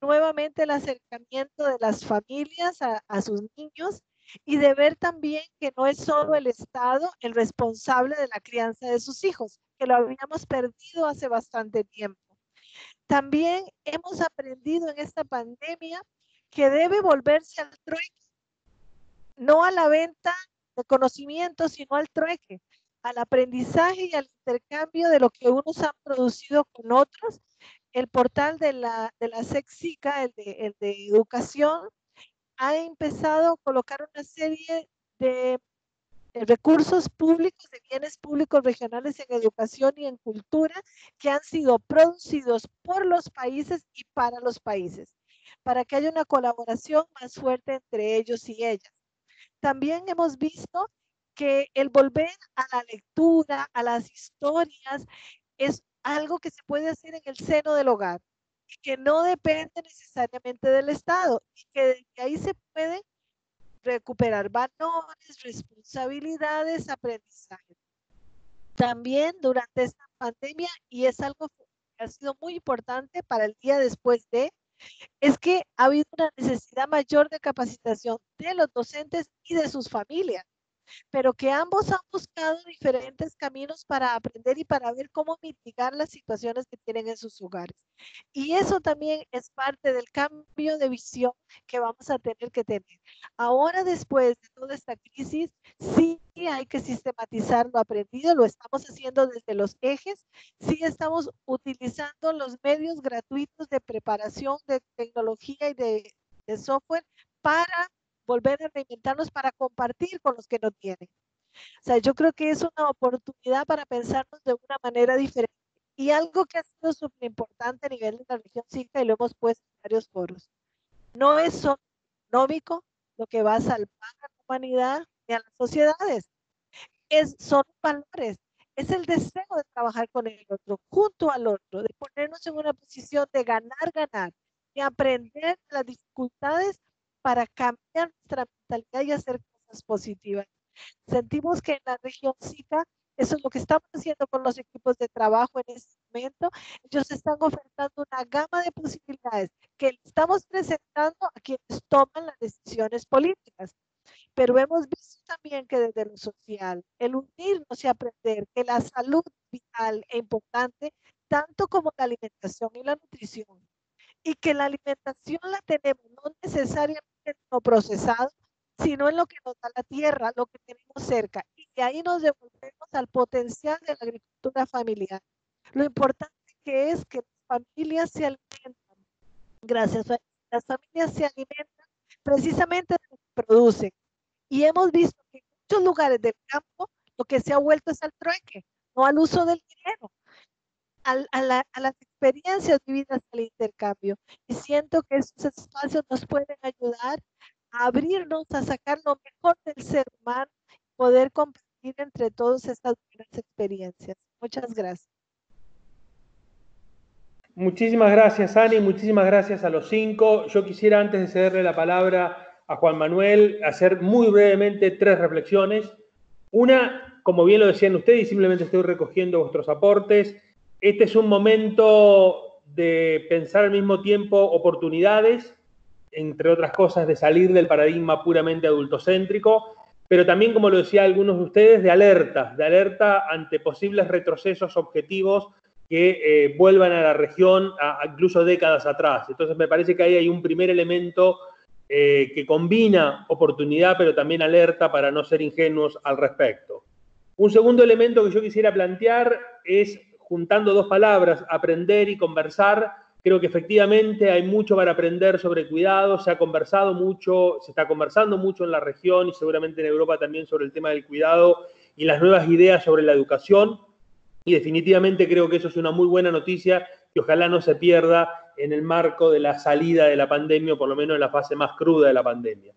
nuevamente el acercamiento de las familias a, a sus niños y de ver también que no es solo el Estado el responsable de la crianza de sus hijos, que lo habíamos perdido hace bastante tiempo. También hemos aprendido en esta pandemia que debe volverse al trueque, no a la venta de conocimientos, sino al trueque, al aprendizaje y al intercambio de lo que unos han producido con otros. El portal de la, de la C E C-SICA, el de, el de educación, ha empezado a colocar una serie de, de recursos públicos, de bienes públicos regionales en educación y en cultura, que han sido producidos por los países y para los países, para que haya una colaboración más fuerte entre ellos y ellas. También hemos visto que el volver a la lectura, a las historias, es algo que se puede hacer en el seno del hogar, y que no depende necesariamente del Estado, y que desde ahí se pueden recuperar valores, responsabilidades, aprendizaje. También durante esta pandemia, y es algo que ha sido muy importante para el día después de, es que ha habido una necesidad mayor de capacitación de los docentes y de sus familias, pero que ambos han buscado diferentes caminos para aprender y para ver cómo mitigar las situaciones que tienen en sus hogares. Y eso también es parte del cambio de visión que vamos a tener que tener. Ahora, después de toda esta crisis, sí hay que sistematizar lo aprendido, lo estamos haciendo desde los ejes, sí estamos utilizando los medios gratuitos de preparación, de tecnología y de, de software para volver a reinventarnos, para compartir con los que no tienen. O sea, yo creo que es una oportunidad para pensarnos de una manera diferente. Y algo que ha sido súper importante a nivel de la región SICA, y lo hemos puesto en varios foros, no es solo económico lo que va a salvar a la humanidad y a las sociedades. Es, son valores, es el deseo de trabajar con el otro, junto al otro, de ponernos en una posición de ganar, ganar, de aprender las dificultades para cambiar nuestra mentalidad y hacer cosas positivas. Sentimos que en la región SICA, eso es lo que estamos haciendo con los equipos de trabajo en este momento. Ellos están ofertando una gama de posibilidades que estamos presentando a quienes toman las decisiones políticas. Pero hemos visto también que desde lo social, el unirnos y aprender que la salud vital es importante, tanto como la alimentación y la nutrición, y que la alimentación la tenemos no necesariamente en lo procesado, sino en lo que nos da la tierra, lo que tenemos cerca. Y de ahí nos devolvemos al potencial de la agricultura familiar. Lo importante que es que las familias se alimentan. Gracias a las familias se alimentan precisamente de lo que producen. Y hemos visto que en muchos lugares del campo lo que se ha vuelto es al trueque, no al uso del dinero, al, a, la, a las experiencias vividas al intercambio. Y siento que esos espacios nos pueden ayudar a abrirnos, a sacar lo mejor del ser humano y poder compartir entre todos estas buenas experiencias. Muchas gracias. Muchísimas gracias, Annie. Muchísimas gracias a los cinco. Yo quisiera, antes de cederle la palabra a Juan Manuel, hacer muy brevemente tres reflexiones. Una, como bien lo decían ustedes, y simplemente estoy recogiendo vuestros aportes, este es un momento de pensar al mismo tiempo oportunidades, entre otras cosas, de salir del paradigma puramente adultocéntrico, pero también, como lo decía algunos de ustedes, de alerta, de alerta ante posibles retrocesos objetivos que eh, vuelvan a la región a, a incluso décadas atrás. Entonces me parece que ahí hay un primer elemento eh, que combina oportunidad, pero también alerta para no ser ingenuos al respecto. Un segundo elemento que yo quisiera plantear es, juntando dos palabras, aprender y conversar. Creo que efectivamente hay mucho para aprender sobre cuidado, se ha conversado mucho, se está conversando mucho en la región y seguramente en Europa también sobre el tema del cuidado y las nuevas ideas sobre la educación, y definitivamente creo que eso es una muy buena noticia que ojalá no se pierda en el marco de la salida de la pandemia, o por lo menos en la fase más cruda de la pandemia.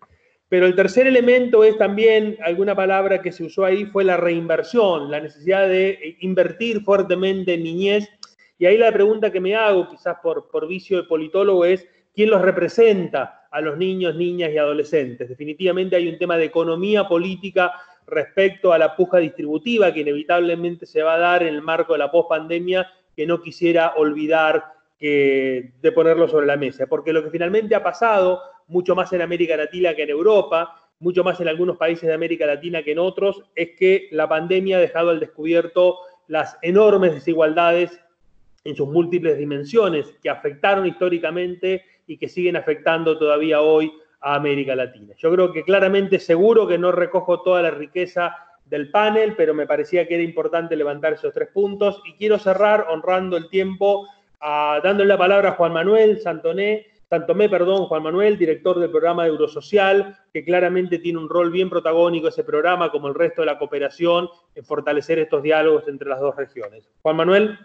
Pero el tercer elemento es también, alguna palabra que se usó ahí fue la reinversión, la necesidad de invertir fuertemente en niñez. Y ahí la pregunta que me hago, quizás por, por vicio de politólogo, es ¿quién los representa a los niños, niñas y adolescentes? Definitivamente hay un tema de economía política respecto a la puja distributiva que inevitablemente se va a dar en el marco de la pospandemia, que no quisiera olvidar eh, de ponerlo sobre la mesa. Porque lo que finalmente ha pasado, mucho más en América Latina que en Europa, mucho más en algunos países de América Latina que en otros, es que la pandemia ha dejado al descubierto las enormes desigualdades en sus múltiples dimensiones que afectaron históricamente y que siguen afectando todavía hoy a América Latina. Yo creo que claramente, seguro que no recojo toda la riqueza del panel, pero me parecía que era importante levantar esos tres puntos y quiero cerrar honrando el tiempo, a, dándole la palabra a Juan Manuel Santomé, Santomé, perdón, Juan Manuel, director del programa de Eurosocial, que claramente tiene un rol bien protagónico ese programa, como el resto de la cooperación, en fortalecer estos diálogos entre las dos regiones. Juan Manuel.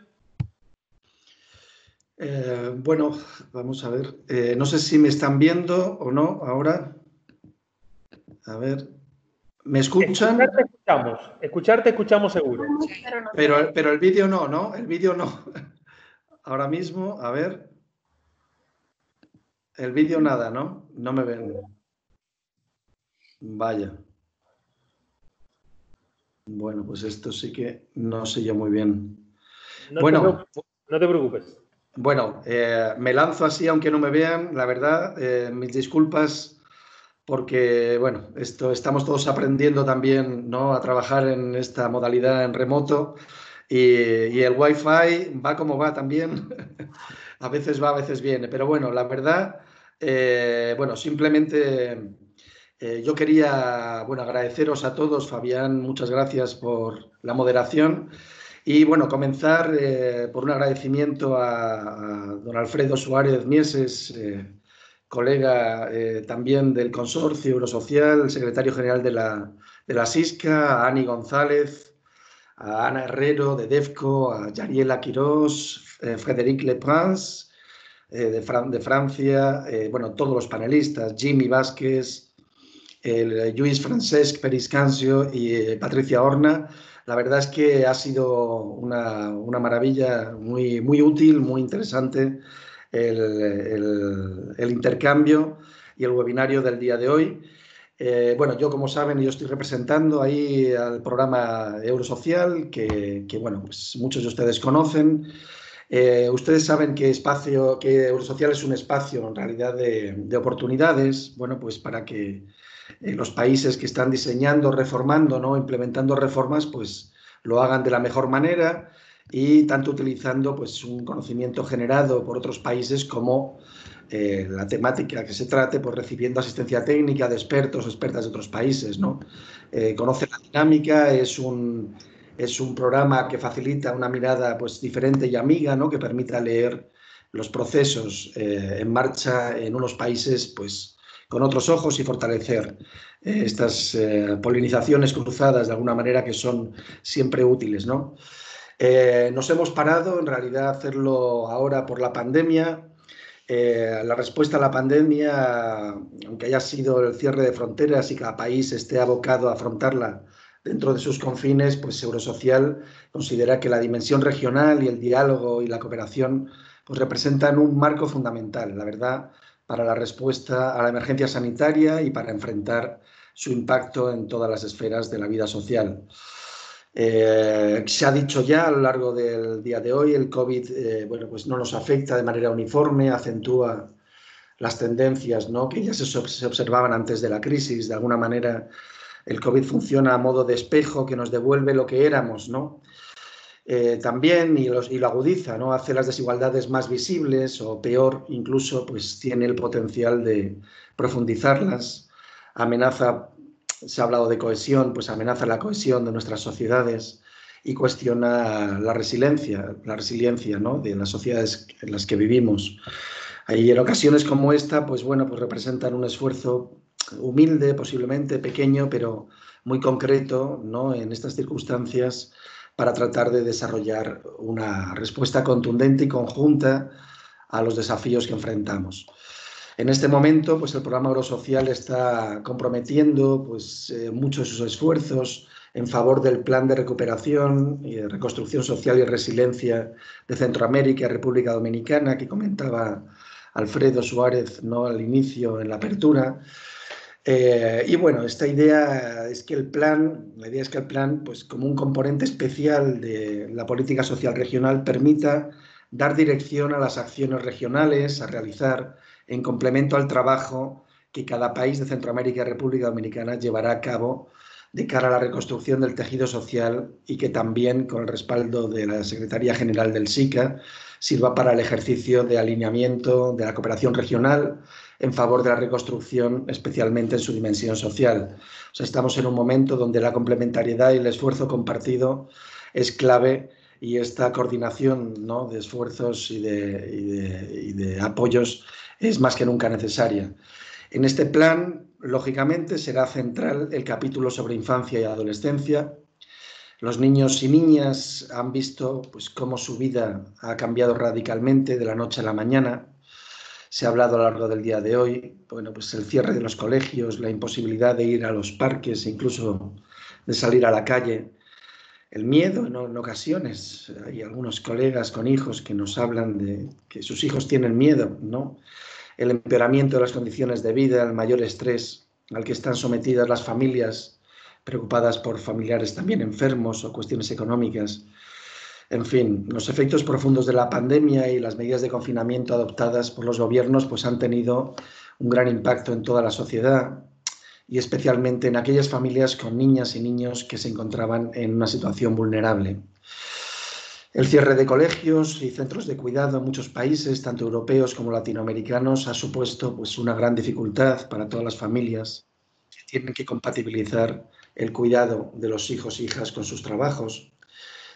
Eh, bueno, vamos a ver. Eh, no sé si me están viendo o no ahora. A ver. ¿Me escuchan? Escucharte escuchamos. Escucharte escuchamos seguro. Pero, pero el vídeo no, ¿no? El vídeo no. Ahora mismo, a ver. El vídeo nada, ¿no? No me ven. Vaya. Bueno, pues esto sí que no sé yo muy bien. No bueno. Te no te preocupes. Bueno, eh, me lanzo así, aunque no me vean, la verdad, eh, mis disculpas, porque, bueno, esto estamos todos aprendiendo también, ¿no?, a trabajar en esta modalidad en remoto, y, y el Wi-Fi va como va también, a veces va, a veces viene, pero bueno, la verdad, eh, bueno, simplemente eh, yo quería, bueno, agradeceros a todos, Fabián, muchas gracias por la moderación. Y bueno, comenzar eh, por un agradecimiento a, a don Alfredo Suárez Miese, eh, colega eh, también del Consorcio Eurosocial, secretario general de la, de la SICA, a Annie González, a Ana Herrero de DEVCO, a Yariela Quirós, eh, Frédérique Leprince eh, de, Fran de Francia, eh, bueno, todos los panelistas, Jimmy Vázquez, el, Luis Francesc Peris Cancio y eh, Patricia Horna. La verdad es que ha sido una, una maravilla, muy, muy útil, muy interesante el, el, el intercambio y el webinario del día de hoy. Eh, bueno, yo, como saben, yo estoy representando ahí al programa Eurosocial, que, que bueno, pues muchos de ustedes conocen. Eh, ustedes saben que, espacio, que Eurosocial es un espacio, en realidad, de, de oportunidades, bueno, pues para que eh, los países que están diseñando, reformando, ¿no?, implementando reformas, pues lo hagan de la mejor manera y tanto utilizando, pues, un conocimiento generado por otros países como Eh, la temática que se trate, pues recibiendo asistencia técnica de expertos o expertas de otros países, ¿no? Eh, conoce la dinámica, es un, es un programa que facilita una mirada, pues, diferente y amiga, ¿no?, que permita leer los procesos eh, en marcha en unos países, pues, con otros ojos y fortalecer eh, estas eh, polinizaciones cruzadas de alguna manera que son siempre útiles, ¿no? Eh, nos hemos parado, en realidad, a hacerlo ahora por la pandemia. Eh, la respuesta a la pandemia, aunque haya sido el cierre de fronteras y cada país esté abocado a afrontarla dentro de sus confines, pues Eurosocial considera que la dimensión regional y el diálogo y la cooperación, pues, representan un marco fundamental, la verdad, para la respuesta a la emergencia sanitaria y para enfrentar su impacto en todas las esferas de la vida social. Eh, se ha dicho ya a lo largo del día de hoy, el COVID eh, bueno, pues no nos afecta de manera uniforme, acentúa las tendencias, ¿no?, que ya se, se observaban antes de la crisis. De alguna manera, el COVID funciona a modo de espejo que nos devuelve lo que éramos, ¿no? Eh, también, y, los, y lo agudiza, ¿no?, hace las desigualdades más visibles o, peor incluso, pues tiene el potencial de profundizarlas. Amenaza, se ha hablado de cohesión, pues amenaza la cohesión de nuestras sociedades y cuestiona la resiliencia, la resiliencia, ¿no?, de las sociedades en las que vivimos. Y en ocasiones como esta, pues bueno, pues representan un esfuerzo humilde, posiblemente pequeño, pero muy concreto, ¿no?, en estas circunstancias, para tratar de desarrollar una respuesta contundente y conjunta a los desafíos que enfrentamos. En este momento, pues el programa Eurosocial está comprometiendo, pues, eh, muchos de sus esfuerzos en favor del plan de recuperación y de reconstrucción social y resiliencia de Centroamérica y República Dominicana, que comentaba Alfredo Suárez, ¿no?, al inicio, en la apertura. Eh, y bueno, esta idea es que el plan, la idea es que el plan, pues, como un componente especial de la política social regional, permita dar dirección a las acciones regionales a realizar en complemento al trabajo que cada país de Centroamérica y República Dominicana llevará a cabo de cara a la reconstrucción del tejido social, y que también, con el respaldo de la Secretaría General del SICA, sirva para el ejercicio de alineamiento de la cooperación regional en favor de la reconstrucción, especialmente en su dimensión social. O sea, estamos en un momento donde la complementariedad y el esfuerzo compartido es clave, y esta coordinación, ¿no?, de esfuerzos y de, y de, y de apoyos es más que nunca necesaria. En este plan, lógicamente, será central el capítulo sobre infancia y adolescencia. Los niños y niñas han visto, pues, cómo su vida ha cambiado radicalmente de la noche a la mañana. Se ha hablado a lo largo del día de hoy, bueno, pues el cierre de los colegios, la imposibilidad de ir a los parques, incluso de salir a la calle. El miedo, ¿no?, en ocasiones. Hay algunos colegas con hijos que nos hablan de que sus hijos tienen miedo, ¿no? El empeoramiento de las condiciones de vida, el mayor estrés al que están sometidas las familias, preocupadas por familiares también enfermos o cuestiones económicas. En fin, los efectos profundos de la pandemia y las medidas de confinamiento adoptadas por los gobiernos, pues, han tenido un gran impacto en toda la sociedad, y especialmente en aquellas familias con niñas y niños que se encontraban en una situación vulnerable. El cierre de colegios y centros de cuidado en muchos países, tanto europeos como latinoamericanos, ha supuesto, pues, una gran dificultad para todas las familias que tienen que compatibilizar el cuidado de los hijos e hijas con sus trabajos.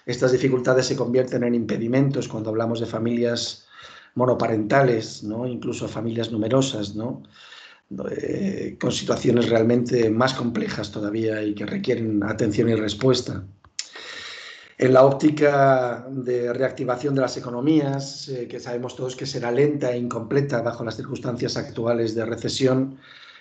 Estas dificultades se convierten en impedimentos cuando hablamos de familias monoparentales, ¿no?, incluso familias numerosas, ¿no?, Eh, con situaciones realmente más complejas todavía y que requieren atención y respuesta. En la óptica de reactivación de las economías, eh, que sabemos todos que será lenta e incompleta bajo las circunstancias actuales de recesión,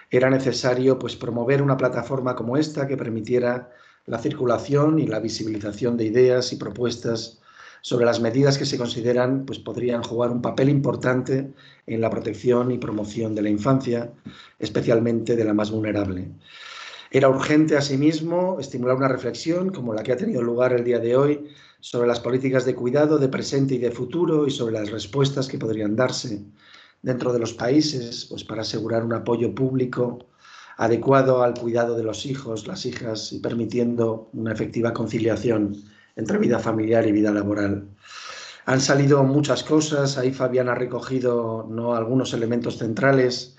era necesario, pues, promover una plataforma como esta que permitiera la circulación y la visibilización de ideas y propuestas sobre las medidas que se consideran pues, podrían jugar un papel importante en la protección y promoción de la infancia, especialmente de la más vulnerable. Era urgente, asimismo, estimular una reflexión como la que ha tenido lugar el día de hoy sobre las políticas de cuidado de presente y de futuro y sobre las respuestas que podrían darse dentro de los países pues, para asegurar un apoyo público adecuado al cuidado de los hijos, las hijas y permitiendo una efectiva conciliación entre vida familiar y vida laboral. Han salido muchas cosas, ahí Fabián ha recogido ¿no? algunos elementos centrales.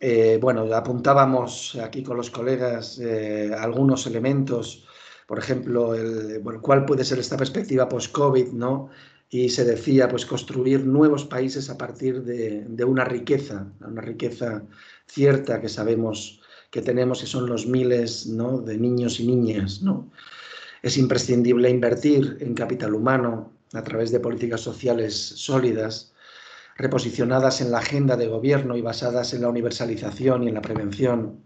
Eh, bueno, apuntábamos aquí con los colegas eh, algunos elementos, por ejemplo, el, bueno, cuál puede ser esta perspectiva post-COVID, ¿no? Y se decía, pues, construir nuevos países a partir de, de una riqueza, una riqueza cierta que sabemos que tenemos, que son los miles ¿no? de niños y niñas, ¿no? Es imprescindible invertir en capital humano a través de políticas sociales sólidas, reposicionadas en la agenda de gobierno y basadas en la universalización y en la prevención.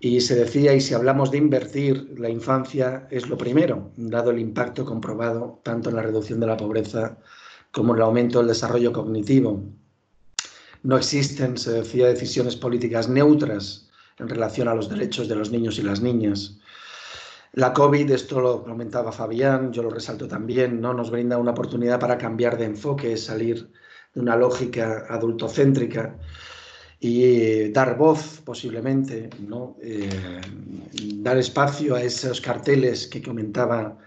Y se decía, y si hablamos de invertir, la infancia es lo primero, dado el impacto comprobado tanto en la reducción de la pobreza como en el aumento del desarrollo cognitivo. No existen, se decía, decisiones políticas neutras en relación a los derechos de los niños y las niñas. La COVID, esto lo comentaba Fabián, yo lo resalto también, ¿no? Nos brinda una oportunidad para cambiar de enfoque, salir de una lógica adultocéntrica y dar voz, posiblemente, ¿no? eh, dar espacio a esos carteles que comentaba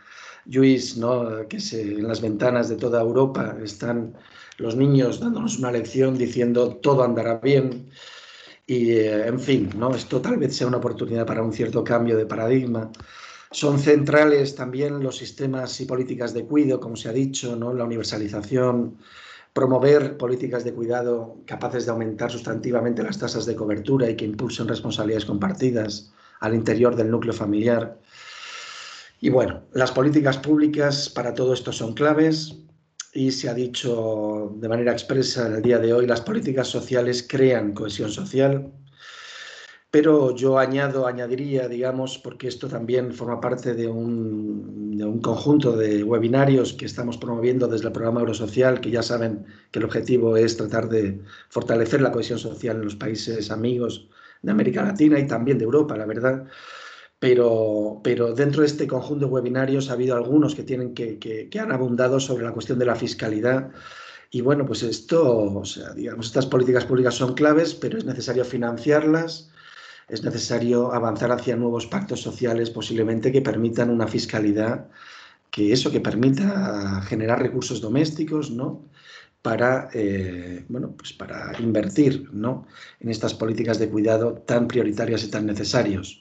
Lluís, ¿no? que se, en las ventanas de toda Europa están los niños dándonos una lección diciendo todo andará bien y, eh, en fin, ¿no? esto tal vez sea una oportunidad para un cierto cambio de paradigma. Son centrales también los sistemas y políticas de cuidado, como se ha dicho, ¿no? la universalización, promover políticas de cuidado capaces de aumentar sustantivamente las tasas de cobertura y que impulsen responsabilidades compartidas al interior del núcleo familiar. Y bueno, las políticas públicas para todo esto son claves y se ha dicho de manera expresa en el día de hoy, las políticas sociales crean cohesión social, pero yo añado, añadiría, digamos, porque esto también forma parte de un, de un conjunto de webinarios que estamos promoviendo desde el programa Eurosocial, que ya saben que el objetivo es tratar de fortalecer la cohesión social en los países amigos de América Latina y también de Europa, la verdad. Pero, pero dentro de este conjunto de webinarios ha habido algunos que, tienen que, que, que han abundado sobre la cuestión de la fiscalidad. Y bueno, pues esto, o sea, digamos, estas políticas públicas son claves, pero es necesario financiarlas. Es necesario avanzar hacia nuevos pactos sociales posiblemente que permitan una fiscalidad, que eso, que permita generar recursos domésticos, ¿no? para, eh, bueno, pues para invertir, ¿no? en estas políticas de cuidado tan prioritarias y tan necesarias.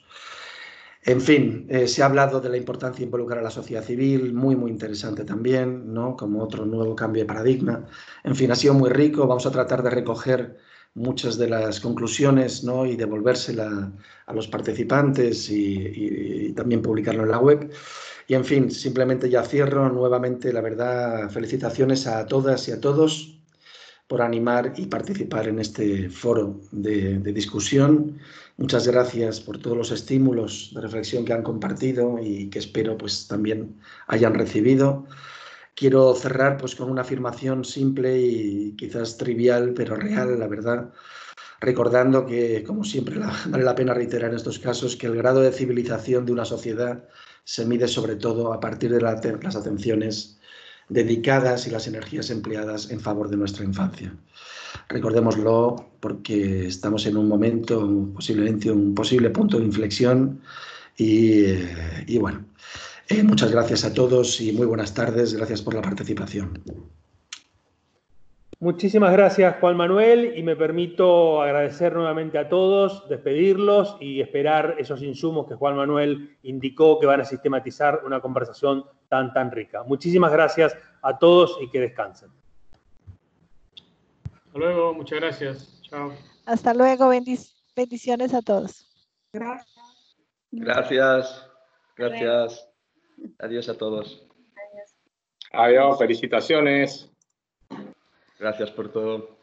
En fin, eh, se ha hablado de la importancia de involucrar a la sociedad civil, muy, muy interesante también, ¿no? como otro nuevo cambio de paradigma. En fin, ha sido muy rico, vamos a tratar de recoger muchas de las conclusiones ¿no? y devolvérsela a los participantes y, y, y también publicarlo en la web. Y, en fin, simplemente ya cierro nuevamente, la verdad, felicitaciones a todas y a todos por animar y participar en este foro de, de discusión. Muchas gracias por todos los estímulos de reflexión que han compartido y que espero pues, también hayan recibido. Quiero cerrar pues, con una afirmación simple y quizás trivial, pero real, la verdad, recordando que, como siempre, la, vale la pena reiterar en estos casos que el grado de civilización de una sociedad se mide sobre todo a partir de la, las atenciones dedicadas y las energías empleadas en favor de nuestra infancia. Recordémoslo porque estamos en un momento, posiblemente un posible punto de inflexión y, y bueno. Eh, muchas gracias a todos y muy buenas tardes. Gracias por la participación. Muchísimas gracias, Juan Manuel, y me permito agradecer nuevamente a todos, despedirlos y esperar esos insumos que Juan Manuel indicó que van a sistematizar una conversación tan, tan rica. Muchísimas gracias a todos y que descansen. Hasta luego, muchas gracias. Chao. Hasta luego, bendic- bendiciones a todos. Gracias. Gracias. Gracias. Adiós a todos. Adiós. Adiós, felicitaciones. Gracias por todo.